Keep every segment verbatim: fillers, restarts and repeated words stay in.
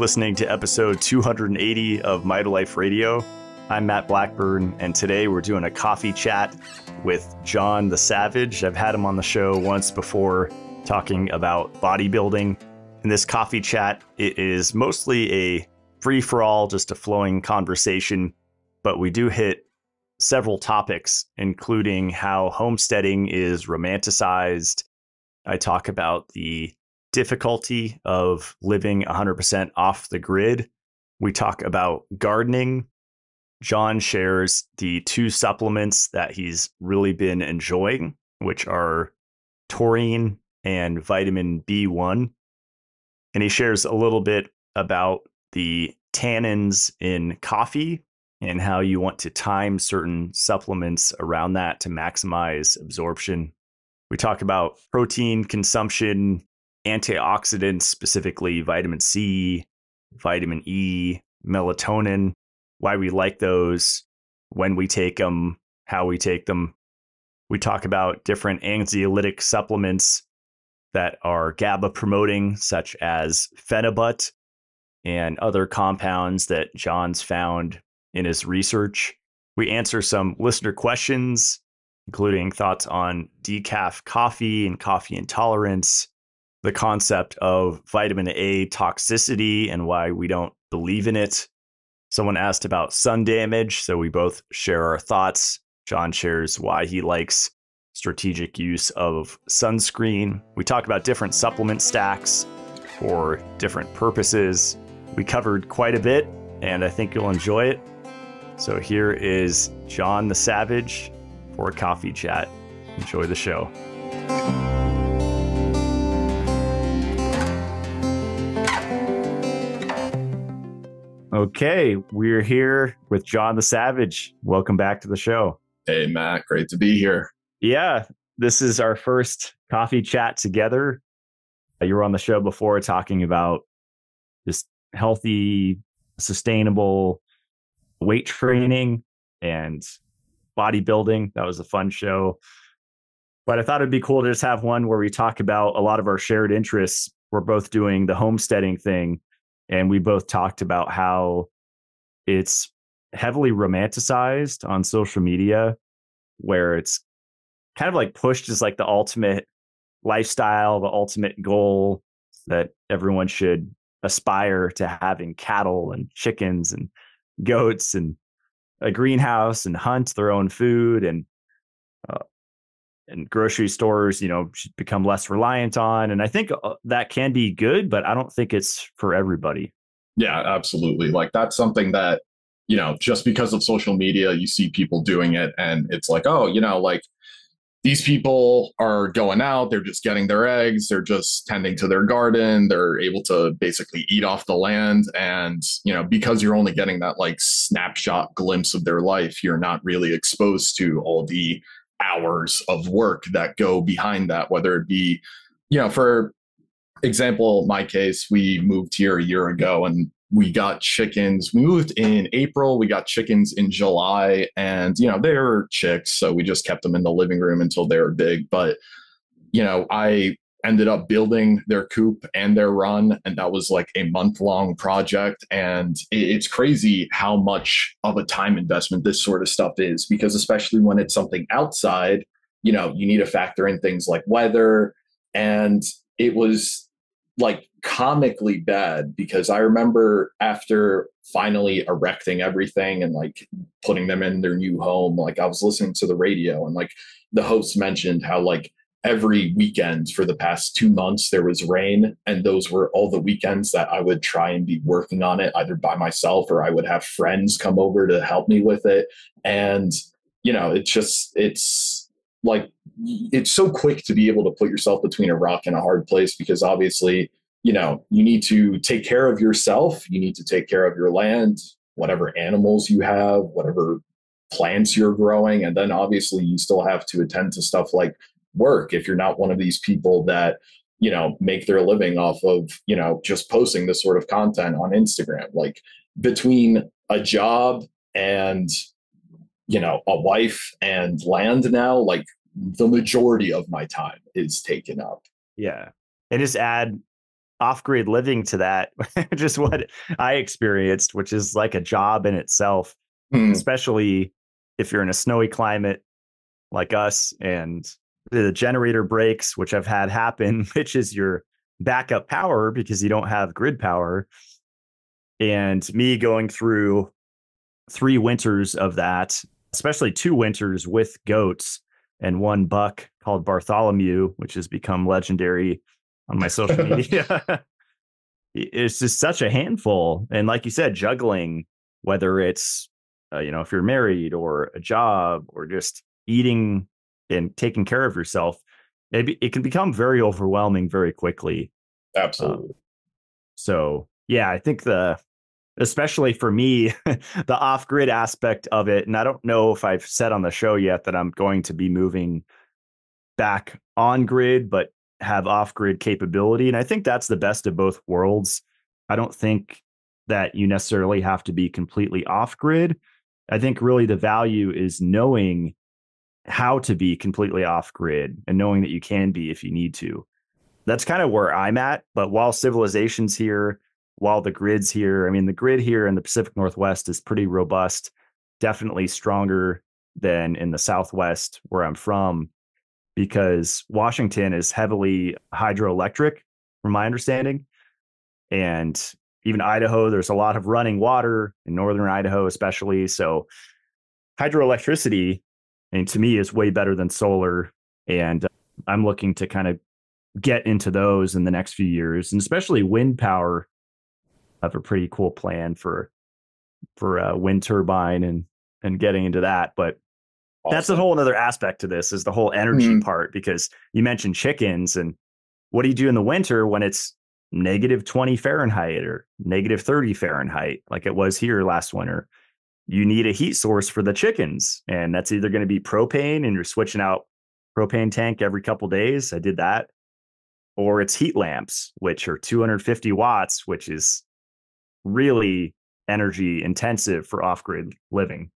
listening to episode two hundred eighty of Mitolife Radio. I'm Matt Blackburn, and today we're doing a coffee chat with John the Savage. I've had him on the show once before talking about bodybuilding. In this coffee chat, it is mostly a free-for-all, just a flowing conversation, but we do hit several topics, including how homesteading is romanticized. I talk about the difficulty of living one hundred percent off the grid. We talk about gardening. John shares the two supplements that he's really been enjoying, which are taurine and vitamin B one. And he shares a little bit about the tannins in coffee and how you want to time certain supplements around that to maximize absorption. We talk about protein consumption, antioxidants, specifically vitamin C, vitamin E, melatonin, why we like those, when we take them, how we take them. We talk about different anxiolytic supplements that are GABA promoting, such as Phenibut and other compounds that John's found in his research. We answer some listener questions, including thoughts on decaf coffee and coffee intolerance, the concept of vitamin A toxicity and why we don't believe in it. Someone asked about sun damage, so we both share our thoughts. John shares why he likes strategic use of sunscreen. We talk about different supplement stacks for different purposes. We covered quite a bit, and I think you'll enjoy it. So here is John the Savage for a coffee chat. Enjoy the show. Okay, we're here with John the Savage. Welcome back to the show. Hey, Matt. Great to be here. Yeah, this is our first coffee chat together. You were on the show before talking about just healthy, sustainable weight training and bodybuilding. That was a fun show. But I thought it'd be cool to just have one where we talk about a lot of our shared interests. We're both doing the homesteading thing. And we both talked about how it's heavily romanticized on social media, where it's kind of like pushed as like the ultimate lifestyle, the ultimate goal that everyone should aspire to, having cattle and chickens and goats and a greenhouse and hunt their own food, and uh, and grocery stores, you know, should become less reliant on. And I think that can be good, but I don't think it's for everybody. Yeah, absolutely. Like, that's something that, you know, just because of social media, you see people doing it and it's like, oh, you know, like these people are going out, they're just getting their eggs, they're just tending to their garden, they're able to basically eat off the land. And, you know, because you're only getting that like snapshot glimpse of their life, you're not really exposed to all the hours of work that go behind that, whether it be, you know, for example, my case, we moved here a year ago and we got chickens. We moved in April, we got chickens in July, and, you know, they were chicks, so we just kept them in the living room until they were big. But, you know, I ended up building their coop and their run, and that was like a month long project. And it's crazy how much of a time investment this sort of stuff is, because especially when it's something outside, you know, you need to factor in things like weather. And it was like comically bad, because I remember after finally erecting everything and like putting them in their new home, like I was listening to the radio and like the host mentioned how like every weekend for the past two months, there was rain. And those were all the weekends that I would try and be working on it either by myself, or I would have friends come over to help me with it. And, you know, it's just, it's like, it's so quick to be able to put yourself between a rock and a hard place, because obviously, you know, you need to take care of yourself. You need to take care of your land, whatever animals you have, whatever plants you're growing. And then obviously you still have to attend to stuff like work, if you're not one of these people that, you know, make their living off of, you know, just posting this sort of content on Instagram. Like, between a job and, you know, a wife and land now, like the majority of my time is taken up. Yeah. And just add off-grid living to that, which is what I experienced, which is like a job in itself, mm. especially if you're in a snowy climate like us and the generator breaks, which I've had happen, which is your backup power because you don't have grid power. And me going through three winters of that, especially two winters with goats and one buck called Bartholomew, which has become legendary on my social media. It's just such a handful. And like you said, juggling, whether it's, uh, you know, if you're married or a job or just eating and taking care of yourself, it, be, it can become very overwhelming very quickly. Absolutely. Um, so, yeah, I think the, especially for me, the off-grid aspect of it, and I don't know if I've said on the show yet that I'm going to be moving back on grid, but have off-grid capability. And I think that's the best of both worlds. I don't think that you necessarily have to be completely off-grid. I think really the value is knowing how to be completely off-grid and knowing that you can be if you need to. That's kind of where I'm at. But while civilization's here, while the grid's here, I mean, the grid here in the Pacific Northwest is pretty robust, definitely stronger than in the Southwest where I'm from, because Washington is heavily hydroelectric, from my understanding. And even Idaho, there's a lot of running water in northern Idaho, especially. So hydroelectricity, and to me, is way better than solar. And I'm looking to kind of get into those in the next few years, and especially wind power. I have a pretty cool plan for for a wind turbine and and getting into that. But awesome. That's a whole other aspect to this, is the whole energy mm-hmm. part, because you mentioned chickens, and what do you do in the winter when it's negative twenty Fahrenheit or negative thirty Fahrenheit, like it was here last winter? You need a heat source for the chickens, and that's either going to be propane, and you're switching out propane tank every couple of days. I did that. Or it's heat lamps, which are two hundred fifty watts, which is really energy intensive for off-grid living.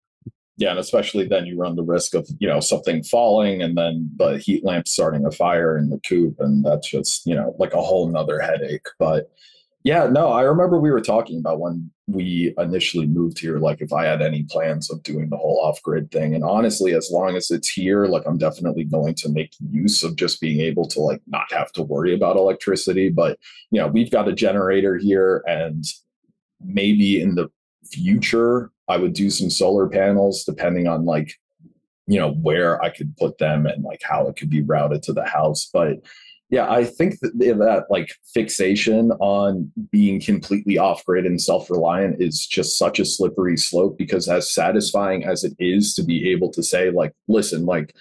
Yeah, and especially then you run the risk of, you know, something falling and then the heat lamp starting a fire in the coop. And that's just, you know, like a whole nother headache. But yeah, no, I remember we were talking about when we initially moved here, like if I had any plans of doing the whole off-grid thing. And honestly, as long as it's here, like I'm definitely going to make use of just being able to like not have to worry about electricity. But, you know, we've got a generator here, and maybe in the future, I would do some solar panels depending on like, you know, where I could put them and like how it could be routed to the house. But yeah, I think that that like fixation on being completely off-grid and self-reliant is just such a slippery slope, because as satisfying as it is to be able to say like, listen, like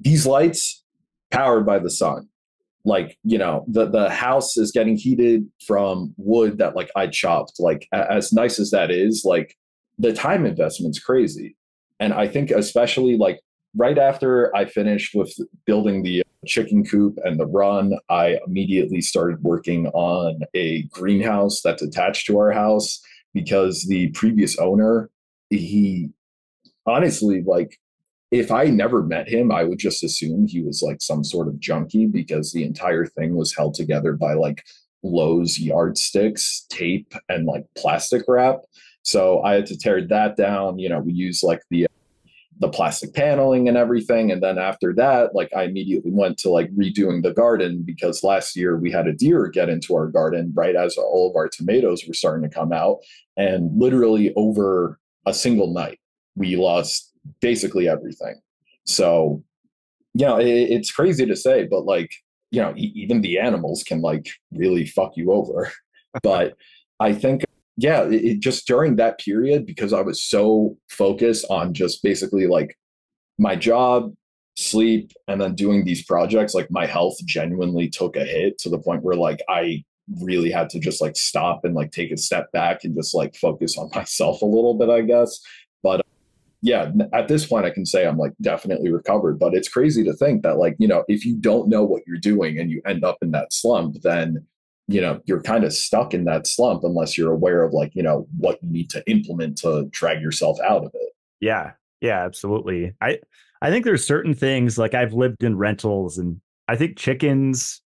these lights powered by the sun, like, you know, the, the house is getting heated from wood that like I chopped, like as nice as that is, like the time investment's crazy. And I think especially like right after I finished with building the chicken coop and the run, I immediately started working on a greenhouse that's attached to our house, because the previous owner, he honestly, like, if I never met him, I would just assume he was like some sort of junkie, because the entire thing was held together by like Lowe's yardsticks, tape, and like plastic wrap. So I had to tear that down. You know, we use like the the plastic paneling and everything. And then after that, like I immediately went to like redoing the garden, because last year we had a deer get into our garden right as all of our tomatoes were starting to come out. And literally over a single night, we lost basically everything. So, you know, it, it's crazy to say, but like, you know, e- even the animals can like really fuck you over. But I think yeah, it just during that period, because I was so focused on just basically like my job, sleep, and then doing these projects, like my health genuinely took a hit to the point where like I really had to just like stop and like take a step back and just like focus on myself a little bit, I guess. But yeah, at this point, I can say I'm like definitely recovered. But it's crazy to think that like, you know, if you don't know what you're doing and you end up in that slump, then you know, you're kind of stuck in that slump unless you're aware of like, you know, what you need to implement to drag yourself out of it. Yeah. Yeah, absolutely. I, I think there's certain things, like I've lived in rentals, and I think chickens,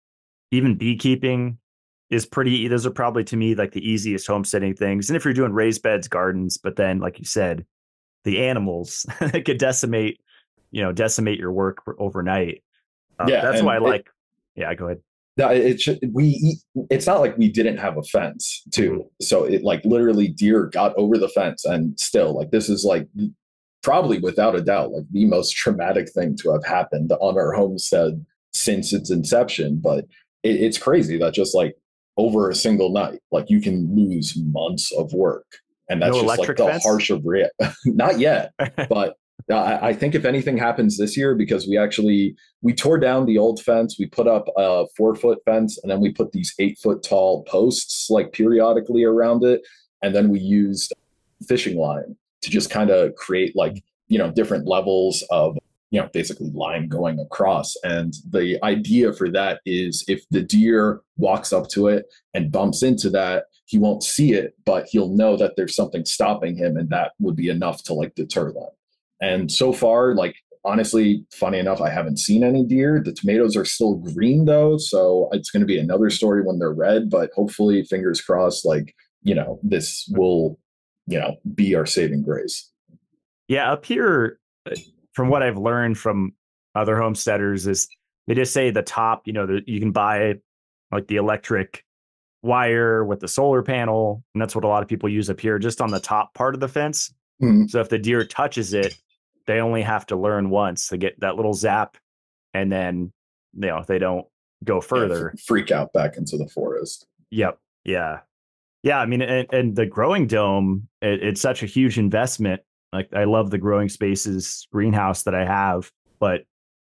even beekeeping is pretty, those are probably to me like the easiest homesteading things. And if you're doing raised beds, gardens, but then like you said, the animals that could decimate, you know, decimate your work overnight. Uh, yeah, that's why I like, it, yeah, go ahead. No, it, it we it's not like we didn't have a fence too. So it like literally deer got over the fence, and still like, this is like probably without a doubt, like the most traumatic thing to have happened on our homestead since its inception. But it, it's crazy that just like over a single night, like you can lose months of work. And that's no just like the fence? harsher, rea- not yet, but I, I think if anything happens this year, because we actually, we tore down the old fence, we put up a four foot fence, and then we put these eight foot tall posts like periodically around it. And then we used fishing line to just kind of create like, you know, different levels of, you know, basically line going across. And the idea for that is if the deer walks up to it and bumps into that, he won't see it, but he'll know that there's something stopping him. And that would be enough to like deter them. And so far, like, honestly, funny enough, I haven't seen any deer. The tomatoes are still green though. So it's going to be another story when they're red, but hopefully, fingers crossed, like, you know, this will, you know, be our saving grace. Yeah. Up here, from what I've learned from other homesteaders is they just say the top, you know, the, you can buy like the electric wire with the solar panel. And that's what a lot of people use up here, just on the top part of the fence. Mm-hmm. So if the deer touches it, they only have to learn once to get that little zap. And then, you know, if they don't go further, yeah, freak out back into the forest. Yep. Yeah. Yeah. I mean, and, and the growing dome, it, it's such a huge investment. Like, I love the growing spaces greenhouse that I have, but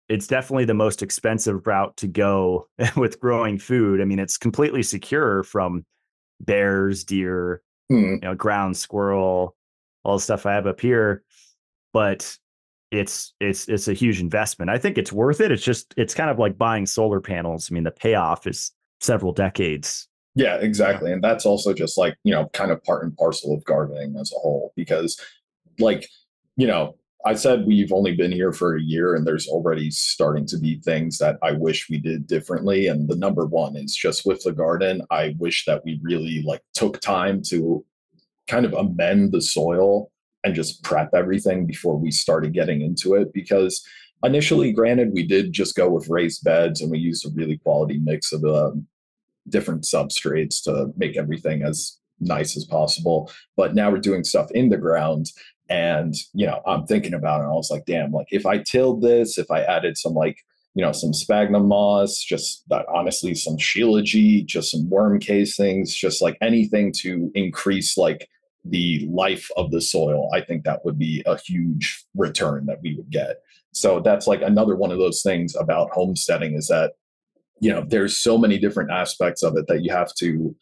it's definitely the most expensive route to go with growing food. I mean, it's completely secure from bears, deer, mm. you know, ground squirrel, all the stuff I have up here, but it's, it's, it's a huge investment. I think it's worth it. It's just, it's kind of like buying solar panels. I mean, the payoff is several decades. Yeah, exactly. And that's also just like, you know, kind of part and parcel of gardening as a whole, because like, you know, I said we've only been here for a year and there's already starting to be things that I wish we did differently. And the number one is just with the garden, I wish that we really like took time to kind of amend the soil and just prep everything before we started getting into it. Because initially, granted, we did just go with raised beds and we used a really quality mix of um, different substrates to make everything as nice as possible. But now we're doing stuff in the ground. And, you know, I'm thinking about it. And I was like, damn, like if I tilled this, if I added some like, you know, some sphagnum moss, just that, honestly, some shilajit, just some worm casings, just like anything to increase like the life of the soil. I think that would be a huge return that we would get. So that's like another one of those things about homesteading is that, you know, there's so many different aspects of it that you have to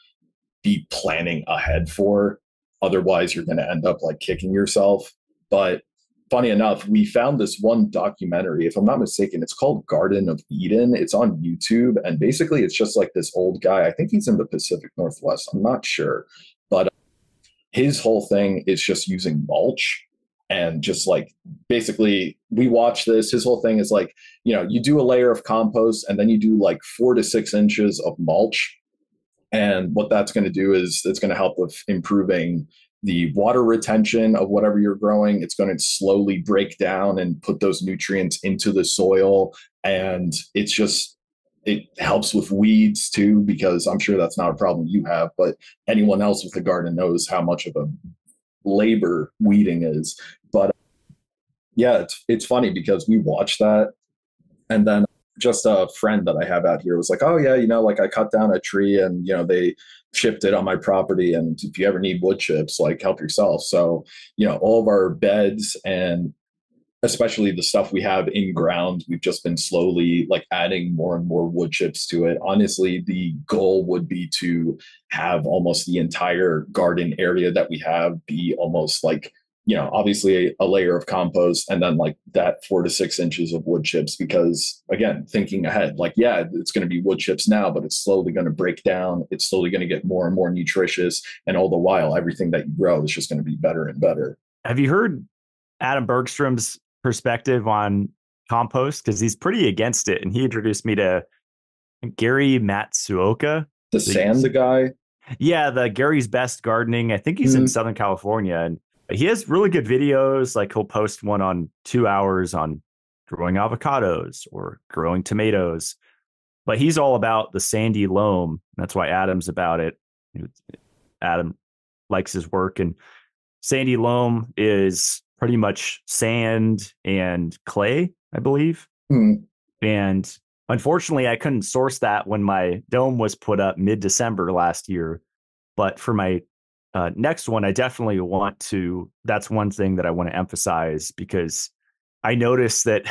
be planning ahead for. Otherwise, you're going to end up like kicking yourself. But funny enough, we found this one documentary, if I'm not mistaken, it's called Garden of Eden. It's on YouTube. And basically, it's just like this old guy. I think he's in the Pacific Northwest. I'm not sure. But his whole thing is just using mulch. And just like, basically, we watch this. His whole thing is like, you know, you do a layer of compost and then you do like four to six inches of mulch. And what that's going to do is it's going to help with improving the water retention of whatever you're growing. It's going to slowly break down and put those nutrients into the soil. And it's just, it helps with weeds too, because I'm sure that's not a problem you have, but anyone else with a garden knows how much of a labor weeding is. But yeah, it's, it's funny because we watch that. And then just a friend that I have out here was like, oh yeah, you know, like I cut down a tree and, you know, they chipped it on my property. And if you ever need wood chips, like help yourself. So, you know, all of our beds and especially the stuff we have in ground, we've just been slowly like adding more and more wood chips to it. Honestly, the goal would be to have almost the entire garden area that we have be almost like, you know, obviously a, a layer of compost and then like that four to six inches of wood chips, because again, thinking ahead, like, yeah, it's going to be wood chips now, but it's slowly going to break down. It's slowly going to get more and more nutritious. And all the while, everything that you grow is just going to be better and better. Have you heard Adam Bergstrom's perspective on compost? Because he's pretty against it. And he introduced me to Gary Matsuoka. The sand, the guy. Yeah, the Gary's Best Gardening. I think he's mm. in Southern California, and he has really good videos. Like he'll post one on two hours on growing avocados or growing tomatoes, but he's all about the sandy loam. That's why Adam's about it. Adam likes his work, and sandy loam is pretty much sand and clay, I believe. Mm. And unfortunately, I couldn't source that when my dome was put up mid-December last year. But for my uh, next one, I definitely want to, that's one thing that I want to emphasize, because I noticed that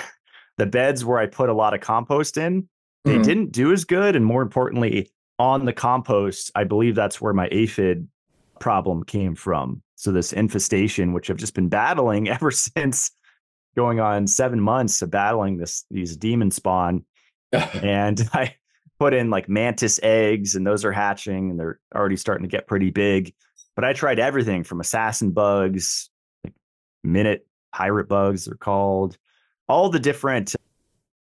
the beds where I put a lot of compost in, they mm. didn't do as good. And more importantly, on the compost, I believe that's where my aphid problem came from. So this infestation, which I've just been battling ever since, going on seven months of battling this these demon spawn. And I put in like mantis eggs, and those are hatching, and they're already starting to get pretty big. But I tried everything from assassin bugs, like minute pirate bugs, they're called, all the different.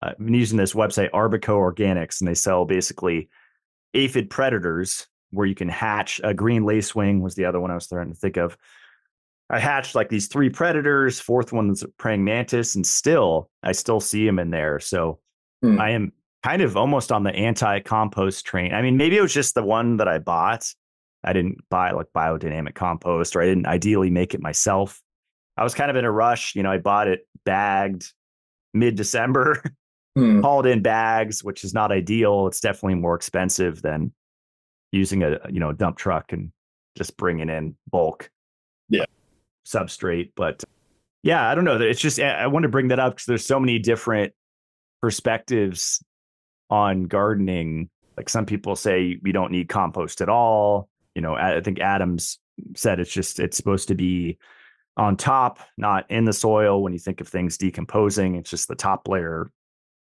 Uh, I've been using this website, Arbico Organics, and they sell basically aphid predators where you can hatch. A green lacewing was the other one I was starting to think of. I hatched like these three predators, fourth one's a praying mantis, and still, I still see them in there. So mm. I am kind of almost on the anti-compost train. I mean, maybe it was just the one that I bought. I didn't buy like biodynamic compost, or I didn't ideally make it myself. I was kind of in a rush. You know, I bought it bagged mid-December, mm. hauled in bags, which is not ideal. It's definitely more expensive than using a, you know, a dump truck and just bringing in bulk yeah. substrate. But yeah, I don't know. It's just, I want to bring that up because there's so many different perspectives on gardening. Like some people say we don't need compost at all. You know, I think Adams said it's just, it's supposed to be on top, not in the soil. When you think of things decomposing, it's just the top layer.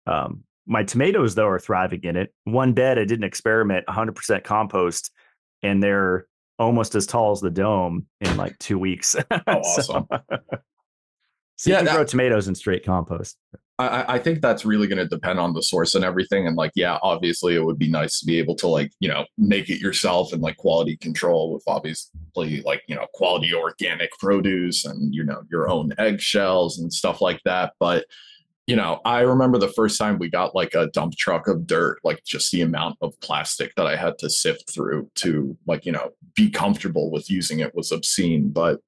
Um, my tomatoes, though, are thriving in it. One bed, I did an experiment, one hundred percent compost, and they're almost as tall as the dome in like two weeks. Oh, awesome. so, so yeah, you can that- grow tomatoes in straight compost. I, I think that's really going to depend on the source and everything. And like, yeah, obviously it would be nice to be able to like, you know, make it yourself and like quality control with obviously like, you know, quality organic produce and, you know, your own eggshells and stuff like that. But, you know, I remember the first time we got like a dump truck of dirt, like just the amount of plastic that I had to sift through to like, you know, be comfortable with using it was obscene. But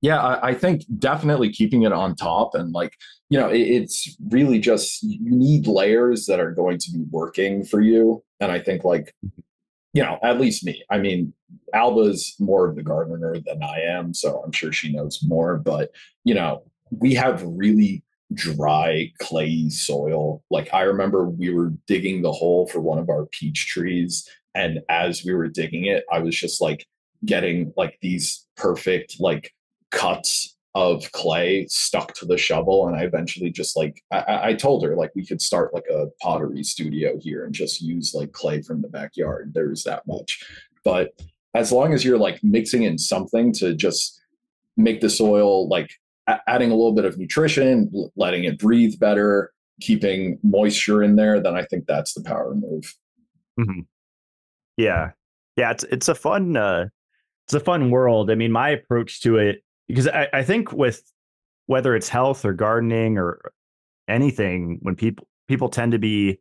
yeah, I, I think definitely keeping it on top and like, you know, it, it's really just you need layers that are going to be working for you. And I think like, you know, at least me, I mean, Alba's more of the gardener than I am, so I'm sure she knows more. But, you know, we have really dry, clayey soil. Like I remember we were digging the hole for one of our peach trees. And as we were digging it, I was just like getting like these perfect like cuts of clay stuck to the shovel. And I eventually just like, I, I told her like we could start like a pottery studio here and just use like clay from the backyard. There's that much. But as long as you're like mixing in something to just make the soil, like a- adding a little bit of nutrition, l- letting it breathe better, keeping moisture in there, then I think that's the power move. Mm-hmm. Yeah. Yeah. It's, it's a fun, uh, it's a fun world. I mean, my approach to it, because I, I think with whether it's health or gardening or anything, when people people tend to be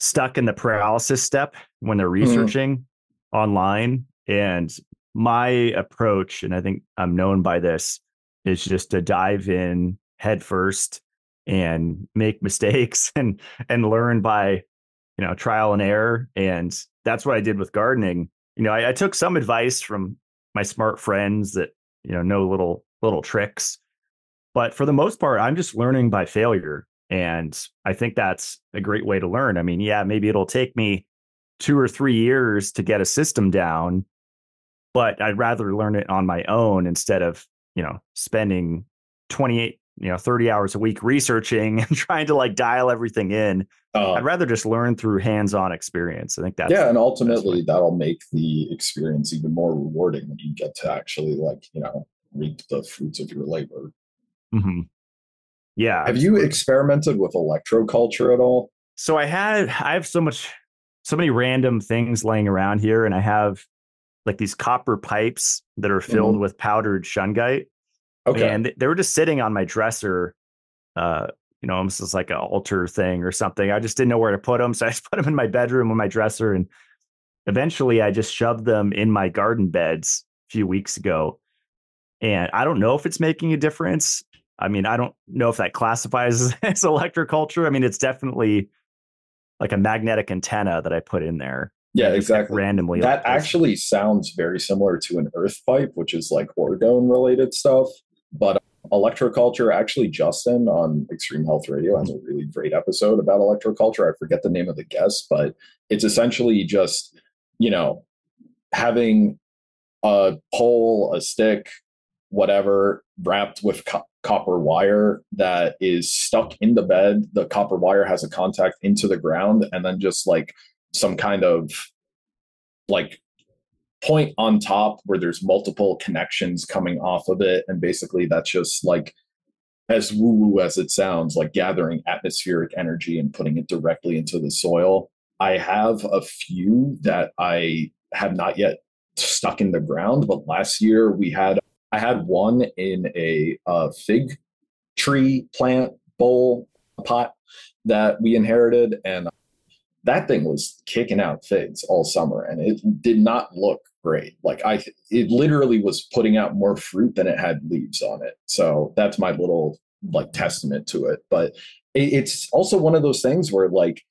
stuck in the paralysis step when they're researching mm. online. And my approach, and I think I'm known by this, is just to dive in head first and make mistakes and and learn by, you know, trial and error. And that's what I did with gardening. You know, I, I took some advice from my smart friends that, you know, know little little tricks. But for the most part, I'm just learning by failure. And I think that's a great way to learn. I mean, yeah, maybe it'll take me two or three years to get a system down, but I'd rather learn it on my own instead of, you know, spending twenty-eight, you know, thirty hours a week researching and trying to like dial everything in. Uh, I'd rather just learn through hands-on experience. I think that's yeah, and ultimately that'll make the experience even more rewarding when you get to actually like, you know, reap the fruits of your labor. Mm-hmm. Yeah. Have absolutely. You experimented with electroculture at all? So I had, I have so much so many random things laying around here. And I have like these copper pipes that are filled mm-hmm. with powdered shungite. Okay. And they were just sitting on my dresser, uh, you know, almost as like an altar thing or something. I just didn't know where to put them. So I just put them in my bedroom on my dresser. And eventually I just shoved them in my garden beds a few weeks ago. And I don't know if it's making a difference. I mean, I don't know if that classifies as electroculture. I mean, it's definitely like a magnetic antenna that I put in there. Yeah, exactly. Randomly. That like actually sounds very similar to an earth pipe, which is like orgone related stuff. But electroculture, actually, Justin on Extreme Health Radio has a really great episode about electroculture. I forget the name of the guest, but it's essentially just, you know, having a pole, a stick, whatever, wrapped with co- copper wire that is stuck in the bed. The copper wire has a contact into the ground, and then just like some kind of like point on top where there's multiple connections coming off of it. And basically that's just like, as woo-woo as it sounds, like gathering atmospheric energy and putting it directly into the soil. I have a few that I have not yet stuck in the ground, but last year we had I had one in a uh, fig tree plant bowl pot that we inherited, and that thing was kicking out figs all summer, and it did not look great. Like I, it literally was putting out more fruit than it had leaves on it. So that's my little like testament to it. But it, it's also one of those things where like,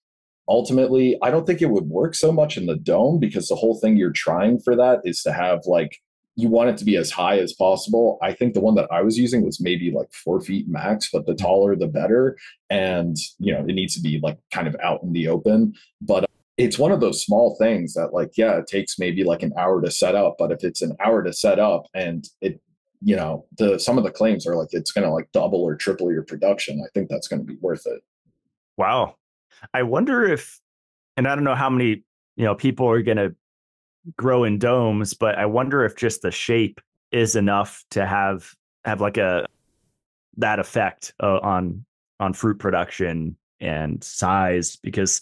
ultimately, I don't think it would work so much in the dome, because the whole thing you're trying for that is to have like, you want it to be as high as possible. I think the one that I was using was maybe like four feet max, but the taller, the better. And, you know, it needs to be like kind of out in the open, but it's one of those small things that like, yeah, it takes maybe like an hour to set up, but if it's an hour to set up and it, you know, the, some of the claims are like, it's going to like double or triple your production. I think that's going to be worth it. Wow. I wonder if, and I don't know how many, you know, people are going to grow in domes, but I wonder if just the shape is enough to have have like a that effect uh, on on fruit production and size, because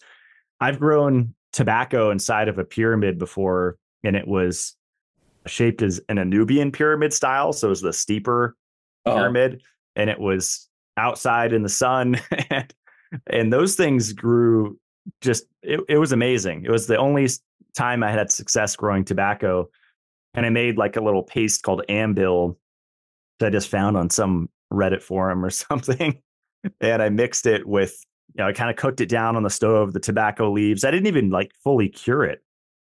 I've grown tobacco inside of a pyramid before, and it was shaped as an Anubian pyramid style, so it was the steeper oh. pyramid, and it was outside in the sun and, and those things grew just it, it was amazing. It was the only time I had success growing tobacco, and I made like a little paste called Ambil that I just found on some Reddit forum or something. And I mixed it with, you know, I kind of cooked it down on the stove, the tobacco leaves. I didn't even like fully cure it.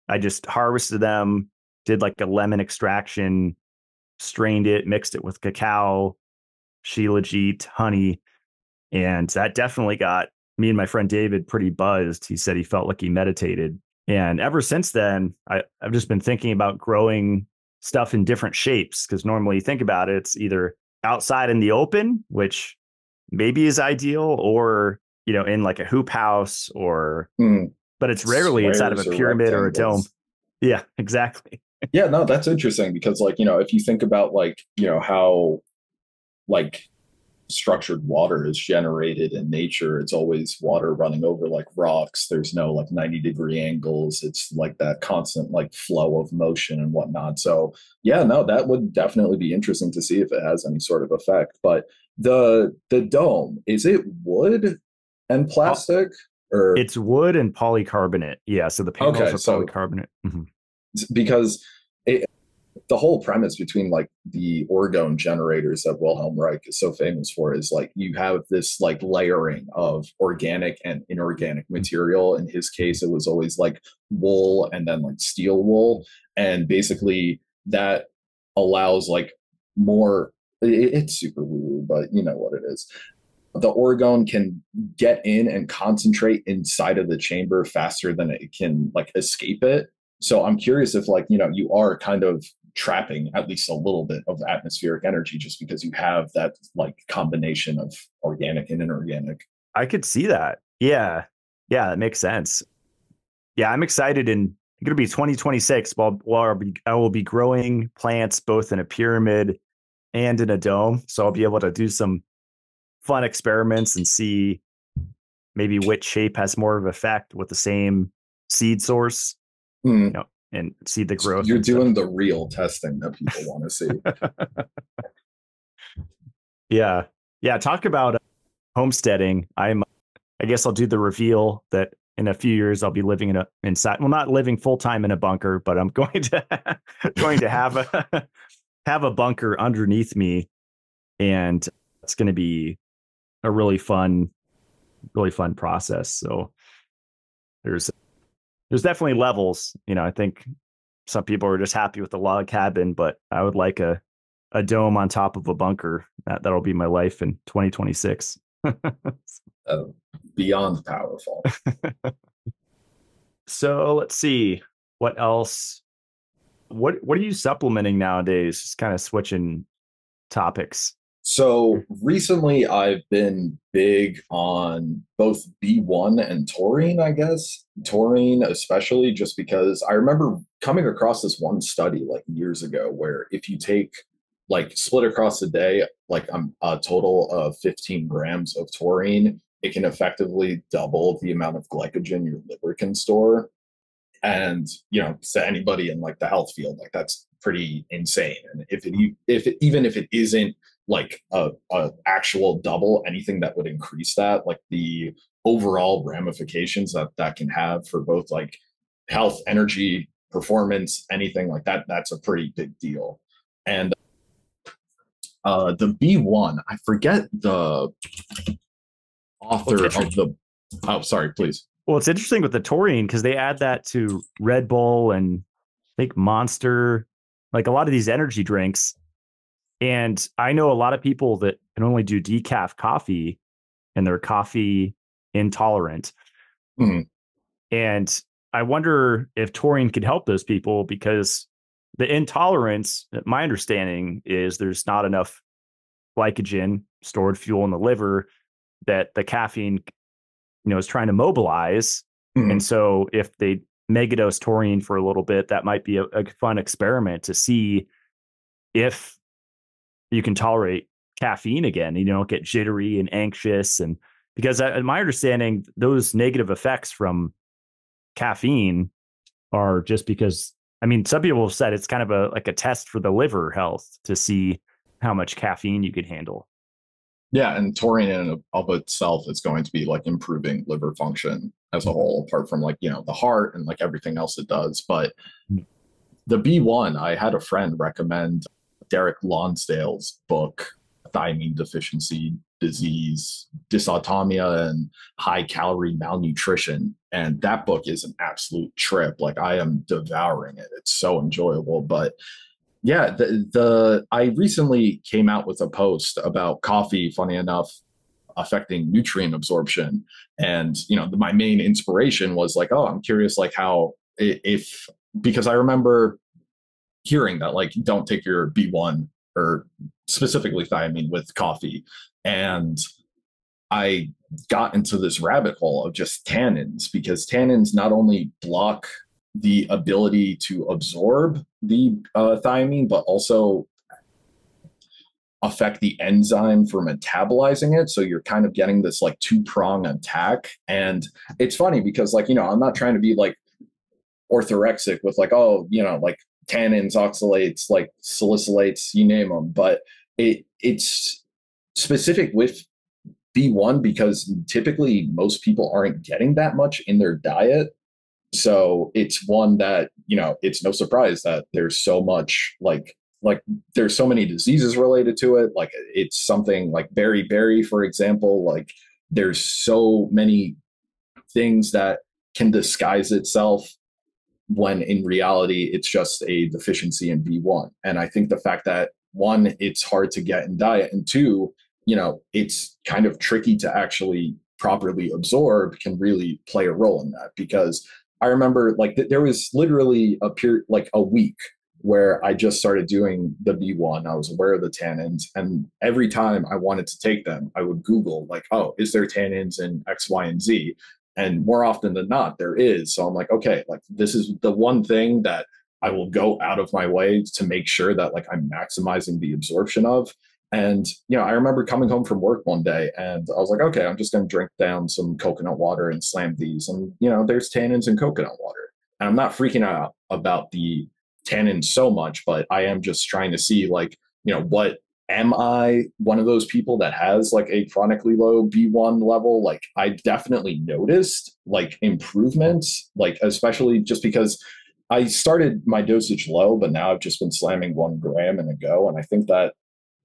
I just harvested them, did like a lemon extraction, strained it, mixed it with cacao, shilajit, honey. And that definitely got me and my friend David pretty buzzed. He said he felt like he meditated. And ever since then, I, I've just been thinking about growing stuff in different shapes, because normally you think about it, it's either outside in the open, which maybe is ideal, or, you know, in like a hoop house or, mm. but it's rarely Squares inside of a pyramid or, or a dome. Yeah, exactly. Yeah, no, that's interesting, because like, you know, if you think about like, you know, how like structured water is generated in nature, it's always water running over like rocks. There's no like ninety degree angles. It's like that constant like flow of motion and whatnot. So yeah, no, that would definitely be interesting to see if it has any sort of effect. But the the dome, is it wood and plastic? Or it's wood and polycarbonate. Yeah, so the panels okay, are so polycarbonate. Mm-hmm. Because it the whole premise between like the orgone generators that Wilhelm Reich is so famous for is like you have this like layering of organic and inorganic material. In his case, it was always like wool and then like steel wool. And basically that allows like more, it, it's super woo-woo, but you know what it is. The orgone can get in and concentrate inside of the chamber faster than it can like escape it. So I'm curious if like, you know, you are kind of trapping at least a little bit of atmospheric energy just because you have that like combination of organic and inorganic. I could see that. Yeah. Yeah. That makes sense. Yeah. I'm excited. And it's going to be twenty twenty-six. Well, well, I will be growing plants both in a pyramid and in a dome. So I'll be able to do some fun experiments and see maybe which shape has more of an effect with the same seed source, mm. you know, and see the growth. You're doing stuff. The real testing that people want to see. Yeah. Yeah. Talk about uh, homesteading. I'm, I guess I'll do the reveal that in a few years I'll be living in a inside. Well, not living full time in a bunker, but I'm going to going to have a have a bunker underneath me, and it's going to be a really fun, really fun process. So there's there's definitely levels. You know, I think some people are just happy with the log cabin, but I would like a a dome on top of a bunker. That that'll be my life in twenty twenty-six. Uh, beyond powerful. So let's see what else. What what are you supplementing nowadays? Just kind of switching topics. So recently, I've been big on both B one and taurine, I guess. Taurine especially, just because I remember coming across this one study like years ago where if you take like split across the day, like um, a total of fifteen grams of taurine, it can effectively double the amount of glycogen your liver can store. And, you know, to anybody in like the health field, like that's pretty insane. And if it, if it, even if it isn't like a, a actual double, anything that would increase that, like the overall ramifications that that can have for both like health, energy, performance, anything like that, that's a pretty big deal. And uh, the B one, I forget the author of the, oh, sorry, please. Well, it's interesting with the taurine because they add that to Red Bull and I think Monster, like a lot of these energy drinks. And I know a lot of people that can only do decaf coffee and they're coffee intolerant. Mm-hmm. And I wonder if taurine could help those people, because the intolerance, my understanding is there's not enough glycogen, stored fuel in the liver, that the caffeine, you know, is trying to mobilize. Mm-hmm. And so if they megadose taurine for a little bit, that might be a, a fun experiment to see if you can tolerate caffeine again. You don't get jittery and anxious. And because I, in my understanding, those negative effects from caffeine are just because, I mean, some people have said it's kind of a like a test for the liver health to see how much caffeine you could handle. Yeah, and taurine in and of itself is going to be like improving liver function as a whole, apart from like, you know, the heart and like everything else it does. But the B one, I had a friend recommend Derek Lonsdale's book, Thiamine Deficiency Disease Dysautonomia and High Calorie Malnutrition. And that book is an absolute trip. Like I am devouring it. It's so enjoyable. But yeah, the, the I recently came out with a post about coffee, funny enough, affecting nutrient absorption. And, you know, my main inspiration was like, oh, I'm curious, like how if, because I remember hearing that, like, don't take your B one or specifically thiamine with coffee. And I got into this rabbit hole of just tannins, because tannins not only block the ability to absorb the uh, thiamine, but also affect the enzyme for metabolizing it. So you're kind of getting this like two-prong attack. And it's funny because like, you know, I'm not trying to be like orthorexic with like, oh, you know, like tannins, oxalates, like salicylates, you name them. But it it's specific with B one because typically most people aren't getting that much in their diet. So it's one that, you know, it's no surprise that there's so much like, like there's so many diseases related to it. Like it's something like beriberi, for example, like there's so many things that can disguise itself when in reality, it's just a deficiency in B one. And I think the fact that one, it's hard to get in diet, and two, you know, it's kind of tricky to actually properly absorb can really play a role in that. Because I remember like th- there was literally a period, like a week where I just started doing the B one. I was aware of the tannins, and every time I wanted to take them, I would Google like, oh, is there tannins in X, Y, and Z? And more often than not, there is. So I'm like, okay, like this is the one thing that I will go out of my way to make sure that like I'm maximizing the absorption of. And, you know, I remember coming home from work one day and I was like, okay, I'm just going to drink down some coconut water and slam these. And, you know, there's tannins in coconut water. And I'm not freaking out about the tannins so much, but I am just trying to see, like, you know, what am I one of those people that has like a chronically low B one level? Like, I definitely noticed like improvements, like, especially just because I started my dosage low, but now I've just been slamming one gram in a go. And I think that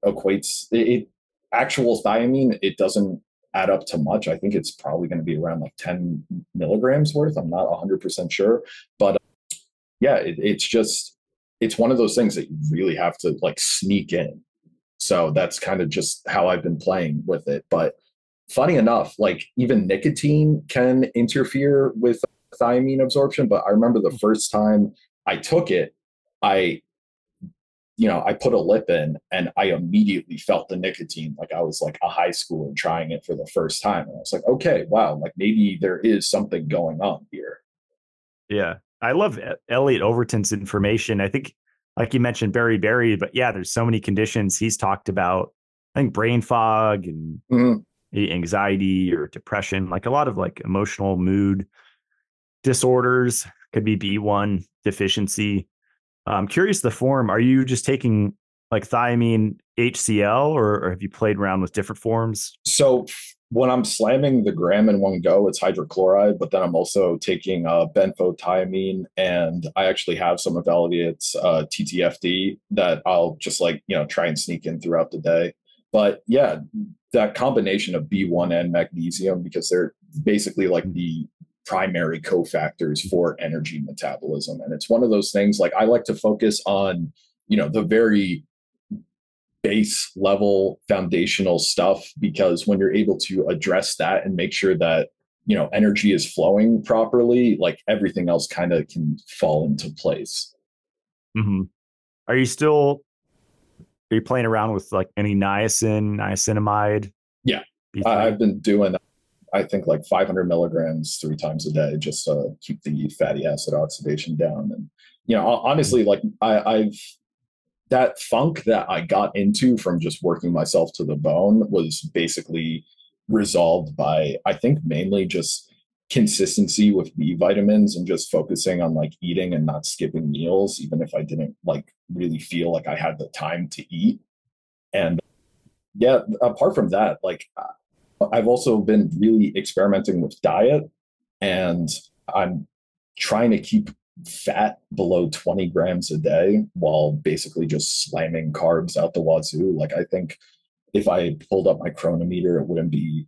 equates it, it actual thiamine. It doesn't add up to much. I think it's probably going to be around like ten milligrams worth. I'm not one hundred percent sure, but uh, yeah, it, it's just, it's one of those things that you really have to like sneak in. So that's kind of just how I've been playing with it. But funny enough, like even nicotine can interfere with thiamine absorption. But I remember the first time I took it, I you know, I put a lip in and I immediately felt the nicotine. Like I was like a high schooler trying it for the first time. And I was like, okay, wow, like maybe there is something going on here. Yeah. I love Elliot Overton's information. I think, like you mentioned, Barry Berry, but yeah, there's so many conditions he's talked about. I think brain fog and mm-hmm. anxiety or depression, like a lot of like emotional mood disorders, could be B one deficiency. I'm curious the form. Are you just taking like thiamine H C L or, or have you played around with different forms? So when I'm slamming the gram in one go, it's hydrochloride, but then I'm also taking uh, benfotiamine, and I actually have some of Elliot's uh, T T F D that I'll just like, you know, try and sneak in throughout the day. But yeah, that combination of B one and magnesium, because they're basically like the primary cofactors for energy metabolism. And it's one of those things, like I like to focus on, you know, the very base level foundational stuff, because when you're able to address that and make sure that, you know, energy is flowing properly, like everything else kind of can fall into place. Mm-hmm. Are you still, are you playing around with like any niacin, niacinamide? Yeah, I've been doing that. I think like five hundred milligrams three times a day, just to uh, keep the fatty acid oxidation down. And, you know, honestly, like I, I've, that funk that I got into from just working myself to the bone was basically resolved by, I think, mainly just consistency with B vitamins and just focusing on like eating and not skipping meals, even if I didn't like really feel like I had the time to eat. And yeah, apart from that, like, I've also been really experimenting with diet, and I'm trying to keep fat below twenty grams a day while basically just slamming carbs out the wazoo. Like, I think if I pulled up my chronometer, it wouldn't be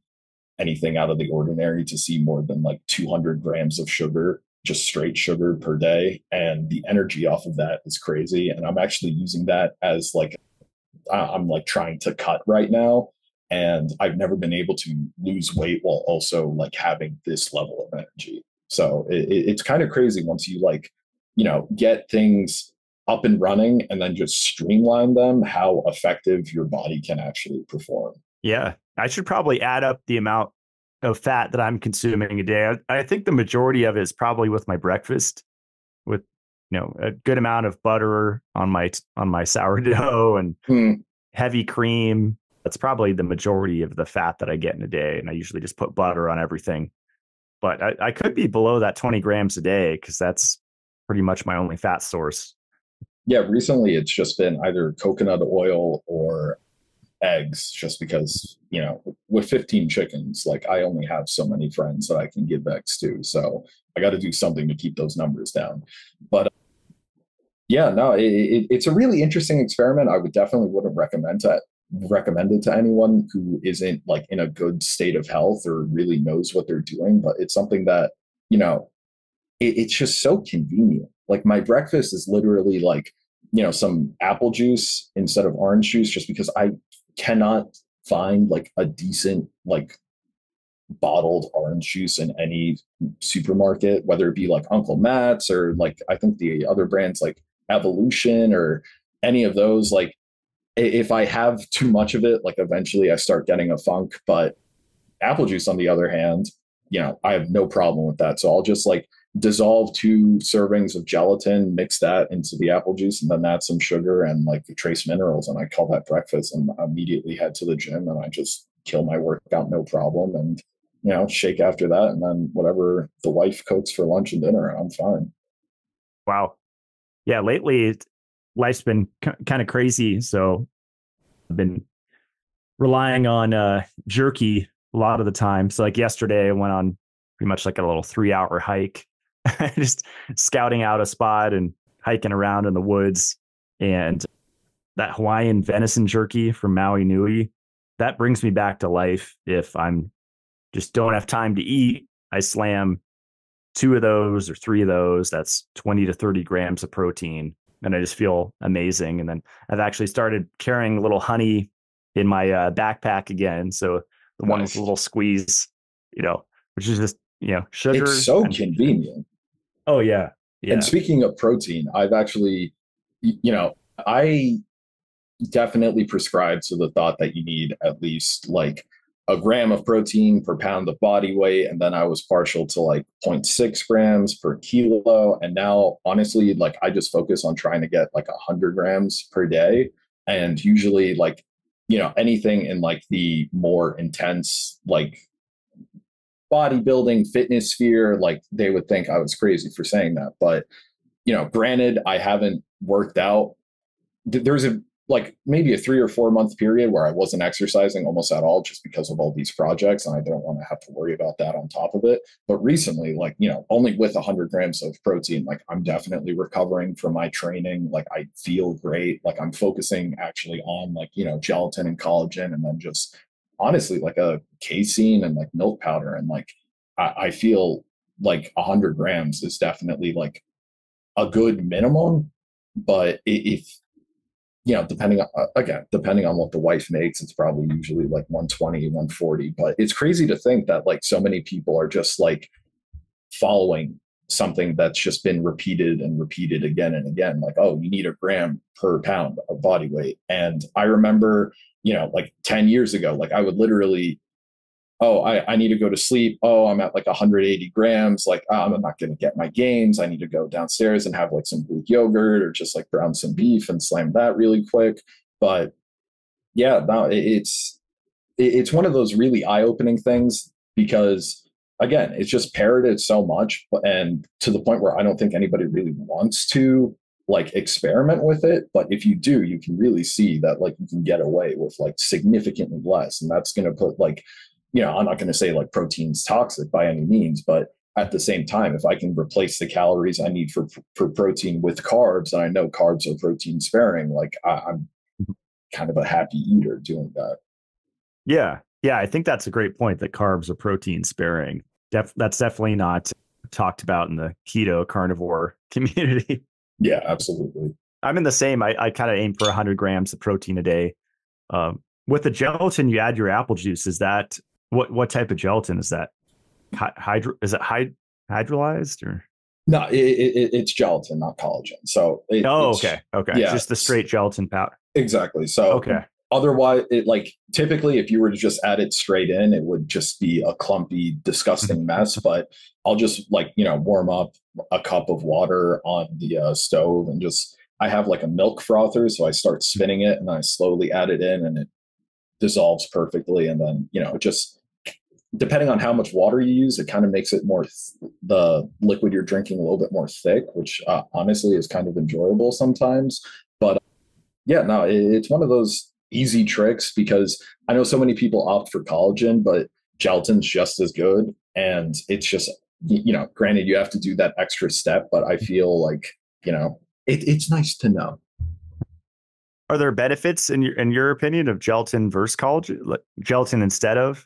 anything out of the ordinary to see more than like two hundred grams of sugar, just straight sugar per day. And the energy off of that is crazy. And I'm actually using that as like, I'm like trying to cut right now. And I've never been able to lose weight while also like having this level of energy. So it, it's kind of crazy once you like, you know, get things up and running and then just streamline them, how effective your body can actually perform. Yeah. I should probably add up the amount of fat that I'm consuming a day. I, I think the majority of it is probably with my breakfast, with, you know, a good amount of butter on my, on my sourdough and mm. heavy cream. That's probably the majority of the fat that I get in a day. And I usually just put butter on everything. But I, I could be below that twenty grams a day, because that's pretty much my only fat source. Yeah, recently it's just been either coconut oil or eggs, just because, you know, with fifteen chickens, like I only have so many friends that I can give eggs to. So I got to do something to keep those numbers down. But yeah, no, it, it, it's a really interesting experiment. I would definitely wouldn't recommend that. recommended to anyone who isn't like in a good state of health or really knows what they're doing, but it's something that, you know, it, it's just so convenient. Like my breakfast is literally like, you know, some apple juice instead of orange juice, just because I cannot find like a decent like bottled orange juice in any supermarket, whether it be like Uncle Matt's or like I think the other brands like Evolution or any of those. Like if I have too much of it, like eventually I start getting a funk. But apple juice, on the other hand, you know, I have no problem with that. So I'll just like dissolve two servings of gelatin, mix that into the apple juice, and then add some sugar and like trace minerals. And I call that breakfast, and I immediately head to the gym and I just kill my workout, no problem. And, you know, shake after that. And then whatever the wife cooks for lunch and dinner, I'm fine. Wow. Yeah. Lately, life's been c- kind of crazy. So I've been relying on uh, jerky a lot of the time. So like yesterday I went on pretty much like a little three hour hike, just scouting out a spot and hiking around in the woods. And that Hawaiian venison jerky from Maui Nui, that brings me back to life. If I'm just don't have time to eat, I slam two of those or three of those. That's twenty to thirty grams of protein. And I just feel amazing. And then I've actually started carrying a little honey in my uh, backpack again. So the nice. One with a little squeeze, you know, which is just, you know, sugar. It's so and, convenient. Oh, yeah. yeah. And speaking of protein, I've actually, you know, I definitely prescribe to the thought that you need at least like a gram of protein per pound of body weight. And then I was partial to like zero point six grams per kilo. And now, honestly, like I just focus on trying to get like one hundred grams per day. And usually like, you know, anything in like the more intense, like bodybuilding fitness sphere, like they would think I was crazy for saying that. But, you know, granted, I haven't worked out. There's a like maybe a three or four month period where I wasn't exercising almost at all just because of all these projects. And I didn't want to have to worry about that on top of it. But recently, like, you know, only with one hundred grams of protein, like I'm definitely recovering from my training. Like I feel great. Like I'm focusing actually on like, you know, gelatin and collagen, and then just honestly like a casein and like milk powder. And like, I, I feel like one hundred grams is definitely like a good minimum. But if, you know, depending on, again, depending on what the wife makes, it's probably usually like one twenty, one forty, but it's crazy to think that like so many people are just like following something that's just been repeated and repeated again and again, like, oh, you need a gram per pound of body weight. And I remember, you know, like ten years ago, like I would literally, oh, I, I need to go to sleep. Oh, I'm at like one hundred eighty grams. Like, oh, I'm not going to get my gains. I need to go downstairs and have like some Greek yogurt or just like brown some beef and slam that really quick. But yeah, no, it's, it's one of those really eye-opening things because again, it's just parroted so much and to the point where I don't think anybody really wants to like experiment with it. But if you do, you can really see that like you can get away with like significantly less. And that's going to put like, you know, I'm not going to say like protein's toxic by any means, but at the same time, if I can replace the calories I need for, for protein with carbs, and I know carbs are protein sparing, like I, I'm kind of a happy eater doing that. Yeah. Yeah. I think that's a great point that carbs are protein sparing. Def- that's definitely not talked about in the keto carnivore community. Yeah, absolutely. I'm in the same. I, I kind of aim for one hundred grams of protein a day. Um, with the gelatin, you add your apple juice. Is that What what type of gelatin is that? Hydro is it hyd- hydrolyzed or no? It, it, it's gelatin, not collagen. So it, oh, it's, okay, okay, yeah. It's just the straight gelatin powder. Exactly. So okay. Otherwise, it like typically, if you were to just add it straight in, it would just be a clumpy, disgusting mess. But I'll just like you know warm up a cup of water on the uh, stove and just I have like a milk frother, so I start spinning it and I slowly add it in and it dissolves perfectly, and then you know just. Depending on how much water you use, it kind of makes it more th- the liquid you're drinking a little bit more thick, which uh, honestly is kind of enjoyable sometimes. But uh, yeah, no, it, it's one of those easy tricks because I know so many people opt for collagen, but gelatin's just as good. And it's just, you know, granted, you have to do that extra step, but I feel like, you know, it, it's nice to know. Are there benefits in your in your opinion of gelatin versus collagen, like gelatin instead of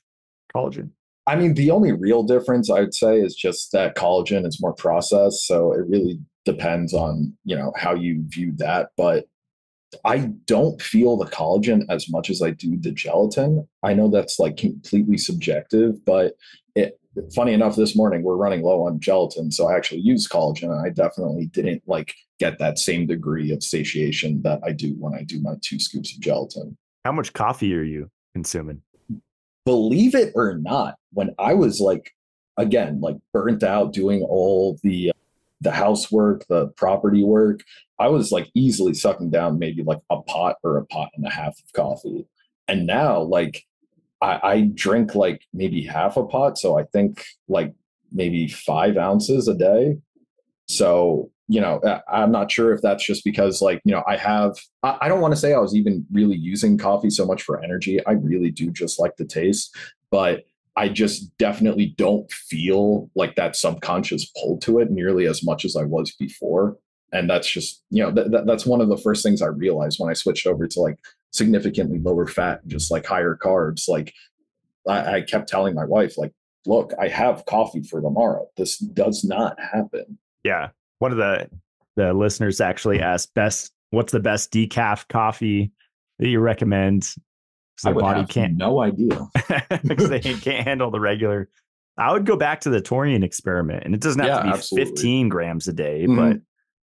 collagen? I mean, the only real difference I would say is just that collagen is more processed. So it really depends on, you know, how you view that. But I don't feel the collagen as much as I do the gelatin. I know that's like completely subjective, but it, funny enough, this morning we're running low on gelatin. So I actually use collagen and I definitely didn't like get that same degree of satiation that I do when I do my two scoops of gelatin. How much coffee are you consuming? Believe it or not, when I was like again, like burnt out doing all the the housework, the property work. I was like easily sucking down maybe like a pot or a pot and a half of coffee. And now like I, I drink like maybe half a pot. So I think like maybe five ounces a day. So, you know, I'm not sure if that's just because like, you know, I have, I, I don't want to say I was even really using coffee so much for energy. I really do just like the taste, but I just definitely don't feel like that subconscious pull to it nearly as much as I was before. And that's just, you know, th- that's one of the first things I realized when I switched over to like significantly lower fat and just like higher carbs. Like I, I kept telling my wife, like, look, I have coffee for tomorrow. This does not happen. Yeah. One of the, the listeners actually asked best, what's the best decaf coffee that you recommend? Their I would body have can't. No idea. Because they can't handle the regular. I would go back to the taurine experiment, and it doesn't have yeah, to be absolutely. fifteen grams a day, mm-hmm. but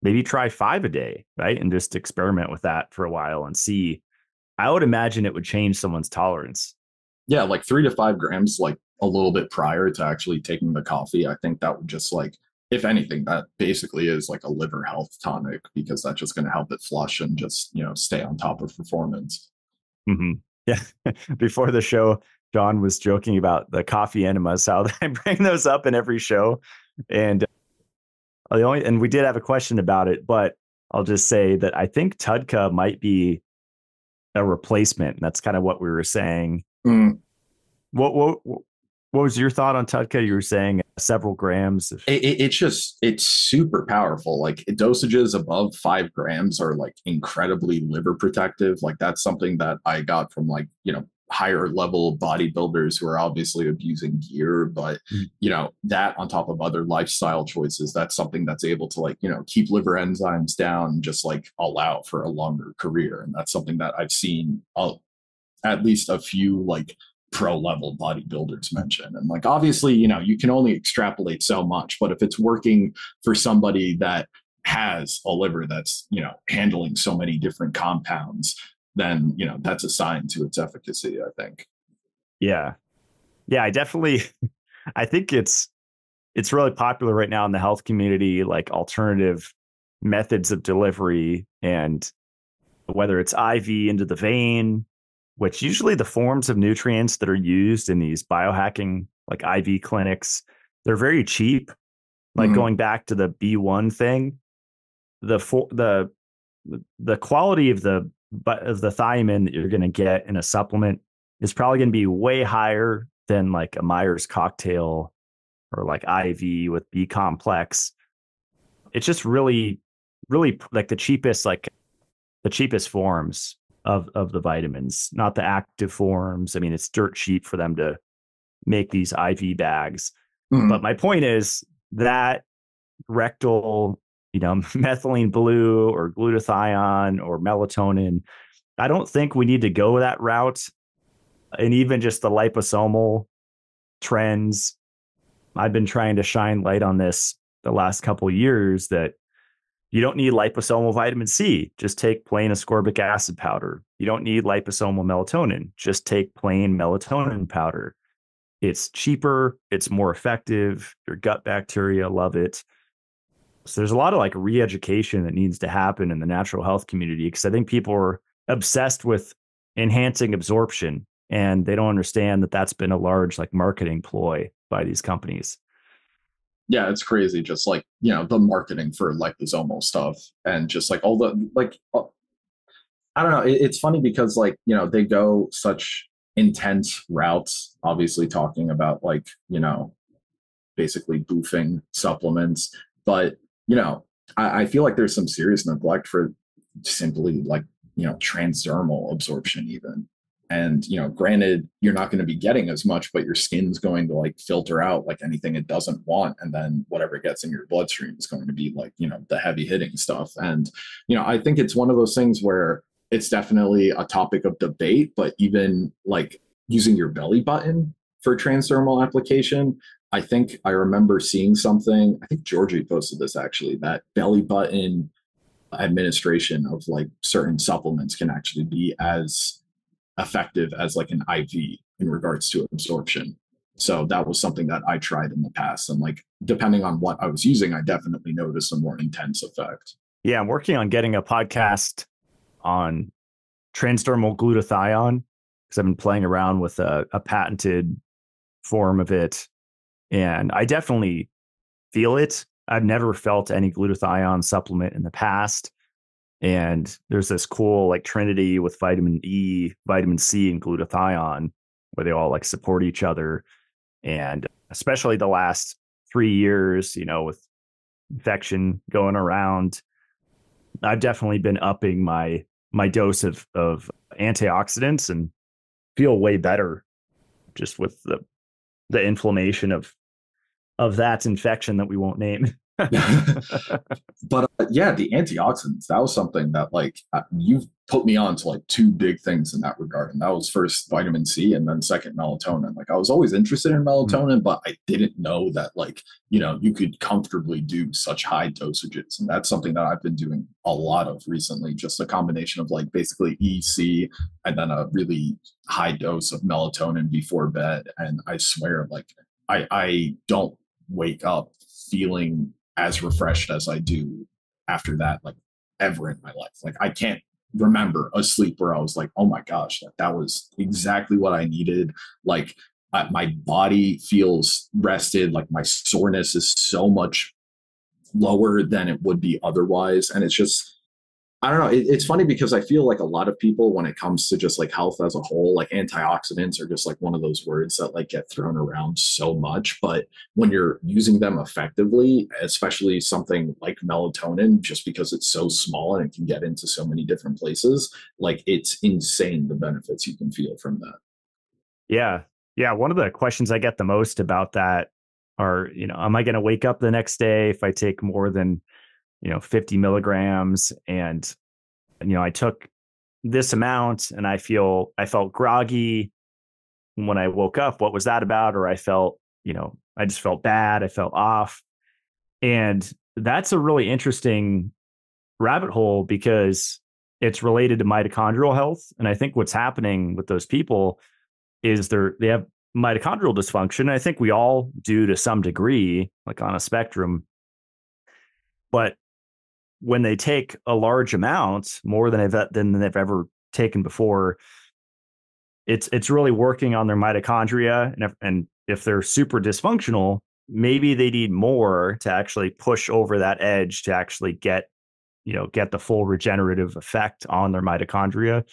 maybe try five a day, right? And just experiment with that for a while and see. I would imagine it would change someone's tolerance. Yeah, like three to five grams, like a little bit prior to actually taking the coffee. I think that would just like, if anything, that basically is like a liver health tonic, because that's just going to help it flush and just, you know, stay on top of performance. Mm-hmm. Yeah. Before the show, John was joking about the coffee enemas, how I bring those up in every show. And uh, the only, and we did have a question about it, but I'll just say that I think T U D C A might be a replacement. That's kind of what we were saying. Mm. What, what, what was your thought on T U D C A? You were saying several grams. Of- it, it, it's just, it's super powerful. Like dosages above five grams are like incredibly liver protective. Like that's something that I got from like, you know, higher level bodybuilders who are obviously abusing gear, but mm-hmm. you know, that on top of other lifestyle choices, that's something that's able to like, you know, keep liver enzymes down and just like allow for a longer career. And that's something that I've seen uh, at least a few like pro level bodybuilders mention. And like, obviously, you know, you can only extrapolate so much, but if it's working for somebody that has a liver that's, you know, handling so many different compounds, then, you know, that's a sign to its efficacy, I think. Yeah. Yeah, I definitely, I think it's, it's really popular right now in the health community, like alternative methods of delivery, and whether it's I V into the vein, which usually the forms of nutrients that are used in these biohacking, like I V clinics, they're very cheap. Like mm-hmm. going back to the B one thing, the for, the the quality of the of the thiamine that you're going to get in a supplement is probably going to be way higher than like a Myers cocktail or like I V with B complex. It's just really, really like the cheapest, like the cheapest forms of of the vitamins, not the active forms. I mean, it's dirt cheap for them to make these I V bags. Mm-hmm. But my point is that rectal, you know, methylene blue or glutathione or melatonin, I don't think we need to go that route. And even just the liposomal trends, I've been trying to shine light on this the last couple of years, that you don't need liposomal vitamin C. Just take plain ascorbic acid powder. You don't need liposomal melatonin. Just take plain melatonin powder. It's cheaper. It's more effective. Your gut bacteria love it. So there's a lot of like re-education that needs to happen in the natural health community, because I think people are obsessed with enhancing absorption, and they don't understand that that's been a large like marketing ploy by these companies. Yeah, it's crazy. Just like, you know, the marketing for liposomal stuff, and just like all the like, I don't know. It, it's funny because like, you know, they go such intense routes, obviously talking about like, you know, basically boofing supplements. But, you know, I, I feel like there's some serious neglect for simply like, you know, transdermal absorption even. And, you know, granted, you're not going to be getting as much, but your skin's going to like filter out like anything it doesn't want. And then whatever gets in your bloodstream is going to be like, you know, the heavy hitting stuff. And, you know, I think it's one of those things where it's definitely a topic of debate, but even like using your belly button for transdermal application. I think I remember seeing something, I think Georgie posted this actually, that belly button administration of like certain supplements can actually be as effective as like an I V in regards to absorption. So that was something that I tried in the past. And like, depending on what I was using, I definitely noticed a more intense effect. Yeah, I'm working on getting a podcast on transdermal glutathione because I've been playing around with a, a patented form of it. And I definitely feel it. I've never felt any glutathione supplement in the past. And there's this cool like trinity with vitamin E, vitamin C, and glutathione where they all like support each other. And especially the last three years, you know, with infection going around, I've definitely been upping my my dose of of antioxidants and feel way better just with the the inflammation of of that infection that we won't name. But uh, yeah, the antioxidants, that was something that like uh, you've put me on to like two big things in that regard. And that was first vitamin C and then second melatonin. Like I was always interested in melatonin, mm-hmm. but I didn't know that like, you know, you could comfortably do such high dosages. And that's something that I've been doing a lot of recently, just a combination of like basically E C and then a really high dose of melatonin before bed. And I swear, like I, I don't wake up feeling as refreshed as I do after that, like ever in my life. Like I can't remember a sleep where I was like, oh my gosh, like that was exactly what I needed. Like I, my body feels rested. Like my soreness is so much lower than it would be otherwise. And it's just, I don't know. It, it's funny because I feel like a lot of people when it comes to just like health as a whole, like antioxidants are just like one of those words that like get thrown around so much. But when you're using them effectively, especially something like melatonin, just because it's so small and it can get into so many different places, like it's insane the benefits you can feel from that. Yeah. Yeah. One of the questions I get the most about that are, you know, am I going to wake up the next day if I take more than you know, fifty milligrams. And, you know, I took this amount and I feel, I felt groggy when I woke up. What was that about? Or I felt, you know, I just felt bad. I felt off. And that's a really interesting rabbit hole because it's related to mitochondrial health. And I think what's happening with those people is they're, they have mitochondrial dysfunction. I think we all do to some degree, like on a spectrum, but when they take a large amount, more than they've, than they've ever taken before, it's it's really working on their mitochondria. And if, and if they're super dysfunctional, maybe they need more to actually push over that edge to actually get, you know, get the full regenerative effect on their mitochondria.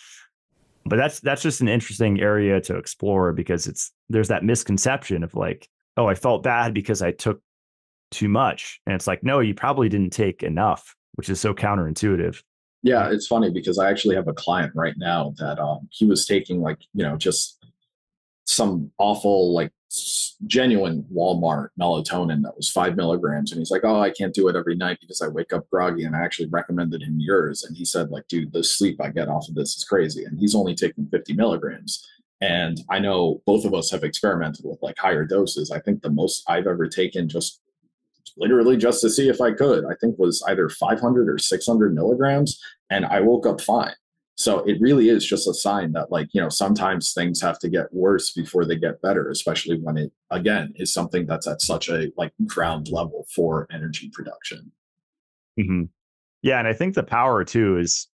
But that's that's just an interesting area to explore because it's there's that misconception of like, oh, I felt bad because I took too much. And it's like, no, you probably didn't take enough, which is so counterintuitive. Yeah, it's funny because I actually have a client right now that um, he was taking like, you know, just some awful, like genuine Walmart melatonin that was five milligrams. And he's like, oh, I can't do it every night because I wake up groggy. And I actually recommended him yours. And he said like, dude, the sleep I get off of this is crazy. And he's only taking fifty milligrams. And I know both of us have experimented with like higher doses. I think the most I've ever taken just literally just to see if I could, I think was either five hundred or six hundred milligrams. And I woke up fine. So it really is just a sign that like, you know, sometimes things have to get worse before they get better, especially when it, again, is something that's at such a like ground level for energy production. Mm-hmm. Yeah. And I think the power too is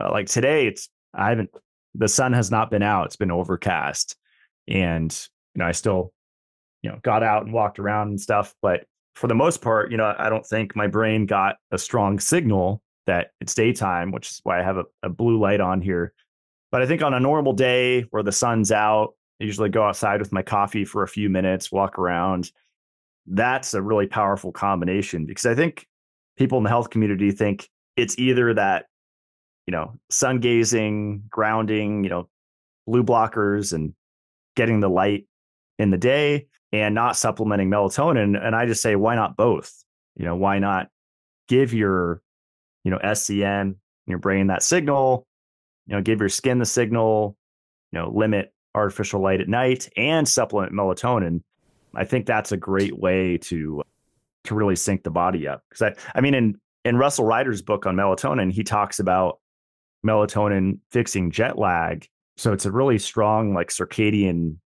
uh, like today it's, I haven't, the sun has not been out. It's been overcast and, you know, I still, you know, got out and walked around and stuff, but for the most part, you know, I don't think my brain got a strong signal that it's daytime, which is why I have a, a blue light on here. But I think on a normal day where the sun's out, I usually go outside with my coffee for a few minutes, walk around. That's a really powerful combination because I think people in the health community think it's either that, you know, sun gazing, grounding, you know, blue blockers and getting the light in the day and not supplementing melatonin. And I just say, why not both? You know, why not give your, you know, S C N, your brain that signal, you know, give your skin the signal, you know, limit artificial light at night and supplement melatonin. I think that's a great way to to really sync the body up. Because I, I mean, in, in Russell Ryder's book on melatonin, he talks about melatonin fixing jet lag. So it's a really strong like circadian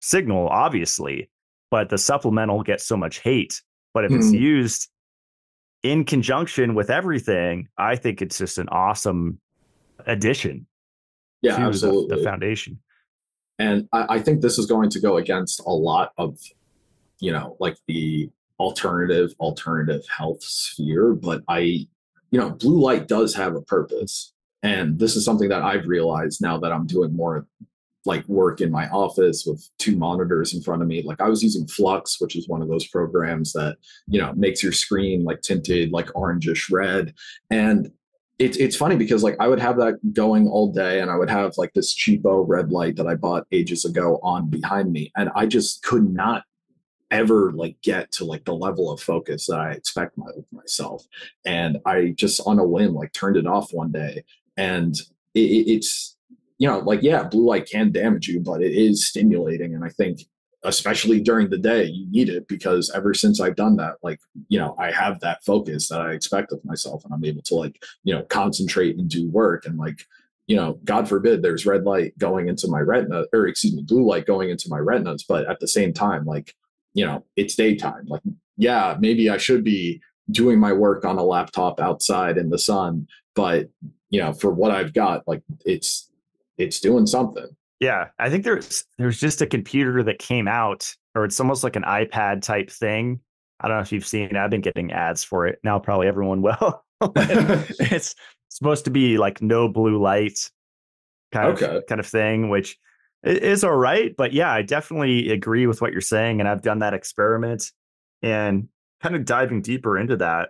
signal, obviously, but the supplemental gets so much hate. But if mm. it's used in conjunction with everything, I think it's just an awesome addition yeah, to absolutely. The, the foundation. And I, I think this is going to go against a lot of, you know, like the alternative, alternative health sphere. But I, you know, blue light does have a purpose. And this is something that I've realized now that I'm doing more like work in my office with two monitors in front of me. Like I was using Flux, which is one of those programs that, you know, makes your screen like tinted, like orangish red. And it's, it's funny because like I would have that going all day and I would have like this cheapo red light that I bought ages ago on behind me. And I just could not ever like get to like the level of focus that I expect my, myself. And I just on a whim, like turned it off one day. And it, it's, you know, like, yeah, blue light can damage you, but it is stimulating. And I think especially during the day, you need it because ever since I've done that, like, you know, I have that focus that I expect of myself and I'm able to like, you know, concentrate and do work. And like, you know, God forbid there's red light going into my retina or excuse me, blue light going into my retinas. But at the same time, like, you know, it's daytime. Like, yeah, maybe I should be doing my work on a laptop outside in the sun, but you know, for what I've got, like it's, it's doing something. Yeah. I think there's, there's just a computer that came out, or it's almost like an iPad type thing. I don't know if you've seen it. I've been getting ads for it now. Probably everyone will. It's supposed to be like no blue light kind okay. of kind of thing, which is all right. But yeah, I definitely agree with what you're saying. And I've done that experiment and kind of diving deeper into that.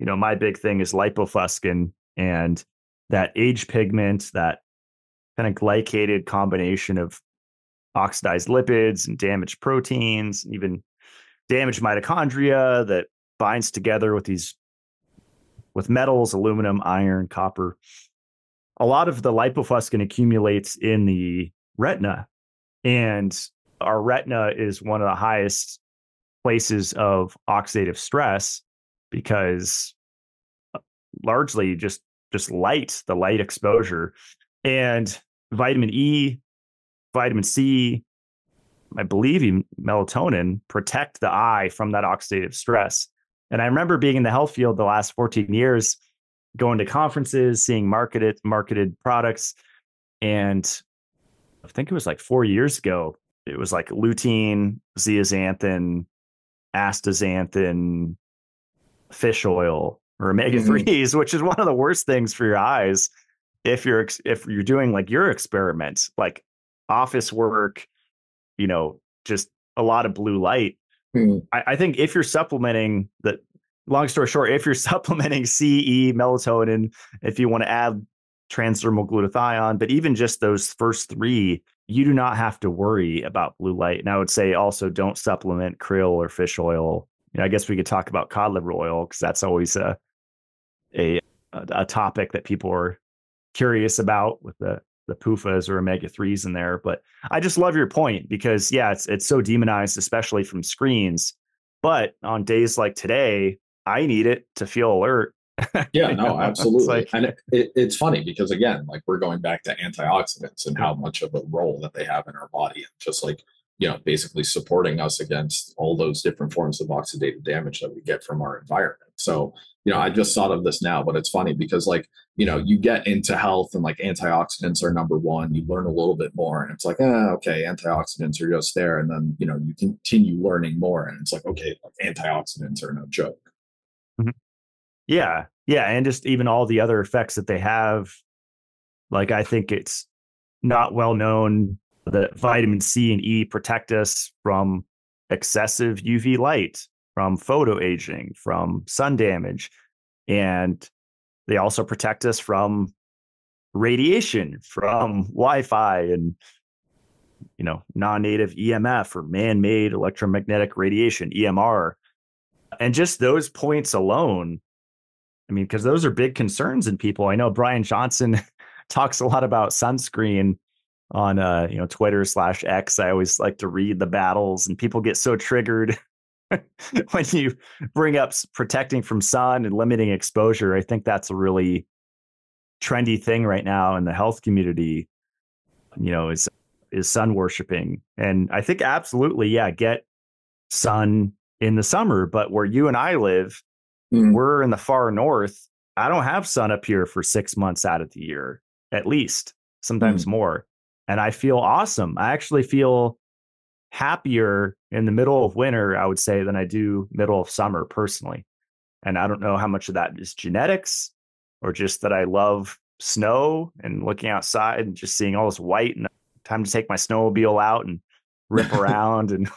You know, my big thing is lipofuscin and that age pigment, that kind of glycated combination of oxidized lipids and damaged proteins, even damaged mitochondria that binds together with these, with metals, aluminum, iron, copper. A lot of the lipofuscin accumulates in the retina, and our retina is one of the highest places of oxidative stress because largely just, just light, the light exposure. And vitamin E, vitamin C, I believe even melatonin protect the eye from that oxidative stress. And I remember being in the health field the last fourteen years, going to conferences, seeing marketed marketed products. And I think it was like four years ago, it was like lutein, zeaxanthin, astaxanthin, fish oil, or omega threes, mm-hmm. which is one of the worst things for your eyes. If you're if you're doing like your experiments, like office work, you know, just a lot of blue light. Mm. I, I think if you're supplementing the long story short, if you're supplementing C E, melatonin, if you want to add transdermal glutathione, but even just those first three, you do not have to worry about blue light. And I would say also don't supplement krill or fish oil. You know, I guess we could talk about cod liver oil because that's always a a a topic that people are curious about with the the P U F As or omega threes in there. But I just love your point because, yeah, it's it's so demonized, especially from screens. But on days like today, I need it to feel alert. Yeah, no, absolutely. Like... And it, it, it's funny because, again, like we're going back to antioxidants and how much of a role that they have in our body. And just like, you know, basically supporting us against all those different forms of oxidative damage that we get from our environment. So, you know, I just thought of this now, but it's funny because like, you know, you get into health and like antioxidants are number one, you learn a little bit more and it's like, eh, okay, antioxidants are just there. And then, you know, you continue learning more and it's like, okay, like antioxidants are no joke. Mm-hmm. Yeah. Yeah. And just even all the other effects that they have, like, I think it's not well known that vitamin C and E protect us from excessive U V light, from photo aging, from sun damage. And they also protect us from radiation, from Wi-Fi and, you know, non-native E M F or man-made electromagnetic radiation, E M R. And just those points alone, I mean, because those are big concerns in people. I know Brian Johnson talks a lot about sunscreen on uh, you know, Twitter slash X. I always like to read the battles and people get so triggered when you bring up protecting from sun and limiting exposure. I think that's a really trendy thing right now in the health community, you know, is is sun worshiping. And I think absolutely, yeah, get sun in the summer. But where you and I live, mm. we're in the far north. I don't have sun up here for six months out of the year, at least, sometimes mm. more. And I feel awesome. I actually feel happier in the middle of winter, I would say, than I do middle of summer personally. And I don't know how much of that is genetics or just that I love snow and looking outside and just seeing all this white and time to take my snowmobile out and rip around. And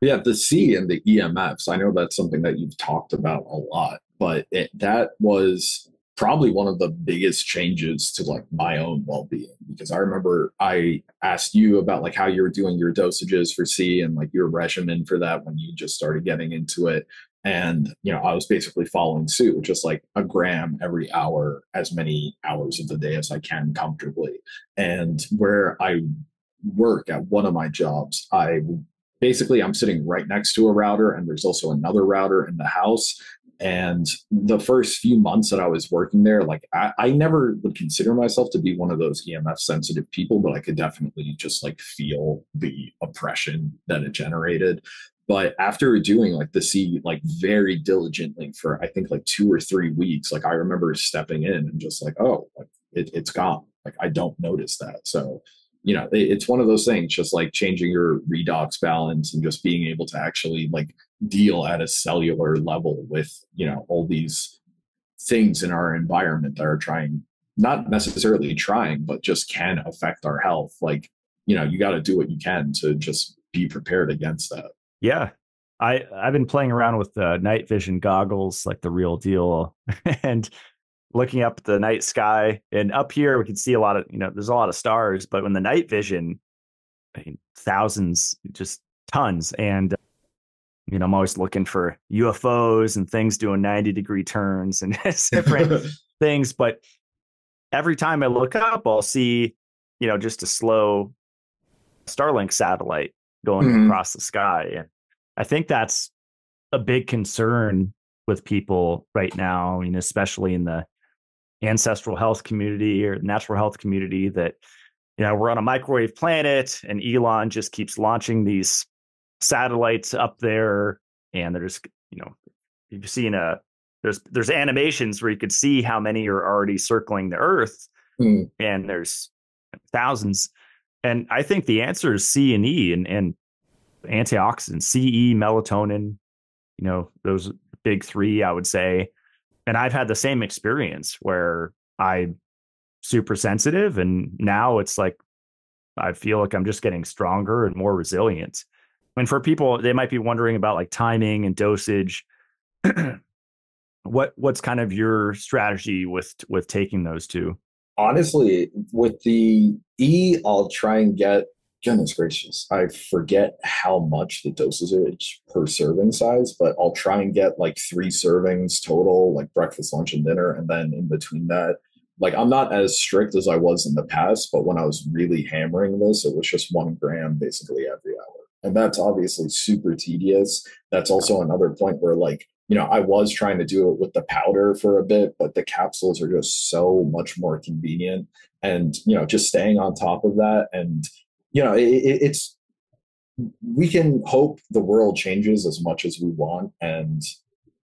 yeah, the C and the E M Fs. I know that's something that you've talked about a lot, but it, that was probably one of the biggest changes to like my own well-being, because I remember I asked you about like how you were doing your dosages for C and like your regimen for that when you just started getting into it. And, you know, I was basically following suit with just like a gram every hour, as many hours of the day as I can comfortably. And where I work at one of my jobs, I basically I'm sitting right next to a router, and there's also another router in the house. And the first few months that I was working there, like I, I never would consider myself to be one of those E M F sensitive people, but I could definitely just like feel the oppression that it generated. But after doing like the C like very diligently for I think like two or three weeks, like I remember stepping in and just like, oh, like it, it's gone. Like I don't notice that. So, you know, it, it's one of those things, just like changing your redox balance and just being able to actually like deal at a cellular level with, you know, all these things in our environment that are trying, not necessarily trying, but just can affect our health. Like, you know, you got to do what you can to just be prepared against that. Yeah. I I've been playing around with the night vision goggles, like the real deal, and looking up at the night sky, and up here we can see a lot of, you know, there's a lot of stars, but when the night vision, I mean, thousands, just tons. And you know, I'm always looking for U F Os and things doing ninety degree turns and different things. But every time I look up, I'll see, you know, just a slow Starlink satellite going mm-hmm. across the sky. And I think that's a big concern with people right now, you know, especially in the ancestral health community or natural health community, that, you know, we're on a microwave planet and Elon just keeps launching these satellites up there, and they're just, you know, you've seen a there's there's animations where you could see how many are already circling the Earth, mm. and there's thousands. And I think the answer is C and E and, and antioxidants, C E, melatonin, you know, those big three, I would say. And I've had the same experience where I'm super sensitive, and now it's like I feel like I'm just getting stronger and more resilient. And for people, they might be wondering about like timing and dosage. What what's kind of your strategy with with taking those two? Honestly, with the E, I'll try and get, goodness gracious, I forget how much the doses are per serving size, but I'll try and get like three servings total, like breakfast, lunch, and dinner. And then in between that, like I'm not as strict as I was in the past, but when I was really hammering this, it was just one gram basically every hour. And that's obviously super tedious. That's also another point where, like, you know, I was trying to do it with the powder for a bit, but the capsules are just so much more convenient. And, you know, just staying on top of that. And, you know, it, it, it's, we can hope the world changes as much as we want. And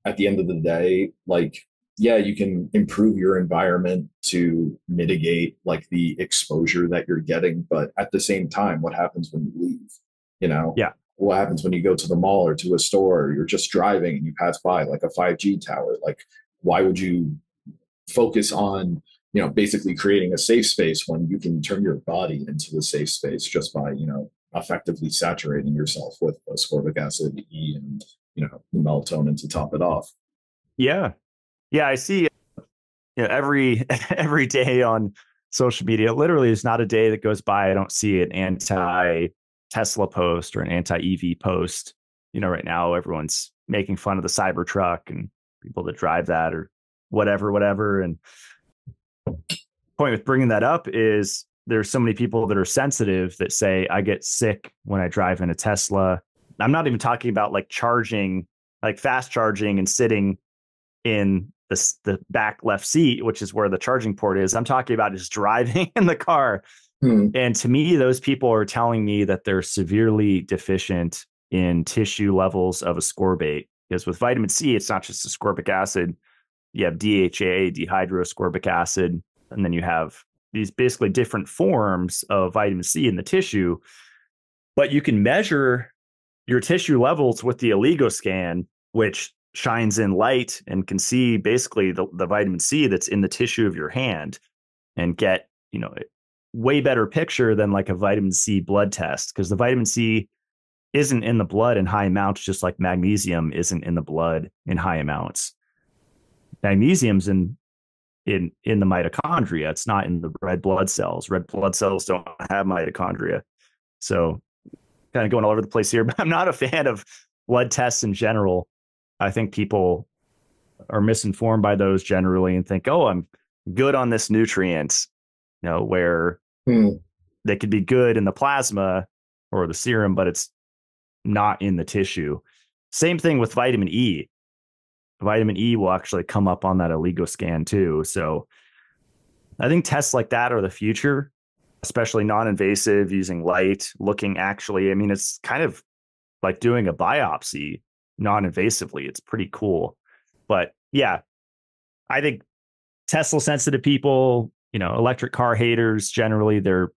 at the end of the day, like, yeah, you can improve your environment to mitigate like the exposure that you're getting. But at the same time, what happens when you leave? You know, yeah. What happens when you go to the mall or to a store, or you're just driving and you pass by like a five G tower? Like, why would you focus on, you know, basically creating a safe space when you can turn your body into the safe space just by, you know, effectively saturating yourself with ascorbic acid E and, you know, melatonin to top it off? Yeah. Yeah. I see, you know, every, every day on social media, literally there's not a day that goes by I don't see an anti Tesla post or an anti-E V post. You know, right now everyone's making fun of the Cybertruck and people that drive that or whatever, whatever. And point with bringing that up is there's so many people that are sensitive that say, I get sick when I drive in a Tesla. I'm not even talking about like charging, like fast charging and sitting in the, the back left seat, which is where the charging port is. I'm talking about just driving in the car. Hmm. And to me, those people are telling me that they're severely deficient in tissue levels of ascorbate. Because with vitamin C, it's not just ascorbic acid. You have D H A, dehydroascorbic acid, and then you have these basically different forms of vitamin C in the tissue. But you can measure your tissue levels with the oligo scan, which shines in light and can see basically the, the vitamin C that's in the tissue of your hand and get, you know, way better picture than like a vitamin C blood test, because the vitamin C isn't in the blood in high amounts, just like magnesium isn't in the blood in high amounts. Magnesium's in in in the mitochondria. It's not in the red blood cells. Red blood cells don't have mitochondria. So kind of going all over the place here, but I'm not a fan of blood tests in general. I think people are misinformed by those generally and think, oh, I'm good on this nutrient, you know, where hmm. they could be good in the plasma or the serum, but it's not in the tissue. Same thing with vitamin E. Vitamin E will actually come up on that oligo scan too. So I think tests like that are the future, especially non-invasive, using light, looking actually. I mean, it's kind of like doing a biopsy non-invasively. It's pretty cool. But yeah, I think Tesla sensitive people, you know, electric car haters, generally, they're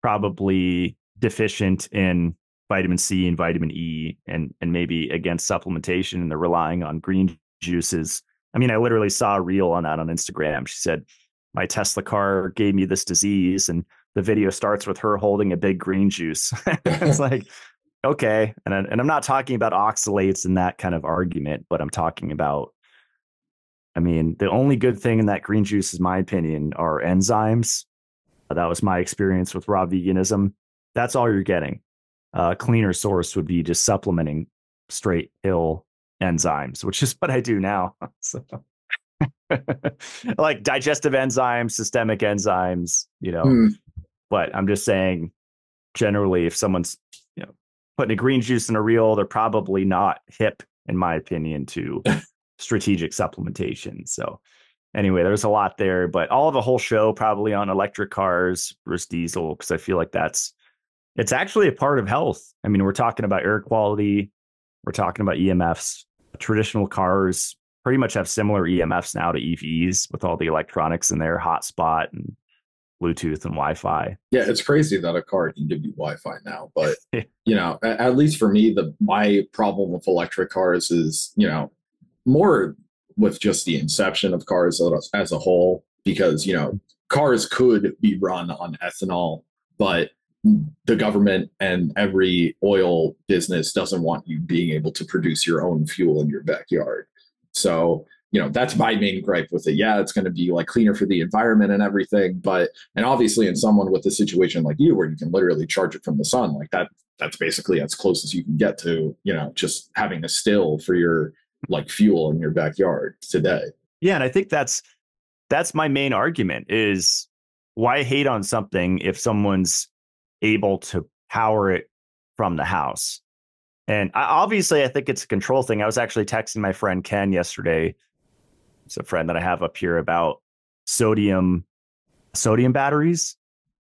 probably deficient in vitamin C and vitamin E, and and maybe against supplementation, and they're relying on green juices. I mean, I literally saw a reel on that on Instagram. She said, my Tesla car gave me this disease, and the video starts with her holding a big green juice. It's like, okay. And, I, and I'm not talking about oxalates and that kind of argument, but I'm talking about, I mean, the only good thing in that green juice, in my opinion, are enzymes. That was my experience with raw veganism. That's all you're getting. A uh, cleaner source would be just supplementing straight ill enzymes, which is what I do now. So. Like digestive enzymes, systemic enzymes, you know, mm. But I'm just saying, generally, if someone's putting a green juice in a reel, they're probably not hip, in my opinion, to strategic supplementation. So anyway, there's a lot there, but all of a whole show probably on electric cars versus diesel, because I feel like that's, it's actually a part of health. I mean, we're talking about air quality. We're talking about E M Fs. Traditional cars pretty much have similar E M Fs now to E Vs with all the electronics in there, hotspot and Bluetooth and Wi-Fi. Yeah, it's crazy that a car can give you Wi-Fi now, but you know, at, at least for me, the my problem with electric cars is, you know, more with just the inception of cars as a whole, because, you know, cars could be run on ethanol, but the government and every oil business doesn't want you being able to produce your own fuel in your backyard. So, you know, that's my main gripe with it. Yeah, it's going to be like cleaner for the environment and everything, but and obviously in someone with a situation like you where you can literally charge it from the sun, like that, that's basically as close as you can get to, you know, just having a still for your like fuel in your backyard today. Yeah, and I think that's that's my main argument is why hate on something if someone's able to power it from the house. And I, obviously, I think it's a control thing. I was actually texting my friend Ken yesterday. It's a friend that I have up here about sodium, sodium batteries.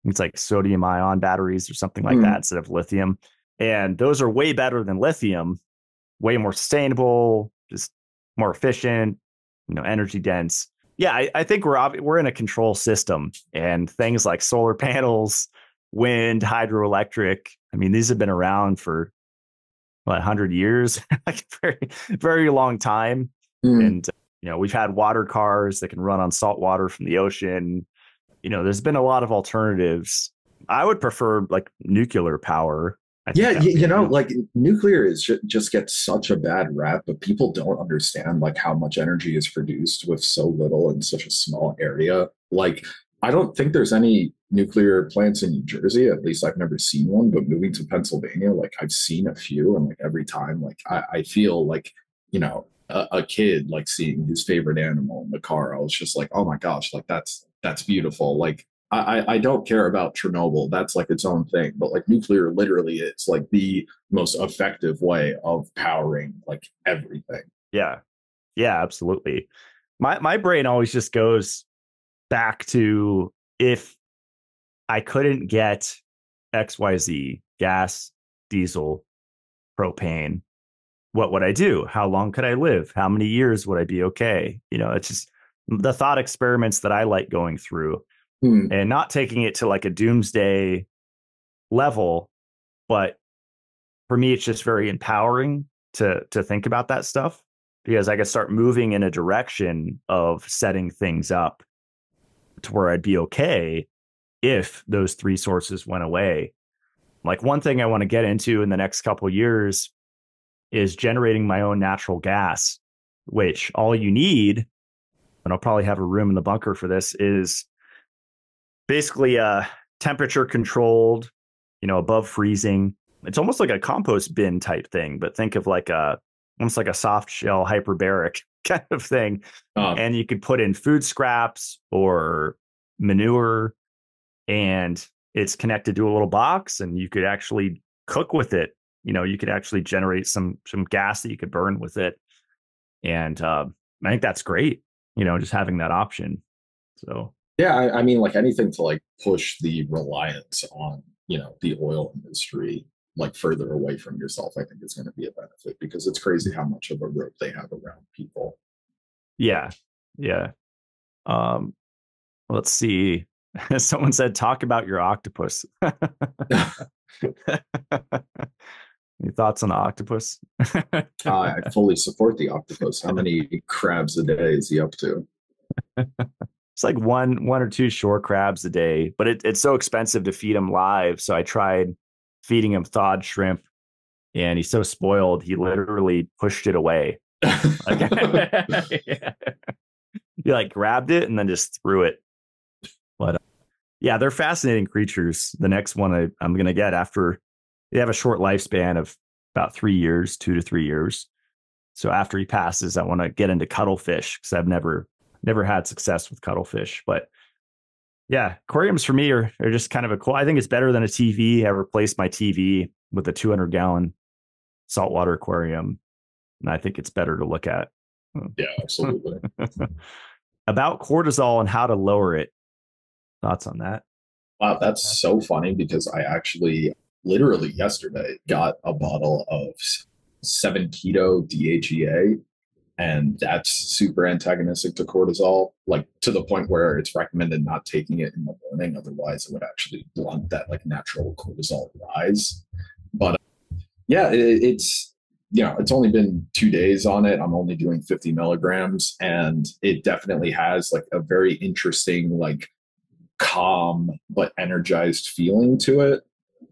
It's like sodium ion batteries or something like mm. that instead of lithium. And those are way better than lithium, way more sustainable, just more efficient, you know, energy dense. Yeah, I, I think we're we're in a control system, and things like solar panels, wind, hydroelectric. I mean, these have been around for what, one hundred years, like a very, very long time. Mm. And you know, we've had water cars that can run on salt water from the ocean. You know, there's been a lot of alternatives. I would prefer like nuclear power. I yeah, think you, you know, like nuclear is just gets such a bad rap, but people don't understand like how much energy is produced with so little in such a small area. Like, I don't think there's any nuclear plants in New Jersey. At least I've never seen one. But moving to Pennsylvania, like I've seen a few, and like every time, like I, I feel like, you know, a kid like seeing his favorite animal in the car. I was just like, oh my gosh, like that's that's beautiful. Like I I don't care about Chernobyl. That's like its own thing. But like nuclear literally is like the most effective way of powering like everything. Yeah. Yeah, absolutely. My my brain always just goes back to if I couldn't get X Y Z, gas, diesel, propane. What would I do? How long could I live? How many years would I be okay? You know, it's just the thought experiments that I like going through hmm. and not taking it to like a doomsday level. But for me, it's just very empowering to to think about that stuff, because I could start moving in a direction of setting things up to where I'd be okay if those three sources went away. Like, one thing I want to get into in the next couple of years is generating my own natural gas, which all you need, and I'll probably have a room in the bunker for this, is basically a temperature controlled, you know, above freezing. It's almost like a compost bin type thing, but think of like a, almost like a soft shell hyperbaric kind of thing. Um, and you could put in food scraps or manure, and it's connected to a little box, and you could actually cook with it. You know, you could actually generate some some gas that you could burn with it. And uh, I think that's great, you know, just having that option. So, yeah, I, I mean, like anything to like push the reliance on, you know, the oil industry like further away from yourself, I think it's going to be a benefit, because it's crazy how much of a rope they have around people. Yeah. Yeah. Um, let's see. Someone said, talk about your octopus. Any thoughts on the octopus? uh, I fully support the octopus. How many crabs a day is he up to? It's like one, one or two shore crabs a day, but it, it's so expensive to feed him live. So I tried feeding him thawed shrimp, and he's so spoiled, he literally pushed it away. Like, yeah. He like grabbed it and then just threw it. But uh, yeah, they're fascinating creatures. The next one I, I'm going to get after, they have a short lifespan of about three years, two to three years. So after he passes, I want to get into cuttlefish, because I've never, never had success with cuttlefish. But yeah, aquariums for me are, are just kind of a cool, I think it's better than a T V. I replaced my T V with a two hundred gallon saltwater aquarium, and I think it's better to look at. Yeah, absolutely. About cortisol and how to lower it. Thoughts on that? Wow, that's so funny, because I actually literally yesterday got a bottle of seven keto D H E A, and that's super antagonistic to cortisol, like to the point where it's recommended not taking it in the morning. Otherwise, it would actually blunt that like natural cortisol rise. But uh, yeah, it, it's, you know, it's only been two days on it. I'm only doing fifty milligrams, and it definitely has like a very interesting, like calm but energized feeling to it.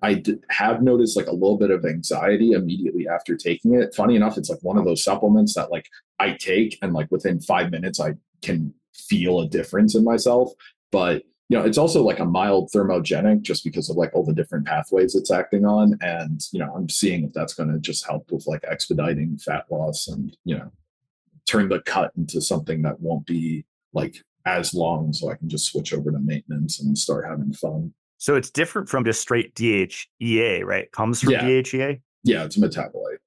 I did have noticed like a little bit of anxiety immediately after taking it. Funny enough, it's like one of those supplements that like I take, and like within five minutes, I can feel a difference in myself. But, you know, it's also like a mild thermogenic, just because of like all the different pathways it's acting on. And, you know, I'm seeing if that's going to just help with like expediting fat loss, and, you know, turn the cut into something that won't be like as long, so I can just switch over to maintenance and start having fun. So it's different from just straight D H E A, right? It comes from yeah. D H E A? Yeah, it's a metabolite.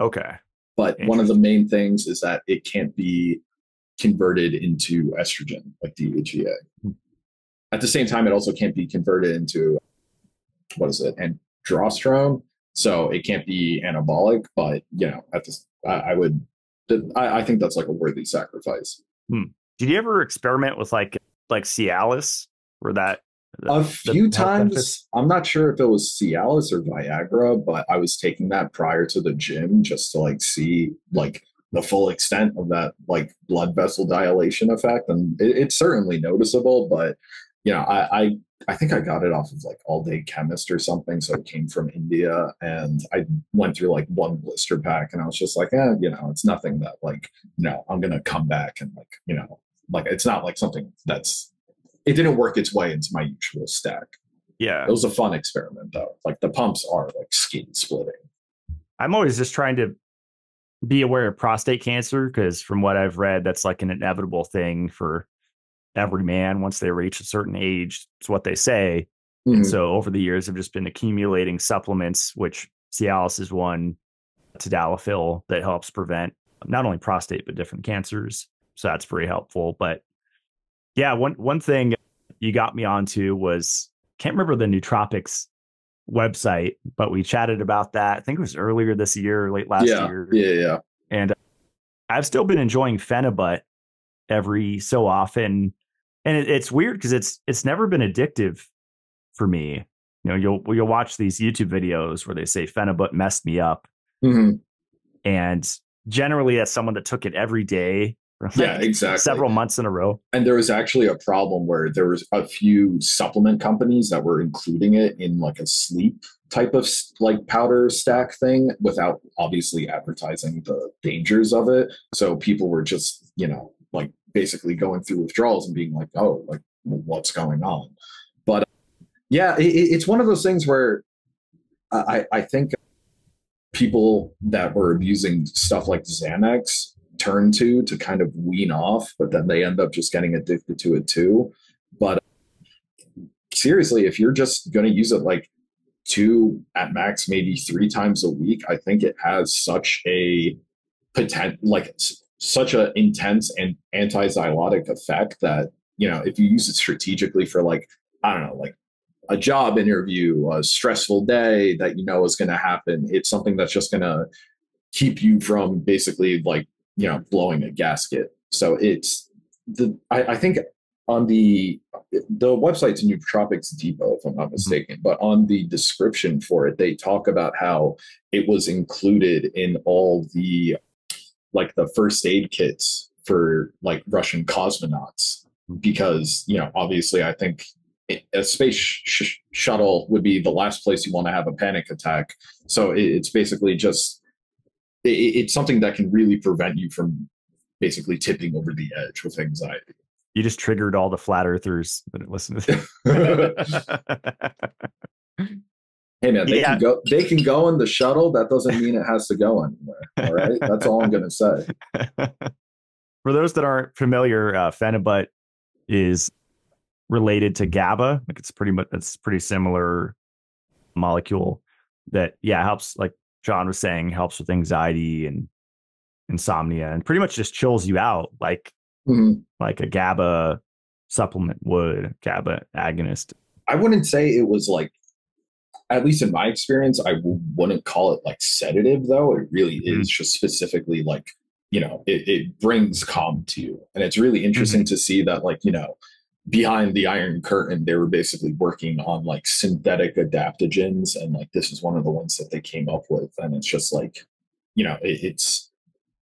Okay. But one of the main things is that it can't be converted into estrogen, like D H E A. At the same time, it also can't be converted into, what is it, androsterone. So it can't be anabolic, but, you know, at this, I, I would, I, I think that's like a worthy sacrifice. Hmm. Did you ever experiment with like, like Cialis, or that? The, a few times benefits. I'm not sure if it was Cialis or Viagra, but I was taking that prior to the gym just to like see like the full extent of that like blood vessel dilation effect, and it, it's certainly noticeable. But you know, I, I I think I got it off of like All Day Chemist or something, so it came from India, and I went through like one blister pack, and I was just like, eh, you know, it's nothing that like, no, I'm gonna come back and like, you know, like it's not like something that's. It didn't work its way into my usual stack. Yeah. It was a fun experiment, though. Like the pumps are like skin splitting. I'm always just trying to be aware of prostate cancer, because from what I've read, that's like an inevitable thing for every man once they reach a certain age. It's what they say. Mm-hmm. And so over the years, I've just been accumulating supplements, which Cialis is one, Tadalafil, that helps prevent not only prostate, but different cancers. So that's very helpful. But yeah, one one thing you got me onto was can't remember the nootropics website, but we chatted about that. I think it was earlier this year, or late last yeah, year. Yeah, yeah. And I've still been enjoying Phenibut every so often. And it, it's weird because it's it's never been addictive for me. You know, you'll you'll watch these YouTube videos where they say Phenibut messed me up. Mm-hmm. And generally, as someone that took it every day, like yeah, exactly, several months in a row. And there was actually a problem where there was a few supplement companies that were including it in like a sleep type of like powder stack thing without obviously advertising the dangers of it. So people were just, you know, like basically going through withdrawals and being like, oh, like what's going on? But yeah, it, it's one of those things where I, I think people that were abusing stuff like Xanax turn to to kind of wean off, but then they end up just getting addicted to it too. But seriously, if you're just going to use it like two at max, maybe three times a week, I think it has such a potent, like such an intense and anti-xylotic effect that, you know, if you use it strategically for like, I don't know, like a job interview, a stressful day that you know is going to happen, it's something that's just going to keep you from basically like, you know, blowing a gasket. So it's the, I, I think on the, the website's Nootropics Depot, if I'm not mistaken, mm-hmm. but on the description for it, they talk about how it was included in all the, like the first aid kits for like Russian cosmonauts, mm-hmm. because, you know, obviously I think it, a space sh- shuttle would be the last place you want to have a panic attack. So it, it's basically just, it's something that can really prevent you from basically tipping over the edge with anxiety. You just triggered all the flat earthers that listen to this. Hey man, they yeah. can go, they can go in the shuttle. That doesn't mean it has to go anywhere. All right. That's all I'm going to say. For those that aren't familiar, uh, Phenibut is related to GABA. Like it's pretty much, it's pretty similar molecule that, yeah, helps like, John was saying, helps with anxiety and insomnia and pretty much just chills you out like mm-hmm. like a GABA supplement would, GABA agonist. I wouldn't say it was like, at least in my experience, I w- wouldn't call it like sedative though. It really mm-hmm. is just specifically like, you know, it, it brings calm to you. And it's really interesting mm-hmm. to see that like, you know, behind the Iron Curtain, they were basically working on like synthetic adaptogens. And like, this is one of the ones that they came up with. And it's just like, you know, it, it's,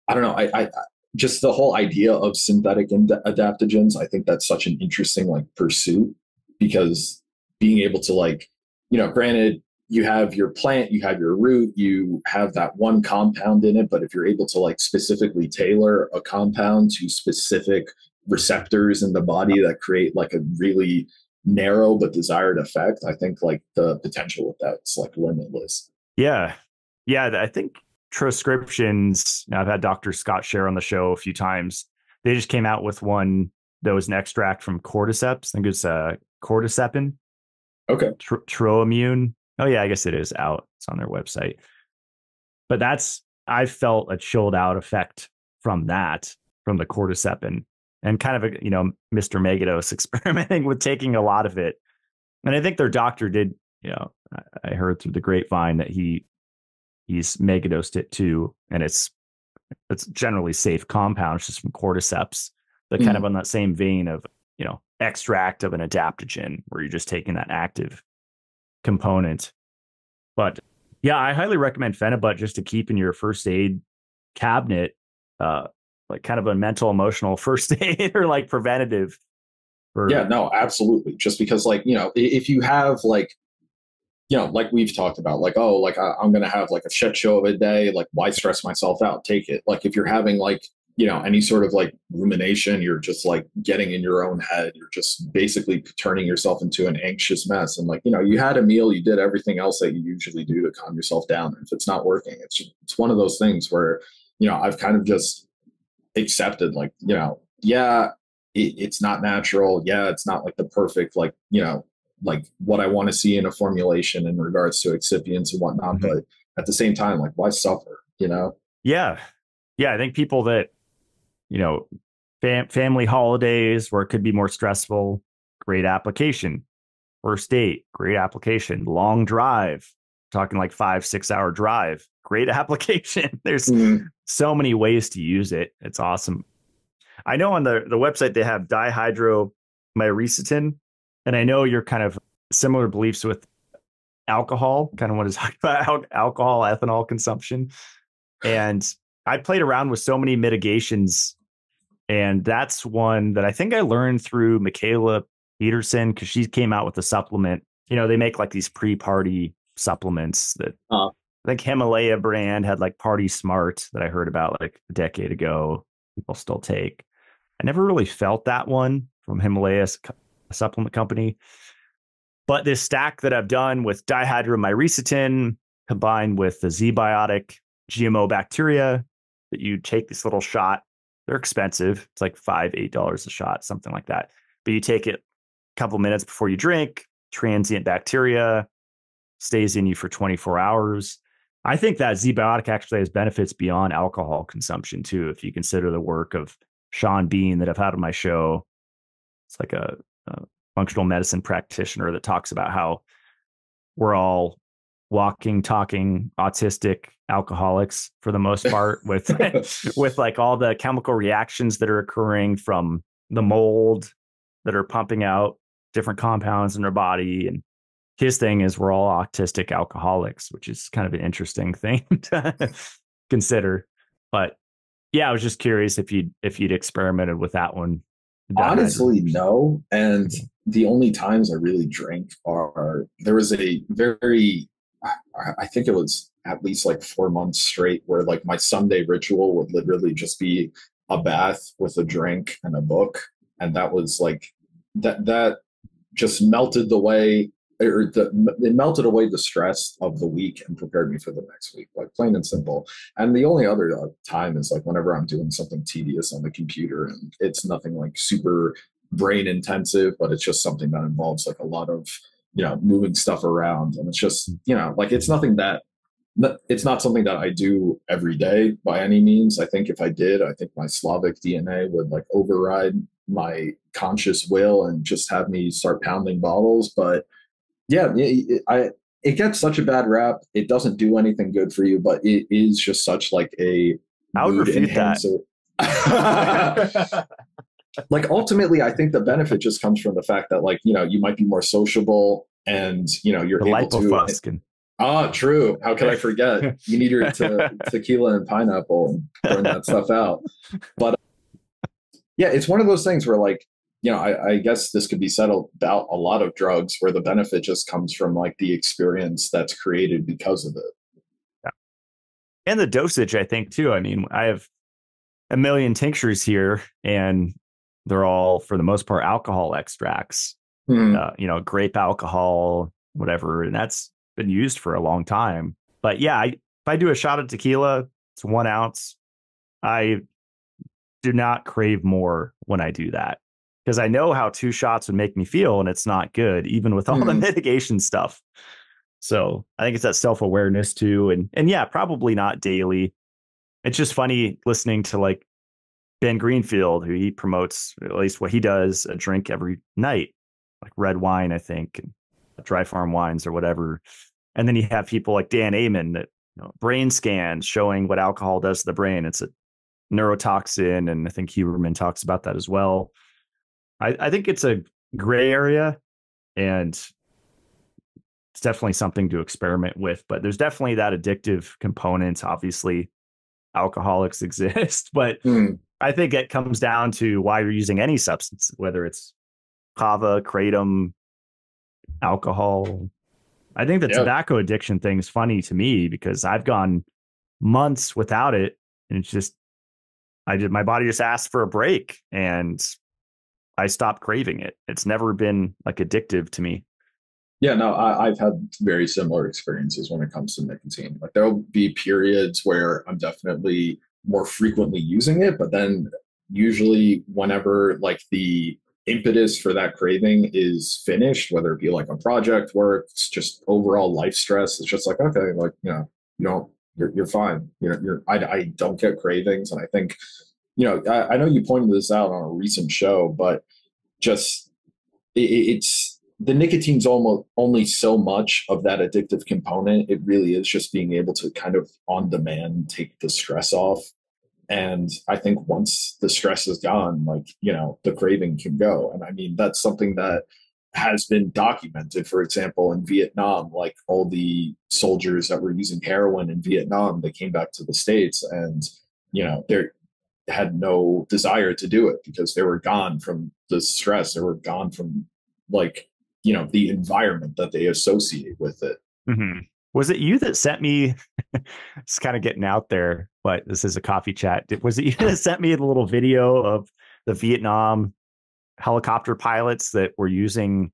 I don't know. I, I, just the whole idea of synthetic adaptogens, I think that's such an interesting like pursuit, because being able to like, you know, granted you have your plant, you have your root, you have that one compound in it, but if you're able to like specifically tailor a compound to specific receptors in the body that create like a really narrow but desired effect, I think like the potential with that's like limitless. Yeah. Yeah. I think transcriptions, I've had Doctor Scott Scher on the show a few times. They just came out with one that was an extract from cordyceps. I think it's uh, Cordycepin. Okay. Tr- Troimmune. Oh yeah, I guess it is out. It's on their website. But that's, I felt a chilled out effect from that, from the Cordycepin. And kind of, a, you know, Mister Megados experimenting with taking a lot of it. And I think their doctor did, you know, I heard through the grapevine that he he's Megadosed it too. And it's it's generally safe compound. It's just from cordyceps, but mm-hmm. kind of on that same vein of, you know, extract of an adaptogen where you're just taking that active component. But yeah, I highly recommend Phenibut just to keep in your first aid cabinet, uh, like kind of a mental, emotional first aid or like preventative. Or- yeah, no, absolutely. Just because like, you know, if you have like, you know, like we've talked about like, oh, like I, I'm going to have like a shit show of a day. Like why stress myself out? Take it. Like if you're having like, you know, any sort of like rumination, you're just like getting in your own head. You're just basically turning yourself into an anxious mess. And like, you know, you had a meal, you did everything else that you usually do to calm yourself down. And if it's not working, it's it's one of those things where, you know, I've kind of just accepted like, you know, yeah, it, it's not natural. Yeah, it's not like the perfect, like, you know, like what I want to see in a formulation in regards to excipients and whatnot. Mm-hmm. But at the same time, like why suffer, you know? Yeah. Yeah. I think people that, you know, fam- family holidays where it could be more stressful, great application. First date, great application. Long drive, talking like five, six hour drive. Great application. There's mm-hmm. so many ways to use it. It's awesome. I know on the, the website they have dihydromyresetin, and I know you're kind of similar beliefs with alcohol, kind of what is about alcohol, ethanol consumption. And I played around with so many mitigations, and that's one that I think I learned through Michaela Peterson, because she came out with a supplement. You know, they make like these pre-party supplements that uh-huh. I think Himalaya brand had, like Party Smart, that I heard about like a decade ago. People still take. I never really felt that one from Himalaya, a supplement company. But this stack that I've done with dihydromyresetin combined with the Z-biotic G M O bacteria, that you take this little shot. They're expensive. It's like five, eight dollars a shot, something like that. But you take it a couple minutes before you drink. Transient bacteria stays in you for twenty-four hours. I think that Z-biotic actually has benefits beyond alcohol consumption too. If you consider the work of Sean Bean that I've had on my show, it's like a, a functional medicine practitioner that talks about how we're all walking, talking, autistic alcoholics for the most part, with with like all the chemical reactions that are occurring from the mold that are pumping out different compounds in their body. And his thing is we're all autistic alcoholics, which is kind of an interesting thing to consider. But yeah, I was just curious if you'd, if you'd experimented with that one. Honestly, no. And the only times I really drink are, there was a very, I think it was at least like four months straight where like my Sunday ritual would literally just be a bath with a drink and a book. And that was like, that, that just melted the way, or the, it melted away the stress of the week and prepared me for the next week, like plain and simple. And the only other time is like whenever I'm doing something tedious on the computer, and it's nothing like super brain intensive, but it's just something that involves like a lot of, you know, moving stuff around. And it's just, you know, like it's nothing that, it's not something that I do every day by any means. I think if I did, I think my Slavic D N A would like override my conscious will and just have me start pounding bottles. But yeah, it, I, it gets such a bad rap. It doesn't do anything good for you, but it is just such like a I would refute enhancer. That. Like ultimately, I think the benefit just comes from the fact that like, you know, you might be more sociable, and you know, you're the able lipofuscin. To. Ah, oh, true. How could I forget? You need your te- tequila and pineapple and burn that stuff out. But yeah, it's one of those things where like, you know, I, I guess this could be said about a lot of drugs where the benefit just comes from like the experience that's created because of it. Yeah. And the dosage, I think too. I mean, I have a million tinctures here, and they're all for the most part alcohol extracts, mm. uh, you know, grape alcohol, whatever. And that's been used for a long time. But yeah, I, if I do a shot of tequila, it's one ounce. I do not crave more when I do that, because I know how two shots would make me feel, and it's not good, even with all mm. the mitigation stuff. So I think it's that self-awareness too. And, and yeah, probably not daily. It's just funny listening to like Ben Greenfield, who he promotes, at least what he does, a drink every night, like red wine, I think, and dry farm wines or whatever. And then you have people like Dan Amen that, you know, brain scans showing what alcohol does to the brain. It's a neurotoxin. And I think Huberman talks about that as well. I, I think it's a gray area, and it's definitely something to experiment with, but there's definitely that addictive component. Obviously alcoholics exist, but mm. I think it comes down to why you're using any substance, whether it's kava, kratom, alcohol. I think the yeah. tobacco addiction thing is funny to me, because I've gone months without it, and it's just I did my body just asked for a break, and I stopped craving it. It's never been like addictive to me. Yeah, no, I, I've had very similar experiences when it comes to nicotine. Like there'll be periods where I'm definitely more frequently using it, but then usually whenever like the impetus for that craving is finished, whether it be like a project, work, it's just overall life stress, it's just like, okay, like, you know, you don't, you're, you're fine. You're, you're, I, I don't get cravings. And I think, you know, I, I know you pointed this out on a recent show, but just it, it's the nicotine's almost only so much of that addictive component. It really is just being able to kind of on demand take the stress off. And I think once the stress is gone, like, you know, the craving can go. And I mean, that's something that has been documented, for example, in Vietnam, like all the soldiers that were using heroin in Vietnam, they came back to the States and, you know, they had no desire to do it because they were gone from the stress. They were gone from, like, you know, the environment that they associate with it. Mm-hmm. Was it you that sent me, it's kind of getting out there, but this is a coffee chat. Was it you that sent me the little video of the Vietnam helicopter pilots that were using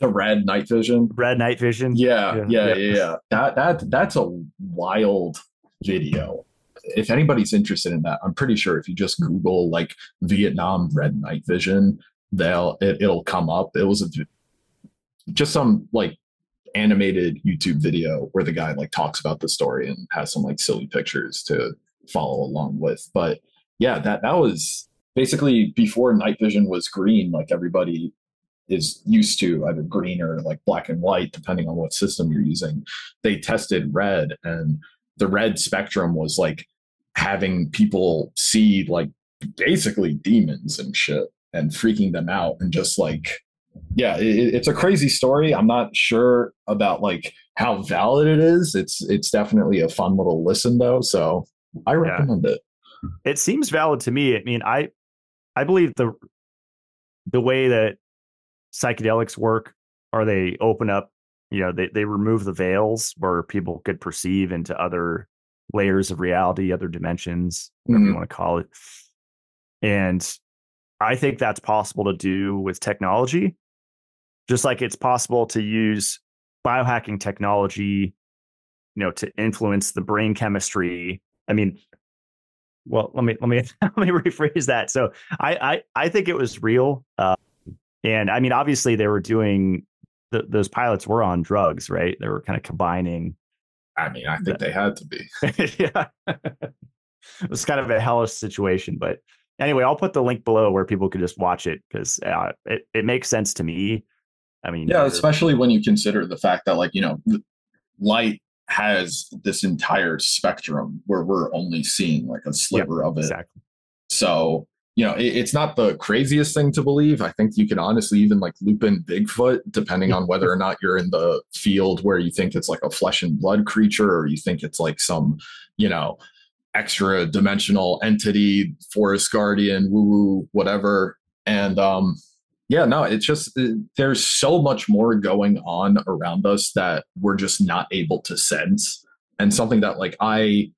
the red night vision? Red night vision. Yeah. Yeah. Yeah. yeah. yeah, yeah. That, that, that's a wild video. If anybody's interested in that, I'm pretty sure if you just Google like Vietnam red night vision, they'll, it, it'll come up. It was a, just some like animated YouTube video where the guy like talks about the story and has some like silly pictures to follow along with. But yeah, that, that was basically before night vision was green, like everybody is used to either green or like black and white, depending on what system you're using. They tested red, and the red spectrum was like having people see like basically demons and shit and freaking them out and just like, yeah, it, it's a crazy story. I'm not sure about like how valid it is. It's, it's definitely a fun little listen though. So I recommend yeah. it. It seems valid to me. I mean, I, I believe the, the way that psychedelics work are they open up, you know, they, they remove the veils where people could perceive into other layers of reality, other dimensions, whatever mm-hmm. you want to call it. And I think that's possible to do with technology, just like it's possible to use biohacking technology, you know, to influence the brain chemistry. I mean, well, let me let me let me rephrase that. So I I, I think it was real, uh, and I mean, obviously they were doing th- those pilots were on drugs, right? They were kind of combining. I mean, I think the, they had to be. yeah, it was kind of a hellish situation, but. Anyway, I'll put the link below where people can just watch it because uh, it, it makes sense to me. I mean, yeah, especially when you consider the fact that, like, you know, light has this entire spectrum where we're only seeing like a sliver yeah, of it. Exactly. So, you know, it, it's not the craziest thing to believe. I think you can honestly even like loop in Bigfoot, depending on whether or not you're in the field where you think it's like a flesh and blood creature or you think it's like some, you know, extra dimensional entity, forest guardian, woo woo, whatever. And um, yeah, no, it's just, it, there's so much more going on around us that we're just not able to sense. And something that like, I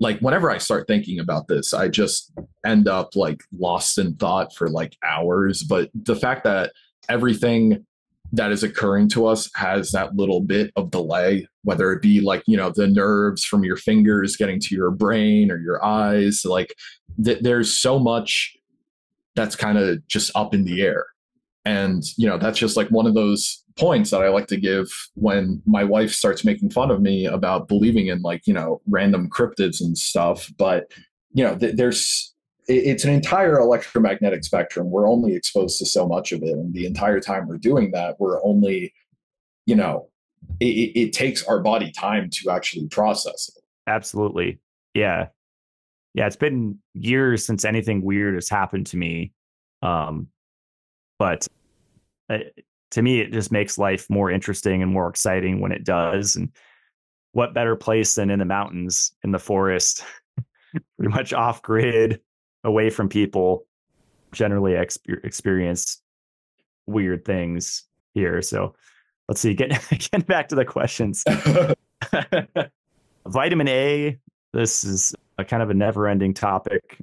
like, whenever I start thinking about this, I just end up like lost in thought for like hours. But the fact that everything that is occurring to us has that little bit of delay, whether it be like, you know, the nerves from your fingers getting to your brain or your eyes, like th- there's so much that's kind of just up in the air. And, you know, that's just like one of those points that I like to give when my wife starts making fun of me about believing in like, you know, random cryptids and stuff. But, you know, th- there's, it's an entire electromagnetic spectrum. We're only exposed to so much of it. And the entire time we're doing that, we're only, you know, it, it takes our body time to actually process it. Absolutely. Yeah. Yeah. It's been years since anything weird has happened to me. Um, but uh, to me, it just makes life more interesting and more exciting when it does. And what better place than in the mountains, in the forest, pretty much off grid, away from people, generally ex- experience weird things here. So let's see, get, get back to the questions. Vitamin A, this is a kind of a never-ending topic.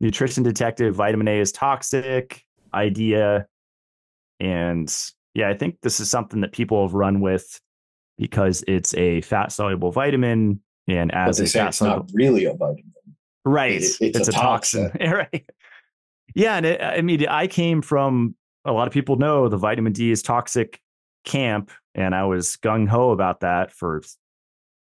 Nutrition detective, vitamin A is toxic, idea. And yeah, I think this is something that people have run with because it's a fat-soluble vitamin. And as a fat it's not really a vitamin. Right. It, it's, it's a, a toxin. toxin. Right. Yeah. And it, I mean, I came from, a lot of people know the vitamin D is toxic camp. And I was gung ho about that for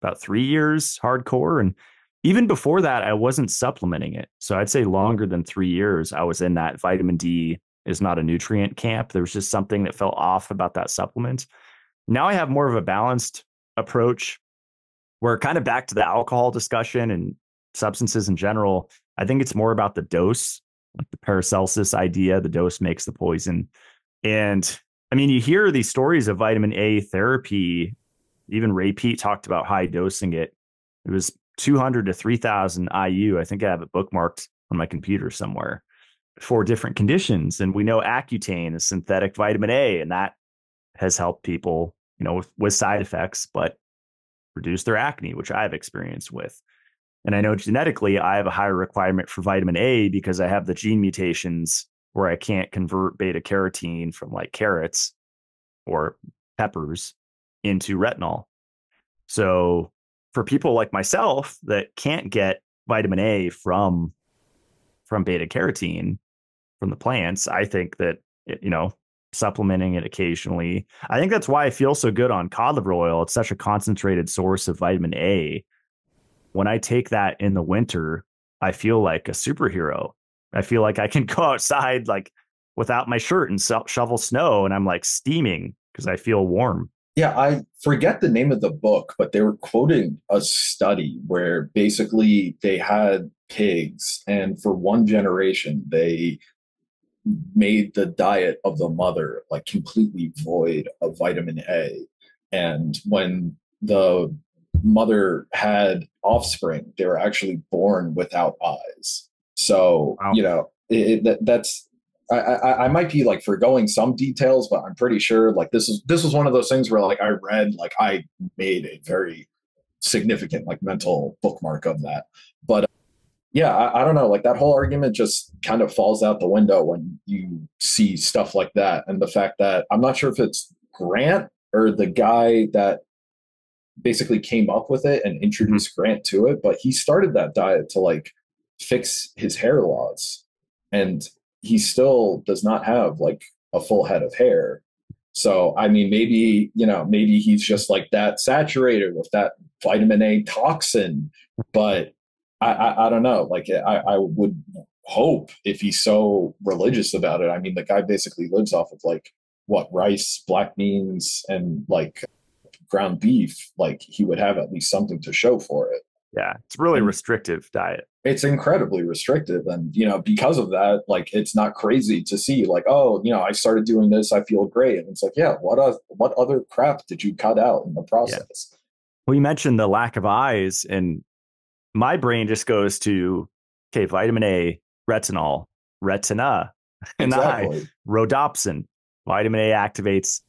about three years, hardcore. And even before that, I wasn't supplementing it. So I'd say longer than three years, I was in that vitamin D is not a nutrient camp. There was just something that felt off about that supplement. Now I have more of a balanced approach. We're kind of back to the alcohol discussion and substances in general. I think it's more about the dose, like the Paracelsus idea, the dose makes the poison. And I mean, you hear these stories of vitamin A therapy. Even Ray Pete talked about high dosing it. It was two hundred to three thousand I U. I think I have it bookmarked on my computer somewhere for different conditions. And we know Accutane is synthetic vitamin A, and that has helped people, you know, with, with side effects, but reduce their acne, which I've experienced with. And I know genetically I have a higher requirement for vitamin A because I have the gene mutations where I can't convert beta carotene from like carrots or peppers into retinol. So for people like myself that can't get vitamin A from, from beta carotene from the plants, I think that, it, you know, supplementing it occasionally. I think that's why I feel so good on cod liver oil. It's such a concentrated source of vitamin A. When I take that in the winter, I feel like a superhero. I feel like I can go outside like without my shirt and so- shovel snow, and I'm like steaming because I feel warm. Yeah, I forget the name of the book, but they were quoting a study where basically they had pigs, and for one generation, they made the diet of the mother like completely void of vitamin A. And when the mother had offspring, they were actually born without eyes. So, wow. you know, it, it, that's, I, I, I might be like foregoing some details, but I'm pretty sure like this is, this was one of those things where like I read, like I made a very significant like mental bookmark of that. But yeah, I, I don't know, like that whole argument just kind of falls out the window when you see stuff like that. And the fact that I'm not sure if it's Grant or the guy that basically came up with it and introduced mm-hmm. Grant to it, but he started that diet to like fix his hair loss, and he still does not have like a full head of hair. So, I mean, maybe, you know, maybe he's just like that saturated with that vitamin A toxin, but I, I, I don't know. Like I, I would hope if he's so religious about it. I mean, the guy basically lives off of like what, rice, black beans, and like ground beef. Like he would have at least something to show for it. Yeah. It's really and restrictive diet. It's incredibly restrictive. And, you know, because of that, like, it's not crazy to see like, oh, you know, I started doing this, I feel great. And it's like, yeah, what, a, what other crap did you cut out in the process? Yeah. Well, you mentioned the lack of eyes, and my brain just goes to, okay, vitamin A, retinol, retina, and exactly. eye, rhodopsin. Vitamin A activates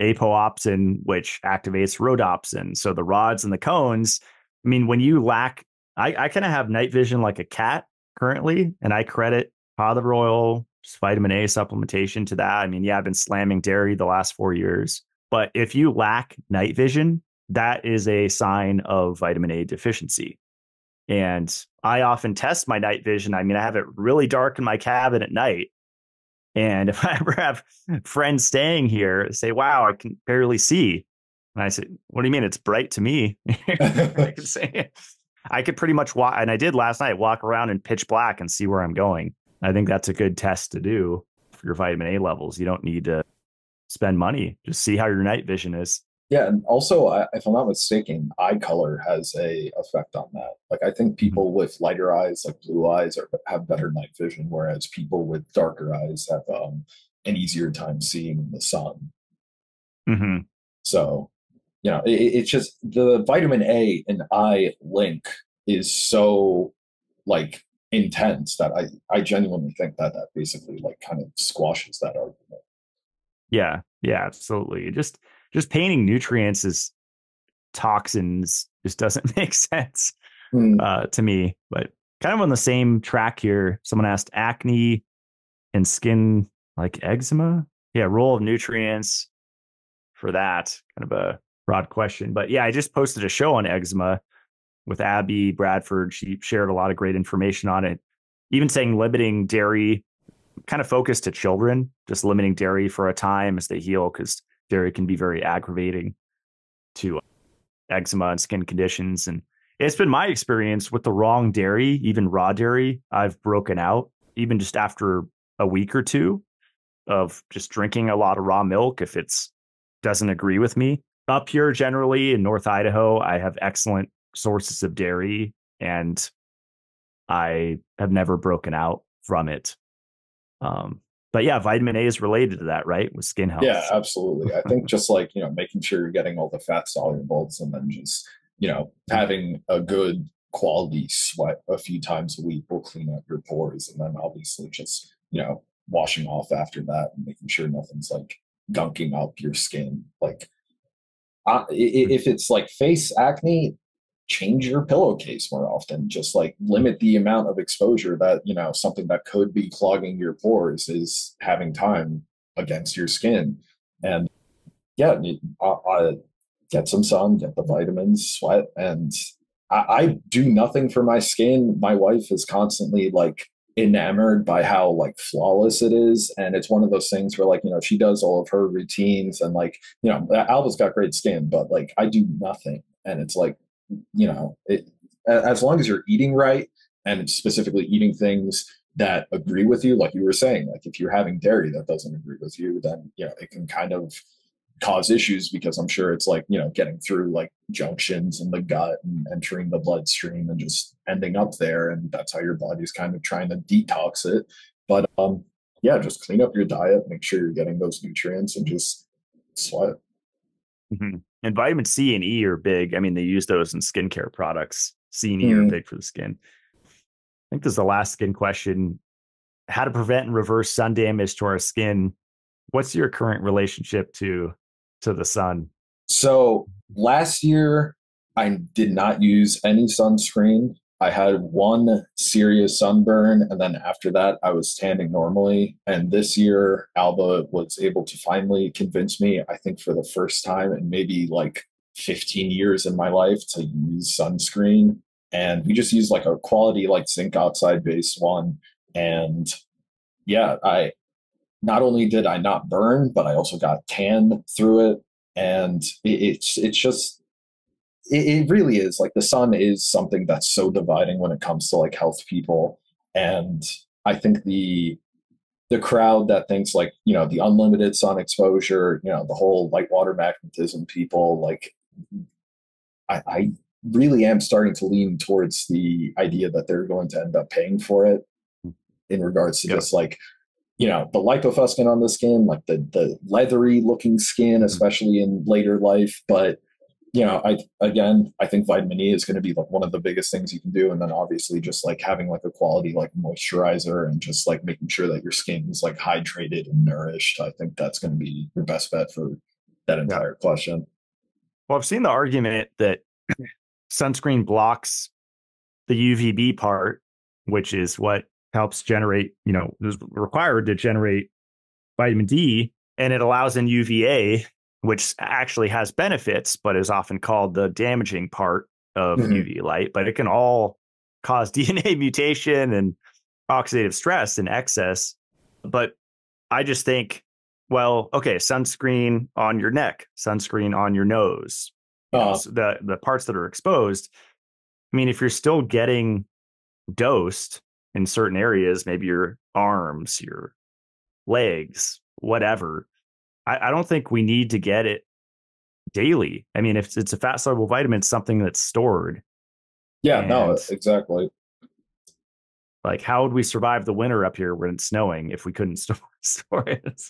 apoopsin, which activates rhodopsin. So the rods and the cones, I mean, when you lack, I, I kind of have night vision like a cat currently, and I credit cod liver oil, vitamin A supplementation to that. I mean, yeah, I've been slamming dairy the last four years, but if you lack night vision, that is a sign of vitamin A deficiency. And I often test my night vision. I mean, I have it really dark in my cabin at night. And if I ever have friends staying here say, wow, I can barely see. And I said, what do you mean? It's bright to me. I could say it. I could pretty much walk, and I did last night, walk around in pitch black and see where I'm going. I think that's a good test to do for your vitamin A levels. You don't need to spend money. Just see how your night vision is. Yeah. And also, if I'm not mistaken, eye color has a effect on that. Like, I think people with lighter eyes, like blue eyes, are, have better night vision, whereas people with darker eyes have um, an easier time seeing the sun. Mm-hmm. So... You know, it, it's just the vitamin A and I link is so like intense that I, I genuinely think that that basically like kind of squashes that argument. Yeah, yeah, absolutely. Just just painting nutrients as toxins just doesn't make sense mm. uh, to me. But kind of on the same track here, someone asked acne and skin like eczema. Yeah, role of nutrients for that, kind of a broad question. But yeah, I just posted a show on eczema with Abby Bradford. She shared a lot of great information on it, even saying limiting dairy, kind of focused to children, just limiting dairy for a time as they heal, because dairy can be very aggravating to eczema and skin conditions. And it's been my experience with the wrong dairy, even raw dairy, I've broken out, even just after a week or two of just drinking a lot of raw milk if it's doesn't agree with me. Up here, generally in North Idaho, I have excellent sources of dairy, and I have never broken out from it. Um, but yeah, vitamin A is related to that, right? With skin health. Yeah, absolutely. I think just like, you know, making sure you're getting all the fat solubles, and then just, you know, having a good quality sweat a few times a week will clean up your pores. And then obviously just, you know, washing off after that and making sure nothing's like gunking up your skin. Like uh, if it's like face acne, change your pillowcase more often. Just like limit the amount of exposure that, you know, something that could be clogging your pores is having time against your skin. And yeah, I, I get some sun, get the vitamins, sweat. And I, I do nothing for my skin. My wife is constantly like enamored by how like flawless it is. And it's one of those things where like, you know, she does all of her routines and like, you know, Alva's got great skin, but like I do nothing. And it's like, you know, it, as long as you're eating right and specifically eating things that agree with you, like you were saying, like if you're having dairy that doesn't agree with you, then, you know, it can kind of cause issues, because I'm sure it's like, you know, getting through like junctions in the gut and entering the bloodstream and just ending up there. And that's how your body's kind of trying to detox it. But um, yeah, just clean up your diet, make sure you're getting those nutrients, and just sweat. Mm-hmm. And vitamin C and E are big. I mean, they use those in skincare products. C and E mm. are big for the skin. I think this is the last skin question. How to prevent and reverse sun damage to our skin. What's your current relationship to, to the sun? So last year, I did not use any sunscreen. I had one serious sunburn, and then after that, I was tanning normally. And this year, Alba was able to finally convince me, I think for the first time in maybe like fifteen years in my life, to use sunscreen. And we just used like a quality like zinc oxide based one. And yeah, I not only did I not burn, but I also got tan through it. And it, it's it's just... it really is like the sun is something that's so dividing when it comes to like health people. And I think the, the crowd that thinks like, you know, the unlimited sun exposure, you know, the whole light water magnetism people, like I, I really am starting to lean towards the idea that they're going to end up paying for it in regards to yep. just like, you know, the lipofuscin on the skin, like the, the leathery looking skin, especially in later life. But you know, I, again, I think vitamin E is going to be like one of the biggest things you can do. And then obviously just like having like a quality, like moisturizer, and just like making sure that your skin is like hydrated and nourished. I think that's going to be your best bet for that entire yeah. question. Well, I've seen the argument that sunscreen blocks the U V B part, which is what helps generate, you know, is required to generate vitamin D, and it allows in U V A, which actually has benefits, but is often called the damaging part of mm-hmm. U V light. But it can all cause D N A mutation and oxidative stress in excess. But I just think, well, okay, sunscreen on your neck, sunscreen on your nose, oh. you know, so the, the parts that are exposed. I mean, if you're still getting dosed in certain areas, maybe your arms, your legs, whatever, I don't think we need to get it daily. I mean, if it's a fat soluble vitamin, it's something that's stored. Yeah, and no, exactly. Like, how would we survive the winter up here when it's snowing if we couldn't store, store it?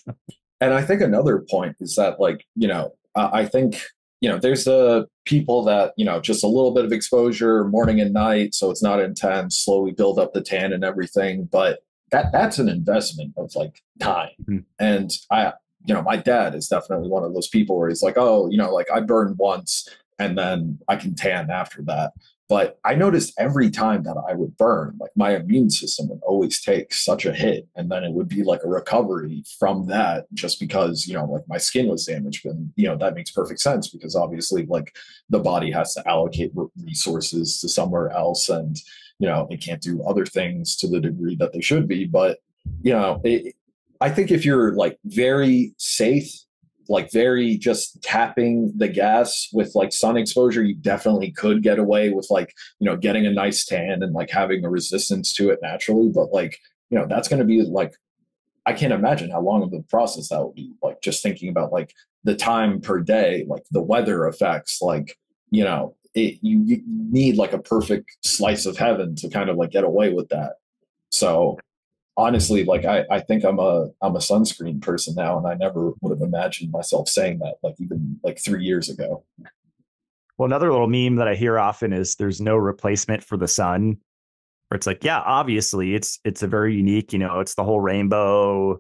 And I think another point is that, like, you know, I think, you know, there's the people that, you know, just a little bit of exposure morning and night, so it's not intense, slowly build up the tan and everything. But that that's an investment of like time. Mm-hmm. And I, you know, my dad is definitely one of those people where he's like, oh, you know, like I burn once and then I can tan after that. But I noticed every time that I would burn, like my immune system would always take such a hit. And then it would be like a recovery from that, just because, you know, like my skin was damaged. And, you know, that makes perfect sense, because obviously like the body has to allocate resources to somewhere else, and, you know, it can't do other things to the degree that they should be. But, you know, it, I think if you're like very safe, like very just tapping the gas with like sun exposure, you definitely could get away with like, you know, getting a nice tan and like having a resistance to it naturally. But like, you know, that's going to be like I can't imagine how long of a process that would be. Like just thinking about like the time per day, like the weather effects, like, you know, it, you, you need like a perfect slice of heaven to kind of like get away with that. So honestly, like I, I think I'm a, I'm a sunscreen person now, and I never would have imagined myself saying that like even like three years ago. Well, another little meme that I hear often is there's no replacement for the sun. Where it's like, yeah, obviously it's, it's a very unique, you know, it's the whole rainbow.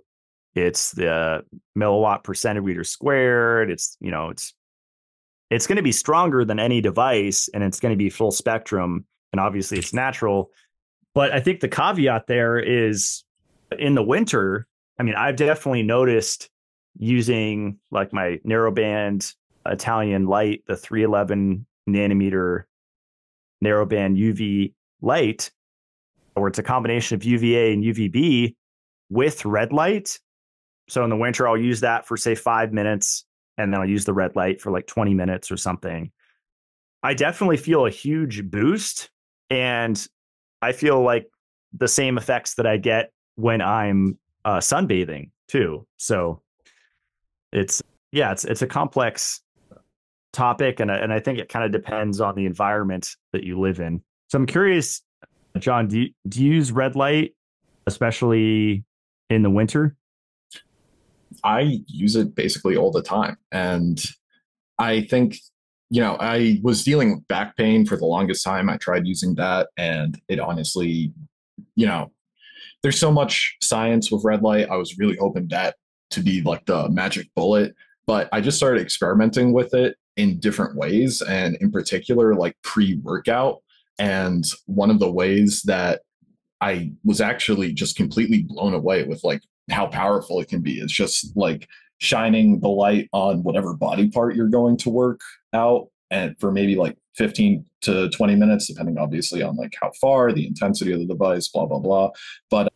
It's the milliwatt per centimeter squared. It's, you know, it's, it's going to be stronger than any device, and it's going to be full spectrum. And obviously it's natural. But I think the caveat there is in the winter, I mean, I've definitely noticed using like my narrowband Italian light, the three eleven nanometer narrowband U V light, where it's a combination of U V A and U V B with red light. So in the winter, I'll use that for say five minutes, and then I'll use the red light for like twenty minutes or something. I definitely feel a huge boost, and I feel like the same effects that I get when I'm uh, sunbathing too. So it's, yeah, it's it's a complex topic, and and I think it kind of depends on the environment that you live in. So I'm curious, John, do you, do you use red light, especially in the winter? I use it basically all the time. And I think, you know, I was dealing with back pain for the longest time. I tried using that, and it honestly, you know, there's so much science with red light. I was really hoping that to be like the magic bullet, but I just started experimenting with it in different ways. And in particular, like pre-workout. And one of the ways that I was actually just completely blown away with like how powerful it can be is just like shining the light on whatever body part you're going to work out, and for maybe like fifteen to twenty minutes, depending obviously on like how far, the intensity of the device, blah, blah, blah. But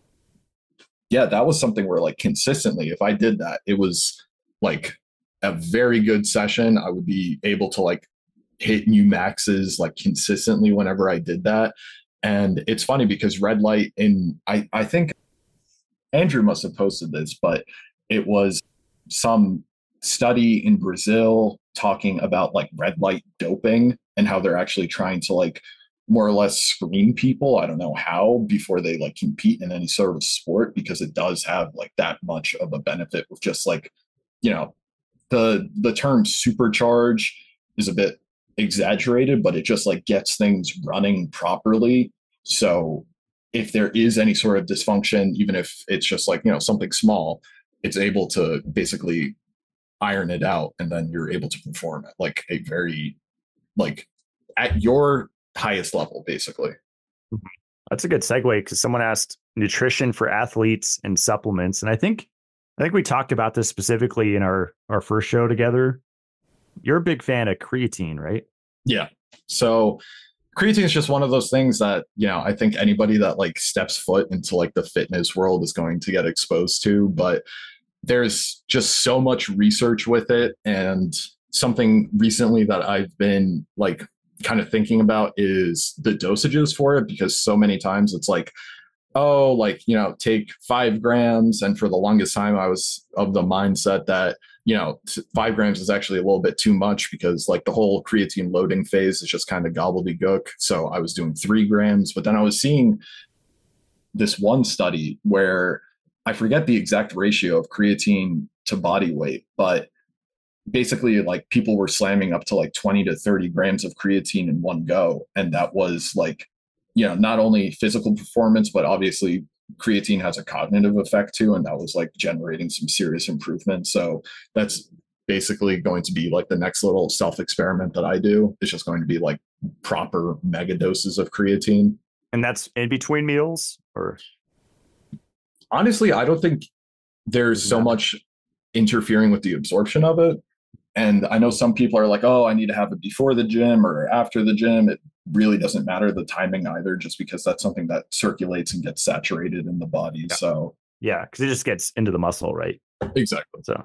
yeah, that was something where like consistently, if I did that, it was like a very good session. I would be able to like hit new maxes like consistently whenever I did that. And it's funny because red light in, I, I think Andrew must have posted this, but it was some study in Brazil talking about like red light doping and how they're actually trying to like more or less screen people, I don't know how, before they like compete in any sort of sport, because it does have like that much of a benefit with just like, you know, the the term supercharge is a bit exaggerated, but it just like gets things running properly. So if there is any sort of dysfunction, even if it's just like, you know, something small, it's able to basically iron it out, and then you're able to perform at like a very, like at your highest level, basically. That's a good segue, because someone asked nutrition for athletes and supplements. And I think, I think we talked about this specifically in our, our first show together. You're a big fan of creatine, right? Yeah. So creatine is just one of those things that, you know, I think anybody that like steps foot into like the fitness world is going to get exposed to, but there's just so much research with it. And something recently that I've been like kind of thinking about is the dosages for it, because so many times it's like, oh, like, you know, take five grams. And for the longest time, I was of the mindset that, you know, five grams is actually a little bit too much, because like the whole creatine loading phase is just kind of gobbledygook. So I was doing three grams, but then I was seeing this one study where I forget the exact ratio of creatine to body weight, but basically like people were slamming up to like twenty to thirty grams of creatine in one go. And that was like, you know, not only physical performance, but obviously creatine has a cognitive effect too. And that was like generating some serious improvement. So that's basically going to be like the next little self-experiment that I do. It's just going to be like proper mega doses of creatine. And that's in between meals, or? Honestly, I don't think there's so much interfering with the absorption of it. And I know some people are like, oh, I need to have it before the gym or after the gym. It really doesn't matter the timing either, just because that's something that circulates and gets saturated in the body. Yeah. So yeah, because it just gets into the muscle, right? Exactly. So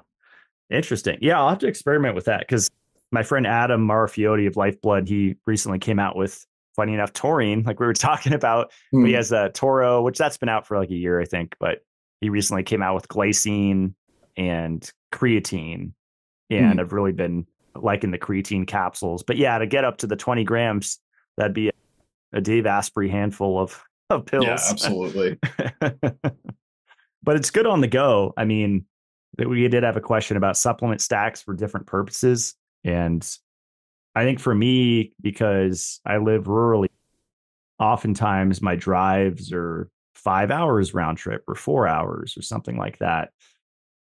interesting. Yeah, I'll have to experiment with that, because my friend Adam Marafiotti of Lifeblood, he recently came out with, funny enough, taurine, like we were talking about. Mm. He has a Toro, which that's been out for like a year, I think. But he recently came out with glycine and creatine, and mm-hmm. I've really been liking the creatine capsules. But yeah, to get up to the twenty grams, that'd be a Dave Asprey handful of, of pills. Yeah, absolutely. But it's good on the go. I mean, we did have a question about supplement stacks for different purposes. And I think for me, because I live rurally, oftentimes my drives are five hours round trip or four hours or something like that.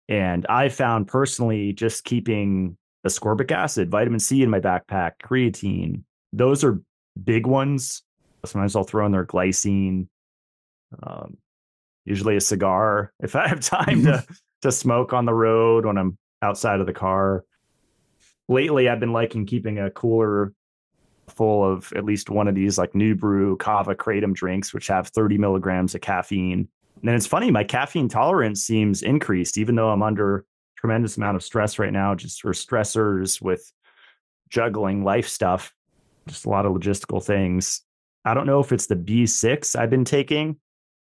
And I found personally just keeping ascorbic acid, vitamin C in my backpack, creatine, those are big ones. Sometimes I'll throw in their glycine, um, usually a cigar if I have time to, to smoke on the road when I'm outside of the car. Lately, I've been liking keeping a cooler full of at least one of these like New Brew, Kava, Kratom drinks, which have thirty milligrams of caffeine. And it's funny, my caffeine tolerance seems increased, even though I'm under a tremendous amount of stress right now, just or stressors with juggling life stuff, just a lot of logistical things. I don't know if it's the B six I've been taking,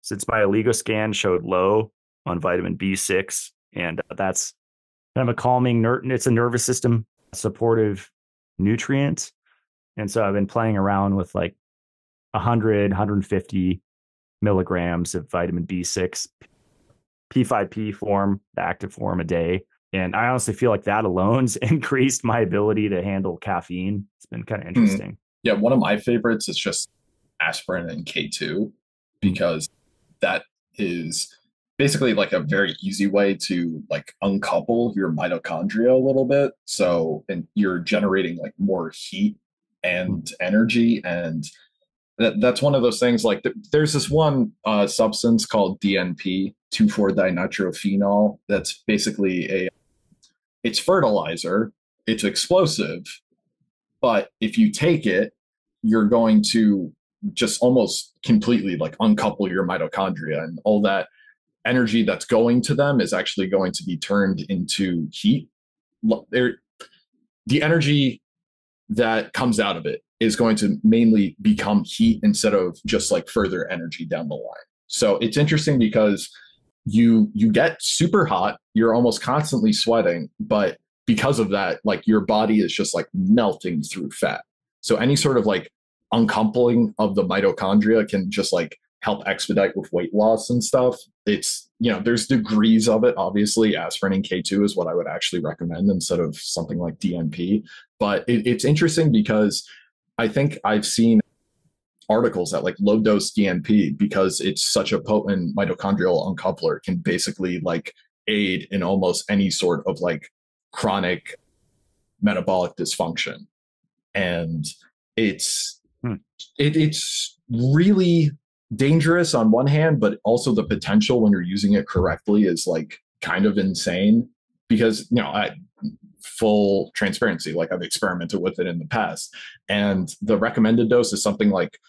since my oligo scan showed low on vitamin B six. And that's kind of a calming, ner- it's a nervous system supportive nutrient. And so I've been playing around with like one hundred, one hundred fifty milligrams of vitamin B six, P five P form, the active form a day. And I honestly feel like that alone's increased my ability to handle caffeine. It's been kind of interesting. Mm. Yeah, one of my favorites is just aspirin and K two, because that is basically like a very easy way to like uncouple your mitochondria a little bit. So, and you're generating like more heat and energy. And that, that's one of those things, like th- there's this one uh, substance called D N P, two four-dinitrophenol. That's basically a, it's fertilizer, it's explosive, but if you take it, you're going to just almost completely like uncouple your mitochondria, and all that energy that's going to them is actually going to be turned into heat. There, the energy that comes out of it is going to mainly become heat instead of just like further energy down the line. So it's interesting because you you get super hot, you're almost constantly sweating, but because of that, like your body is just like melting through fat. So any sort of like uncoupling of the mitochondria can just like help expedite with weight loss and stuff. It's, you know, there's degrees of it. Obviously, aspirin and K two is what I would actually recommend instead of something like D N P. But it, it's interesting because I think I've seen articles that like low dose D N P, because it's such a potent mitochondrial uncoupler, can basically like aid in almost any sort of like chronic metabolic dysfunction. And it's hmm. it, it's really dangerous on one hand, but also the potential when you're using it correctly is like kind of insane, because, you know, I, full transparency, like I've experimented with it in the past, and the recommended dose is something like,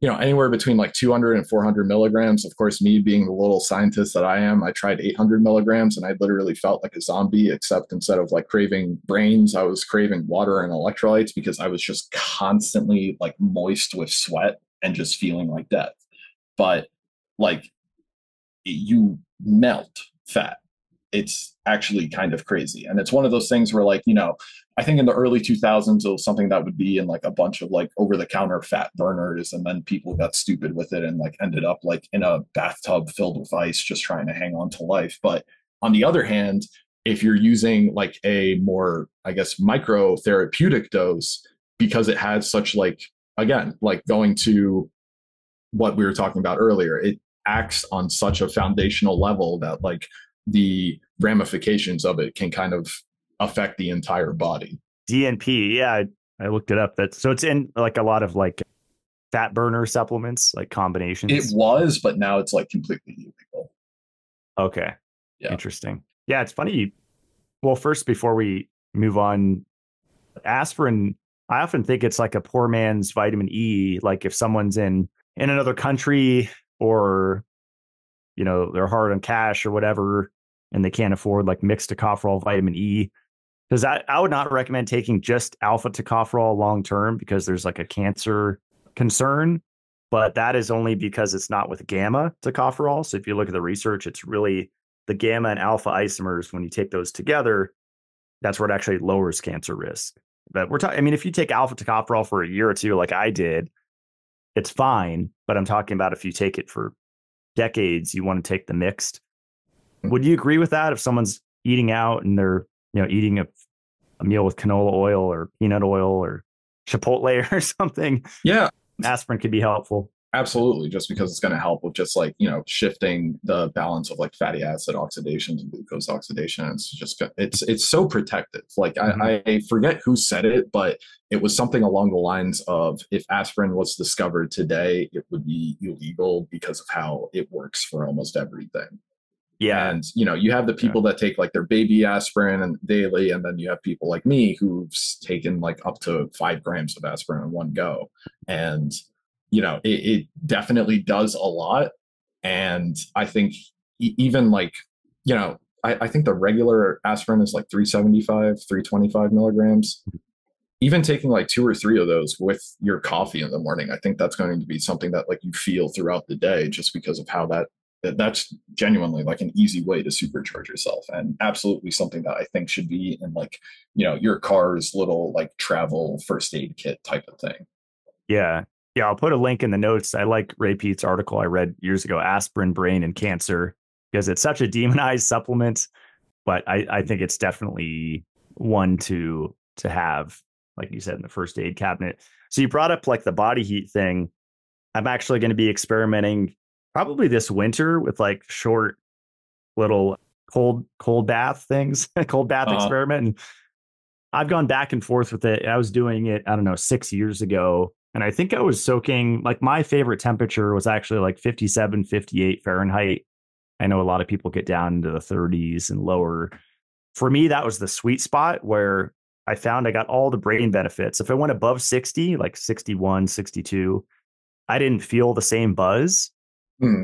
you know, anywhere between like two hundred and four hundred milligrams. Of course, me being the little scientist that I am, I tried eight hundred milligrams and I literally felt like a zombie, except instead of like craving brains, I was craving water and electrolytes, because I was just constantly like moist with sweat and just feeling like death. But like you melt fat. It's actually kind of crazy. And it's one of those things where like, you know, I think in the early two thousands, it was something that would be in like a bunch of like over-the-counter fat burners. And then people got stupid with it and like ended up like in a bathtub filled with ice, just trying to hang on to life. But on the other hand, if you're using like a more, I guess, micro therapeutic dose, because it has such like, again, like going to what we were talking about earlier, it acts on such a foundational level that like the ramifications of it can kind of affect the entire body. D N P, yeah, I, I looked it up. That's, so it's in like a lot of like fat burner supplements, like combinations. It was, but now it's like completely illegal. Okay, yeah. Interesting. Yeah, it's funny. Well, first, before we move on, aspirin, I often think it's like a poor man's vitamin E. Like if someone's in in another country, or, you know, they're hard on cash or whatever, and they can't afford like mixed tocopherol vitamin E. Because I, I would not recommend taking just alpha tocopherol long term, because there's like a cancer concern. but that is only because it's not with gamma tocopherol. So if you look at the research, it's really the gamma and alpha isomers. When you take those together, that's where it actually lowers cancer risk. But we're talking, I mean, if you take alpha tocopherol for a year or two, like I did, it's fine. But I'm talking about if you take it for decades, you want to take the mixed. Would you agree with that? If someone's eating out and they're, you know, eating a, a meal with canola oil or peanut oil or Chipotle or something, yeah, aspirin could be helpful. Absolutely, just because it's going to help with just like, you know, shifting the balance of like fatty acid oxidation to glucose oxidation. It's just, it's it's so protective. Like I, mm-hmm. I forget who said it, but it was something along the lines of, if aspirin was discovered today, it would be illegal because of how it works for almost everything. Yeah. And, you know, you have the people yeah. that take like their baby aspirin and daily, and then you have people like me who've taken like up to five grams of aspirin in one go. And, you know, it, it definitely does a lot. And I think even like, you know, I, I think the regular aspirin is like three seventy-five, three twenty-five milligrams. Even taking like two or three of those with your coffee in the morning, I think that's going to be something that like you feel throughout the day, just because of how that that's genuinely like an easy way to supercharge yourself, and absolutely something that I think should be in like, you know, your car's little like travel first aid kit type of thing. Yeah. Yeah. I'll put a link in the notes. I like Ray Pete's article I read years ago, Aspirin, Brain and Cancer, because it's such a demonized supplement, but I, I think it's definitely one to, to have, like you said, in the first aid cabinet. So you brought up like the body heat thing. I'm actually going to be experimenting probably this winter with like short little cold, cold bath things, cold bath uh-huh. experiment. And I've gone back and forth with it. I was doing it, I don't know, six years ago. And I think I was soaking, like my favorite temperature was actually like fifty-seven, fifty-eight Fahrenheit. I know a lot of people get down into the thirties and lower. For me, that was the sweet spot where I found I got all the brain benefits. If I went above sixty, like sixty-one, sixty-two, I didn't feel the same buzz.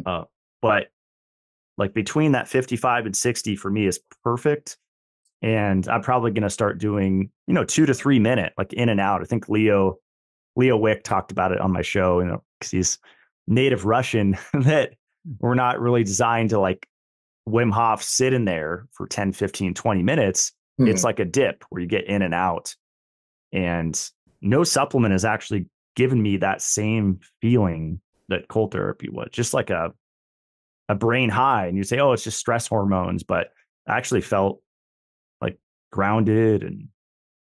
Uh, but like between that fifty-five and sixty for me is perfect. And I'm probably going to start doing, you know, two to three minute, like in and out. I think Leo, Leo Wick talked about it on my show, you know, because he's native Russian that we're not really designed to like Wim Hof sit in there for ten, fifteen, twenty minutes. Mm-hmm. It's like a dip where you get in and out, and no supplement has actually given me that same feeling that cold therapy was, just like a a brain high. And you say, oh, it's just stress hormones, but I actually felt like grounded and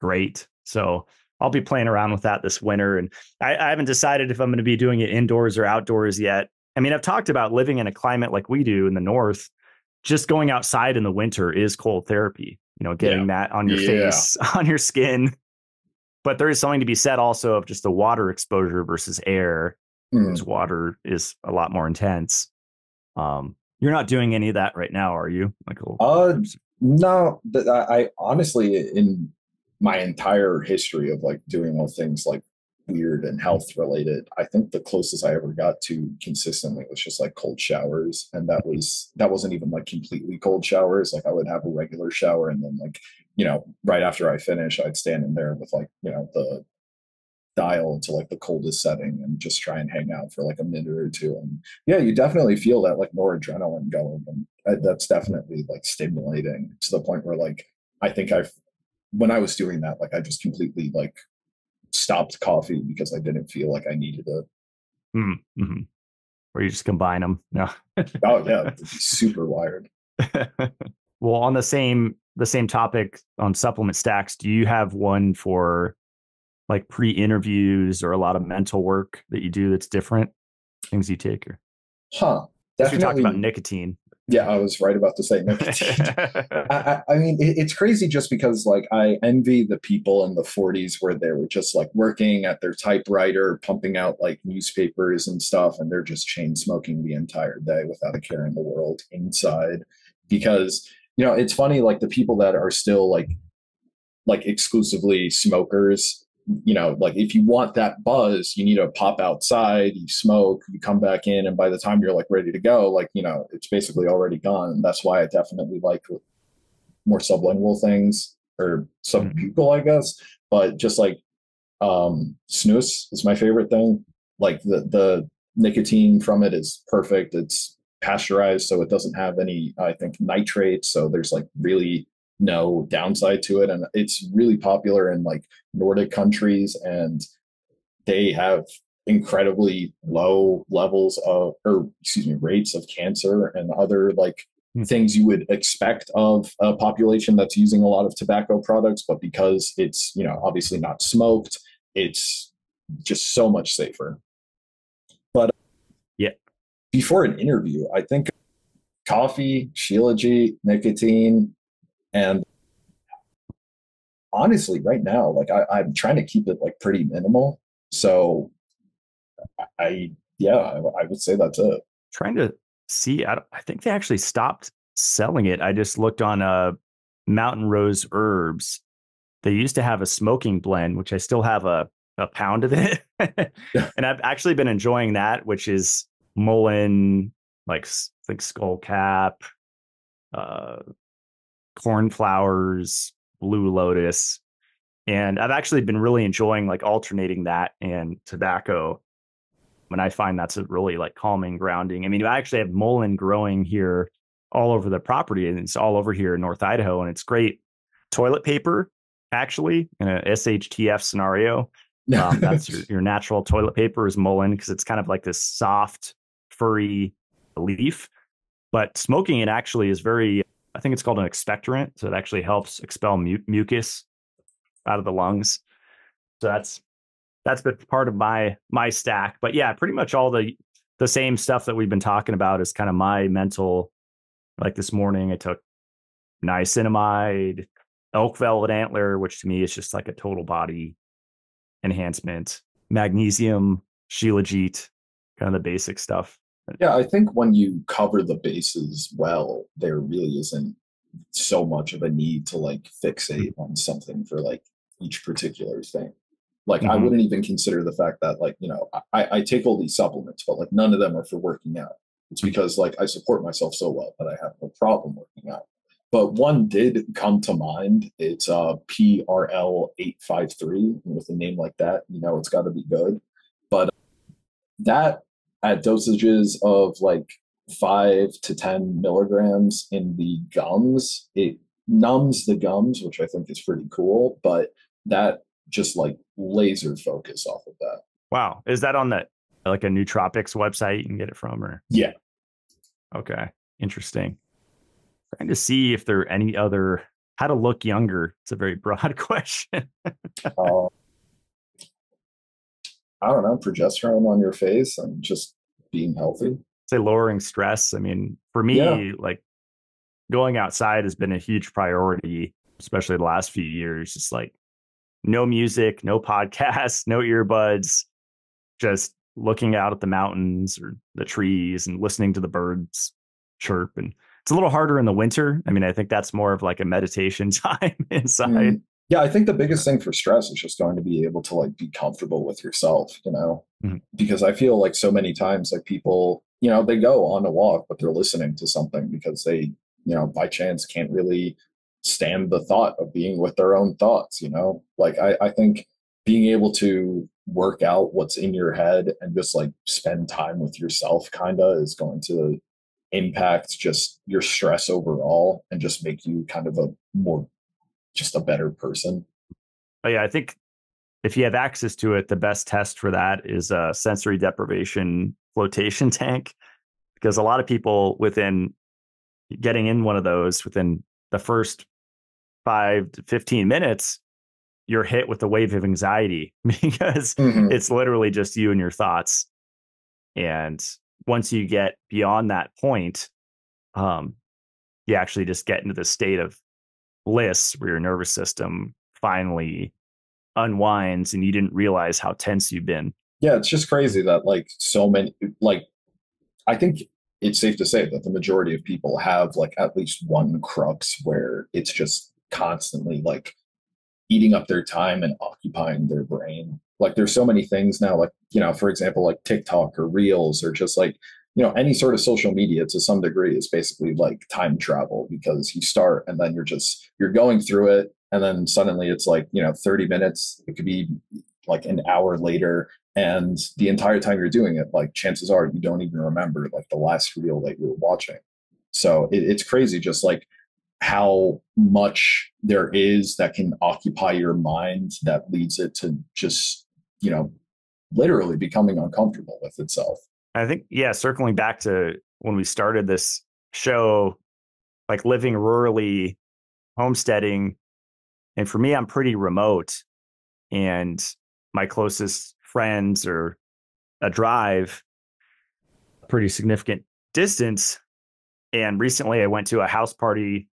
great. So I'll be playing around with that this winter. And I, I haven't decided if I'm going to be doing it indoors or outdoors yet. I mean, I've talked about living in a climate like we do in the north. Just going outside in the winter is cold therapy, you know, getting yeah. that on your yeah. face, on your skin. But there is something to be said also of just the water exposure versus air. Because water is a lot more intense. Um, you're not doing any of that right now, are you, Michael? Uh, no, but I, I honestly, in my entire history of like doing all things like weird and health related, I think the closest I ever got to consistently was just like cold showers. And that was, that wasn't even like completely cold showers. Like I would have a regular shower, and then like, you know, right after I finish, I'd stand in there with like, you know, the dial into like the coldest setting and just try and hang out for like a minute or two. And yeah, you definitely feel that like noradrenaline going, and that's definitely like stimulating to the point where like I think I've, when I was doing that, like I just completely like stopped coffee because I didn't feel like I needed it. Mm-hmm. Or you just combine them. No. Oh yeah, super wired. Well, on the same the same topic on supplement stacks, do you have one for like pre-interviews or a lot of mental work that you do that's different? Things you take? Or... Huh. Definitely. You talked about nicotine. Yeah, I was right about to say nicotine. I, I mean, it, it's crazy just because like I envy the people in the forties where they were just like working at their typewriter, pumping out like newspapers and stuff, and they're just chain smoking the entire day without a care in the world inside. Because, you know, it's funny, like the people that are still like like exclusively smokers, you know, like if you want that buzz, you need to pop outside, you smoke, you come back in, and by the time you're like ready to go, like, you know, it's basically already gone. And that's why I definitely like more sublingual things or subbucal, I guess. But just like um snus is my favorite thing. Like the the nicotine from it is perfect. It's pasteurized, so it doesn't have any, I think, nitrates. So there's like really no downside to it. And it's really popular in like Nordic countries, and they have incredibly low levels of, or excuse me, rates of cancer and other like mm. things you would expect of a population that's using a lot of tobacco products. But because it's, you know, obviously not smoked, it's just so much safer. But yeah, before an interview, I think coffee, shilajit, nicotine, and honestly, right now, like I, I'm trying to keep it like pretty minimal. So I, yeah, I, I would say that's it. Trying to see, I, don't, I think they actually stopped selling it. I just looked on uh, Mountain Rose Herbs. They used to have a smoking blend, which I still have a, a pound of it. And I've actually been enjoying that, which is mullein, like I think skullcap, uh, cornflowers, blue lotus. And I've actually been really enjoying like alternating that and tobacco. And I find that's a really like calming, grounding. I mean, I actually have mullein growing here all over the property, and it's all over here in North Idaho. And it's great toilet paper, actually, in a S H T F scenario. Um, that's your, your natural toilet paper is mullein, because it's kind of like this soft, furry leaf. But smoking it actually is very, I think it's called an expectorant. So it actually helps expel mu mucus out of the lungs. So that's that's been part of my my stack. But yeah, pretty much all the the same stuff that we've been talking about is kind of my mental. Like this morning, I took niacinamide, elk velvet antler, which to me is just like a total body enhancement, magnesium, shilajit, kind of the basic stuff. Yeah, I think when you cover the bases well, there really isn't so much of a need to like fixate on something for like each particular thing. Like mm-hmm. I wouldn't even consider the fact that like, you know, I, I take all these supplements, but like none of them are for working out. It's because like I support myself so well that I have no problem working out. But one did come to mind. It's uh, P R L eight five three. With a name like that, you know, it's got to be good. But that at dosages of like five to ten milligrams in the gums, it numbs the gums, which I think is pretty cool. But that just like laser focus off of that. Wow. Is that on the like a nootropics website you can get it from? Or yeah. Okay. Interesting. Trying to see if there are any other, how to look younger. It's a very broad question. uh, I don't know, progesterone on your face and just being healthy. Say lowering stress. I mean, for me, yeah. like going outside has been a huge priority, especially the last few years. It's like no music, no podcasts, no earbuds, just looking out at the mountains or the trees and listening to the birds chirp. And it's a little harder in the winter. I mean, I think that's more of like a meditation time inside. Mm. Yeah, I think the biggest thing for stress is just going to be able to like be comfortable with yourself, you know, mm-hmm. because I feel like so many times like people, you know, they go on a walk, but they're listening to something because they, you know, by chance can't really stand the thought of being with their own thoughts, you know, like I, I think being able to work out what's in your head and just like spend time with yourself kind of is going to impact just your stress overall and just make you kind of a more, just a better person. Oh, yeah, I think if you have access to it, the best test for that is a sensory deprivation flotation tank, because a lot of people within getting in one of those within the first five to fifteen minutes, you're hit with a wave of anxiety because mm-hmm. it's literally just you and your thoughts. And once you get beyond that point, um, you actually just get into the state of bliss where your nervous system finally unwinds and you didn't realize how tense you've been. Yeah, it's just crazy that like so many, like I think it's safe to say that the majority of people have like at least one crux where it's just constantly like eating up their time and occupying their brain. Like there's so many things now, like, you know, for example, like TikTok or Reels or just like, you know, any sort of social media to some degree is basically like time travel, because you start and then you're just, you're going through it. And then suddenly it's like, you know, thirty minutes, it could be like an hour later. And the entire time you're doing it, like, chances are you don't even remember like the last reel that you were watching. So it, it's crazy just like how much there is that can occupy your mind that leads it to just, you know, literally becoming uncomfortable with itself. I think, yeah, circling back to when we started this show, like living rurally, homesteading. And for me, I'm pretty remote, and my closest friends are a drive, a pretty significant distance. And recently I went to a house party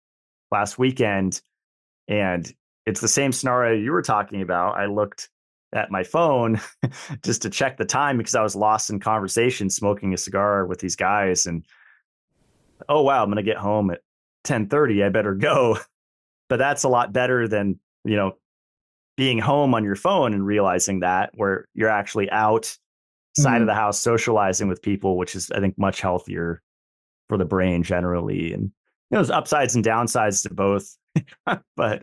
last weekend, and it's the same scenario you were talking about. I looked at my phone just to check the time because I was lost in conversation, smoking a cigar with these guys. And, oh, wow, I'm going to get home at ten thirty. I better go. But that's a lot better than, you know, being home on your phone and realizing that, where you're actually outside mm-hmm. of the house socializing with people, which is, I think, much healthier for the brain generally. And there's upsides and downsides to both. But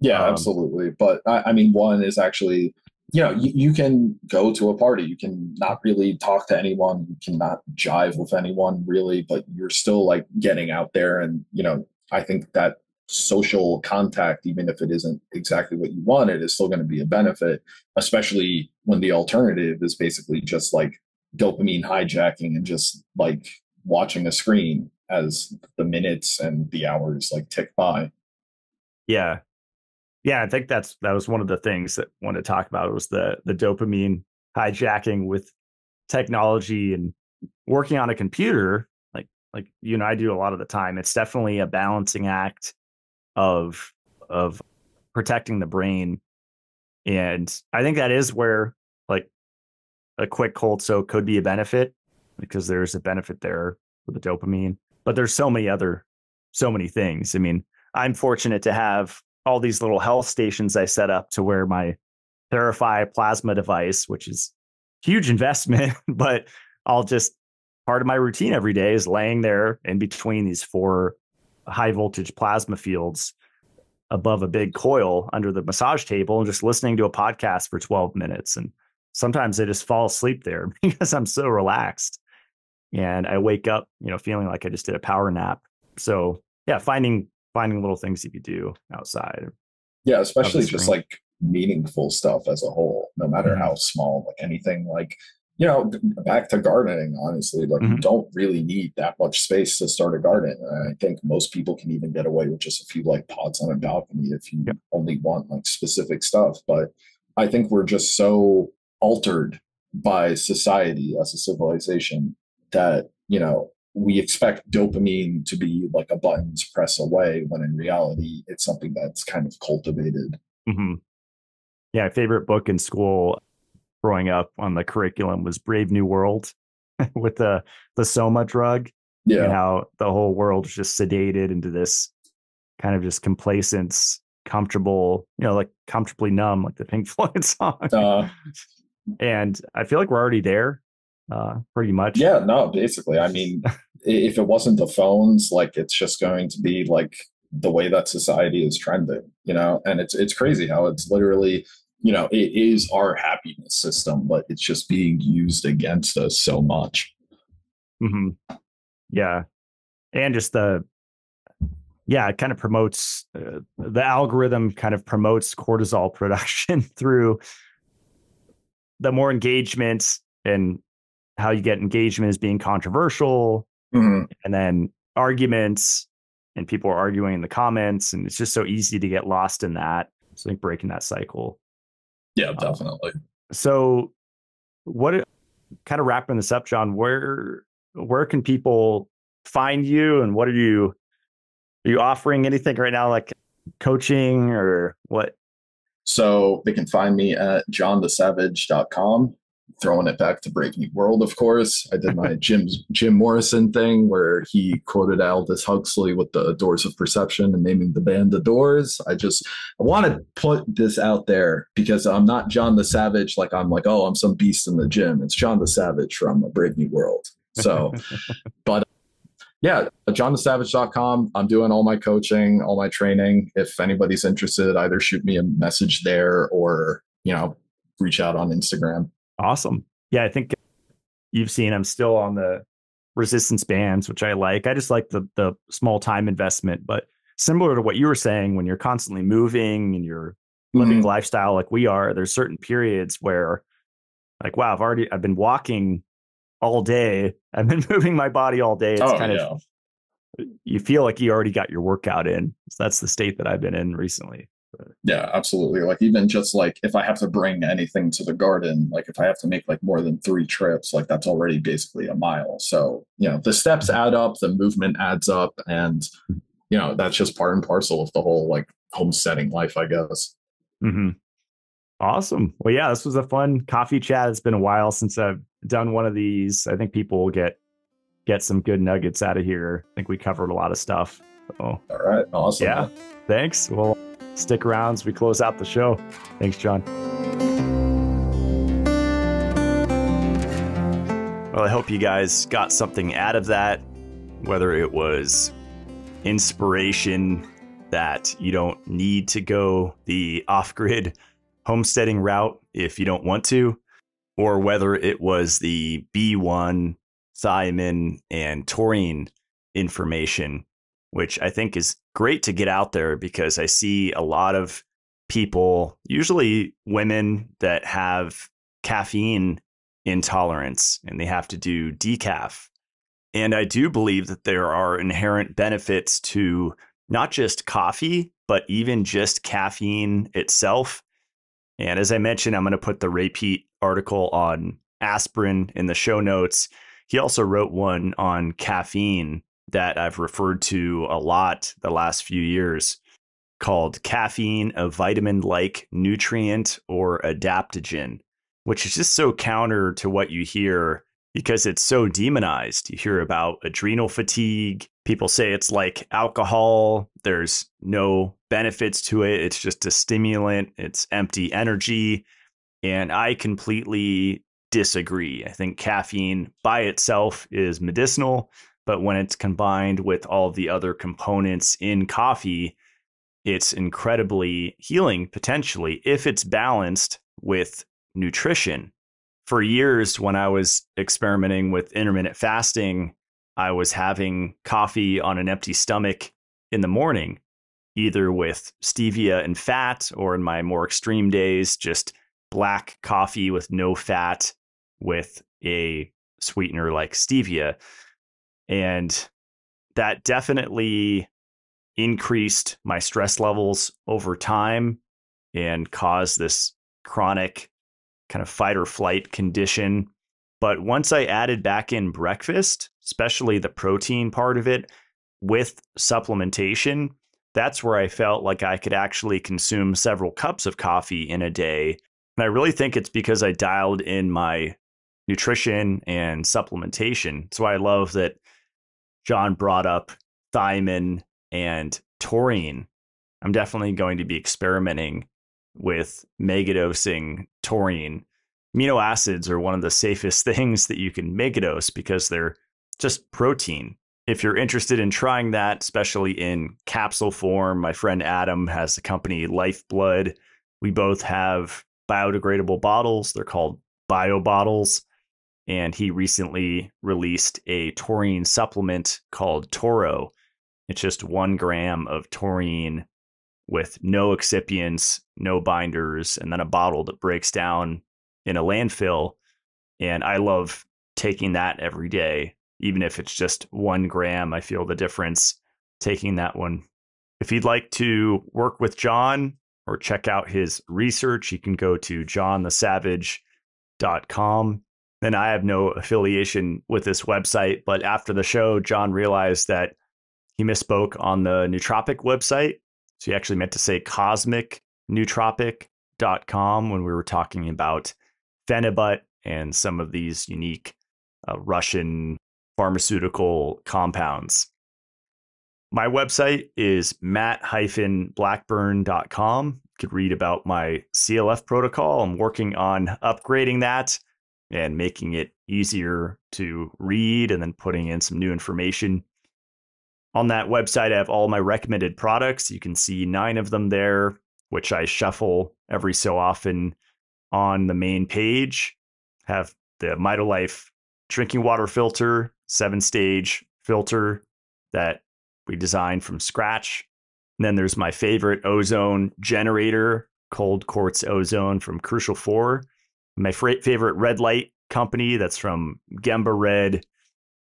yeah, um, absolutely. But I, I mean, one is actually, you know, you, you can go to a party, you can not really talk to anyone, you cannot jive with anyone really, but you're still like getting out there. And, you know, I think that social contact, even if it isn't exactly what you wanted, is still going to be a benefit, especially when the alternative is basically just like dopamine hijacking and just like watching a screen as the minutes and the hours like tick by. Yeah. Yeah, I think that's that was one of the things that I wanted to talk about. It was the the dopamine hijacking with technology and working on a computer, like like you and I do a lot of the time. It's definitely a balancing act of of protecting the brain. And I think that is where like a quick cold soak could be a benefit, because there's a benefit there for the dopamine. But there's so many other so many things. I mean, I'm fortunate to have all these little health stations I set up to where my Therify plasma device, which is huge investment, but I'll just part of my routine every day is laying there in between these four high voltage plasma fields above a big coil under the massage table and just listening to a podcast for twelve minutes. And sometimes I just fall asleep there because I'm so relaxed, and I wake up, you know, feeling like I just did a power nap. So yeah, finding finding little things you could do outside. Yeah, especially just like meaningful stuff as a whole, no matter mm-hmm. how small, like anything like, you know, back to gardening, honestly, like mm-hmm. you don't really need that much space to start a garden. And I think most people can even get away with just a few like pots on a balcony if you yep. only want like specific stuff. But I think we're just so altered by society as a civilization that, you know, we expect dopamine to be like a button to press away, when in reality, it's something that's kind of cultivated. Mm-hmm. Yeah. Favorite book in school growing up on the curriculum was Brave New World with the, the Soma drug. Yeah. And how the whole world is just sedated into this kind of just complacence, comfortable, you know, like comfortably numb, like the Pink Floyd song. Uh, and I feel like we're already there. Uh, pretty much. Yeah, no, basically. I mean, if it wasn't the phones, like it's just going to be like the way that society is trending, you know, and it's, it's crazy how it's literally, you know, it is our happiness system, but it's just being used against us so much. Mm-hmm. Yeah. And just the, yeah, it kind of promotes uh, the algorithm kind of promotes cortisol production through the more engagement, and how you get engagement is being controversial mm-hmm. and then arguments, and people are arguing in the comments, and it's just so easy to get lost in that. So I think breaking that cycle. Yeah, definitely. Um, so what kind of wrapping this up, John, where, where can people find you, and what are you, are you offering anything right now? Like coaching or what? So they can find me at john the savage dot com. Throwing it back to Brave New World, of course. I did my Jim Jim Morrison thing where he quoted Aldous Huxley with the Doors of Perception and naming the band the Doors. I just I want to put this out there because I'm not John the Savage. Like I'm like, oh, I'm some beast in the gym. It's John the Savage from Brave New World. So, but yeah, john the savage dot com. I'm doing all my coaching, all my training. If anybody's interested, either shoot me a message there or, you know, reach out on Instagram. Awesome. Yeah, I think you've seen I'm still on the resistance bands, which I like. I just like the the small time investment, but similar to what you were saying, when you're constantly moving and you're living mm-hmm. lifestyle like we are, there's certain periods where like, wow, I've already, I've been walking all day. I've been moving my body all day. It's oh, kind yeah. of, you feel like you already got your workout in. So that's the state that I've been in recently. Yeah, absolutely. Like even just like if I have to bring anything to the garden, like if I have to make like more than three trips, like that's already basically a mile. So, you know, the steps add up, the movement adds up, and, you know, that's just part and parcel of the whole like homesteading life, I guess. Mm-hmm. Awesome. Well, yeah, this was a fun coffee chat. It's been a while since I've done one of these. I think people will get get some good nuggets out of here. I think we covered a lot of stuff. So, all right. Awesome. Yeah. Man. Thanks. Well, stick around as we close out the show. Thanks, John. Well, I hope you guys got something out of that, whether it was inspiration that you don't need to go the off-grid homesteading route if you don't want to, or whether it was the B one thiamine and taurine information, which I think is great to get out there because I see a lot of people, usually women, that have caffeine intolerance and they have to do decaf. And I do believe that there are inherent benefits to not just coffee, but even just caffeine itself. And as I mentioned, I'm going to put the Ray Peat article on aspirin in the show notes. He also wrote one on caffeine that I've referred to a lot the last few years called Caffeine, a Vitamin-Like Nutrient or Adaptogen, which is just so counter to what you hear because it's so demonized. You hear about adrenal fatigue. People say it's like alcohol. There's no benefits to it. It's just a stimulant. It's empty energy. And I completely disagree. I think caffeine by itself is medicinal, but when it's combined with all the other components in coffee, it's incredibly healing potentially if it's balanced with nutrition. For years, when I was experimenting with intermittent fasting, I was having coffee on an empty stomach in the morning, either with stevia and fat, or in my more extreme days, just black coffee with no fat with a sweetener like stevia. And that definitely increased my stress levels over time and caused this chronic kind of fight or flight condition. But once I added back in breakfast, especially the protein part of it with supplementation, that's where I felt like I could actually consume several cups of coffee in a day. And I really think it's because I dialed in my nutrition and supplementation. So I love that John brought up thiamine and taurine. I'm definitely going to be experimenting with megadosing taurine. Amino acids are one of the safest things that you can megadose because they're just protein. If you're interested in trying that, especially in capsule form, my friend Adam has the company Lifeblood. We both have biodegradable bottles. They're called bio bottles. And he recently released a taurine supplement called Toro. It's just one gram of taurine with no excipients, no binders, and then a bottle that breaks down in a landfill. And I love taking that every day. Even if it's just one gram, I feel the difference taking that one. If you'd like to work with John or check out his research, you can go to john the savage dot com. And I have no affiliation with this website, but after the show, John realized that he misspoke on the nootropic website. So he actually meant to say cosmic nootropic dot com when we were talking about Phenibut and some of these unique uh, Russian pharmaceutical compounds. My website is matt dash blackburn dot com. You could read about my C L F protocol. I'm working on upgrading that and making it easier to read and then putting in some new information. On that website, I have all my recommended products. You can see nine of them there, which I shuffle every so often on the main page. have the Mitolife drinking water filter, seven stage filter that we designed from scratch. And then there's my favorite ozone generator, cold quartz ozone from Crucial Four. My favorite red light company, that's from Gemba Red,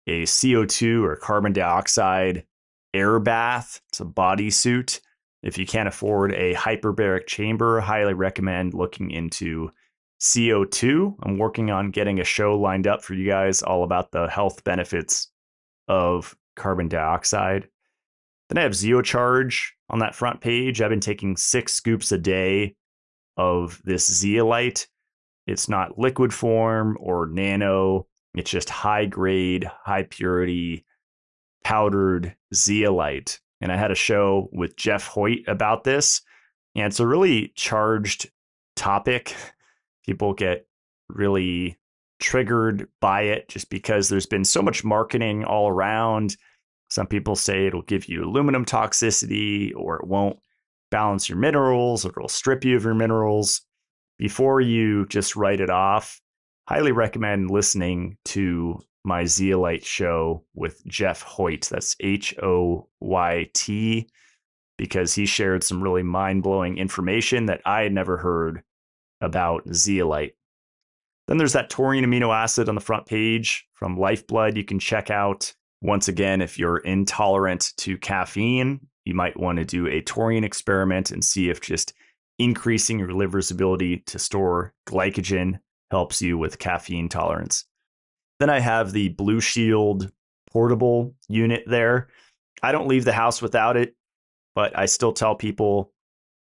a C O two or carbon dioxide air bath. It's a bodysuit. If you can't afford a hyperbaric chamber, highly recommend looking into C O two. I'm working on getting a show lined up for you guys all about the health benefits of carbon dioxide. Then I have ZeoCharge on that front page. I've been taking six scoops a day of this zeolite. It's not liquid form or nano. It's just high grade, high purity, powdered zeolite. And I had a show with Jeff Hoyt about this. And it's a really charged topic. People get really triggered by it just because there's been so much marketing all around. Some people say it'll give you aluminum toxicity, or it won't balance your minerals, or it'll strip you of your minerals. Before you just write it off, highly recommend listening to my zeolite show with Jeff Hoyt. That's H O Y T, because he shared some really mind-blowing information that I had never heard about zeolite. Then there's that taurine amino acid on the front page from Lifeblood you can check out. Once again, if you're intolerant to caffeine, you might want to do a taurine experiment and see if just increasing your liver's ability to store glycogen helps you with caffeine tolerance. Then I have the Blue Shield portable unit there. I don't leave the house without it, but I still tell people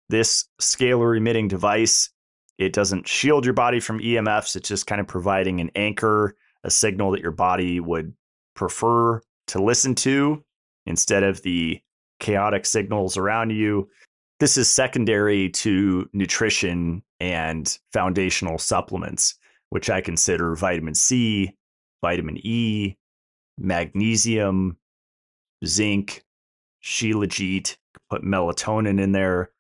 this scalar-emitting device, it doesn't shield your body from E M Fs. It's just kind of providing an anchor, a signal that your body would prefer to listen to instead of the chaotic signals around you. This is secondary to nutrition and foundational supplements, which I consider vitamin C, vitamin E, magnesium, zinc, shilajit, put melatonin in there.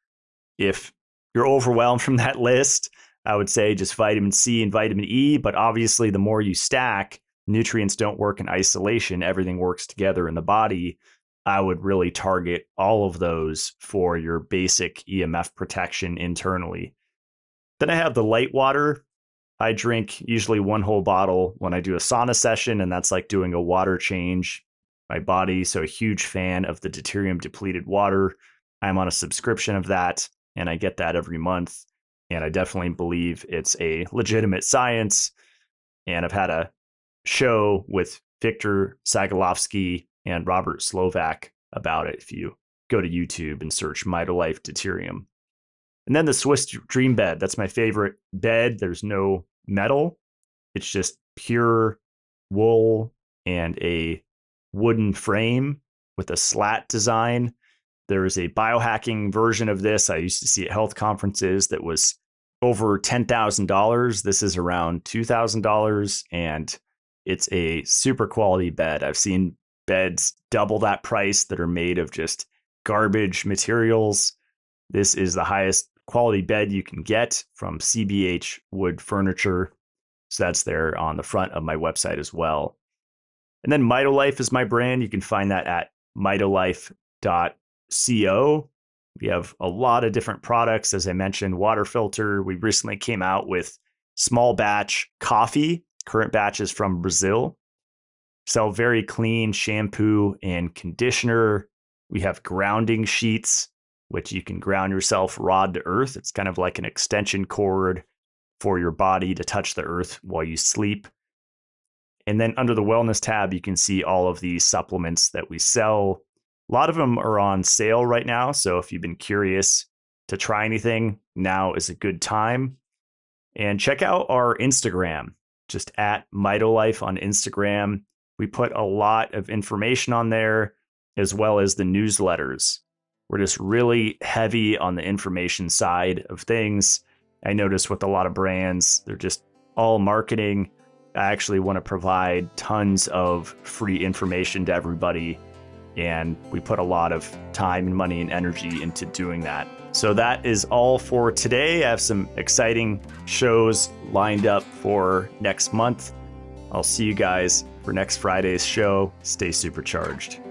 If you're overwhelmed from that list, I would say just vitamin C and vitamin E, but obviously the more you stack, nutrients don't work in isolation. Everything works together in the body. I would really target all of those for your basic E M F protection internally. Then I have the light water. I drink usually one whole bottle when I do a sauna session, and that's like doing a water change my body. So a huge fan of the deuterium depleted water. I'm on a subscription of that, and I get that every month. And I definitely believe it's a legitimate science. And I've had a show with Victor Sagalovsky and Robert Slovak about it if you go to YouTube and search Mitolife Deuterium. And then the Swiss Dream Bed. That's my favorite bed. There's no metal. It's just pure wool and a wooden frame with a slat design. There is a biohacking version of this I used to see at health conferences that was over ten thousand dollars. This is around two thousand dollars, and it's a super quality bed. I've seen beds double that price that are made of just garbage materials. This is the highest quality bed you can get from C B H Wood Furniture. So that's there on the front of my website as well. And then Mitolife is my brand. You can find that at mitolife dot co. We have a lot of different products. As I mentioned, water filter. We recently came out with small batch coffee. Current batch is from Brazil. Sell very clean shampoo and conditioner. We have grounding sheets, which you can ground yourself rod to earth. It's kind of like an extension cord for your body to touch the earth while you sleep. And then under the wellness tab, you can see all of the supplements that we sell. A lot of them are on sale right now. So if you've been curious to try anything, now is a good time. And check out our Instagram, just at Mitolife on Instagram. We put a lot of information on there, as well as the newsletters. We're just really heavy on the information side of things. I notice with a lot of brands, they're just all marketing. I actually want to provide tons of free information to everybody And we put a lot of time and money and energy into doing that. So that is all for today. I have some exciting shows lined up for next month. I'll see you guys for next Friday's show. Stay supercharged.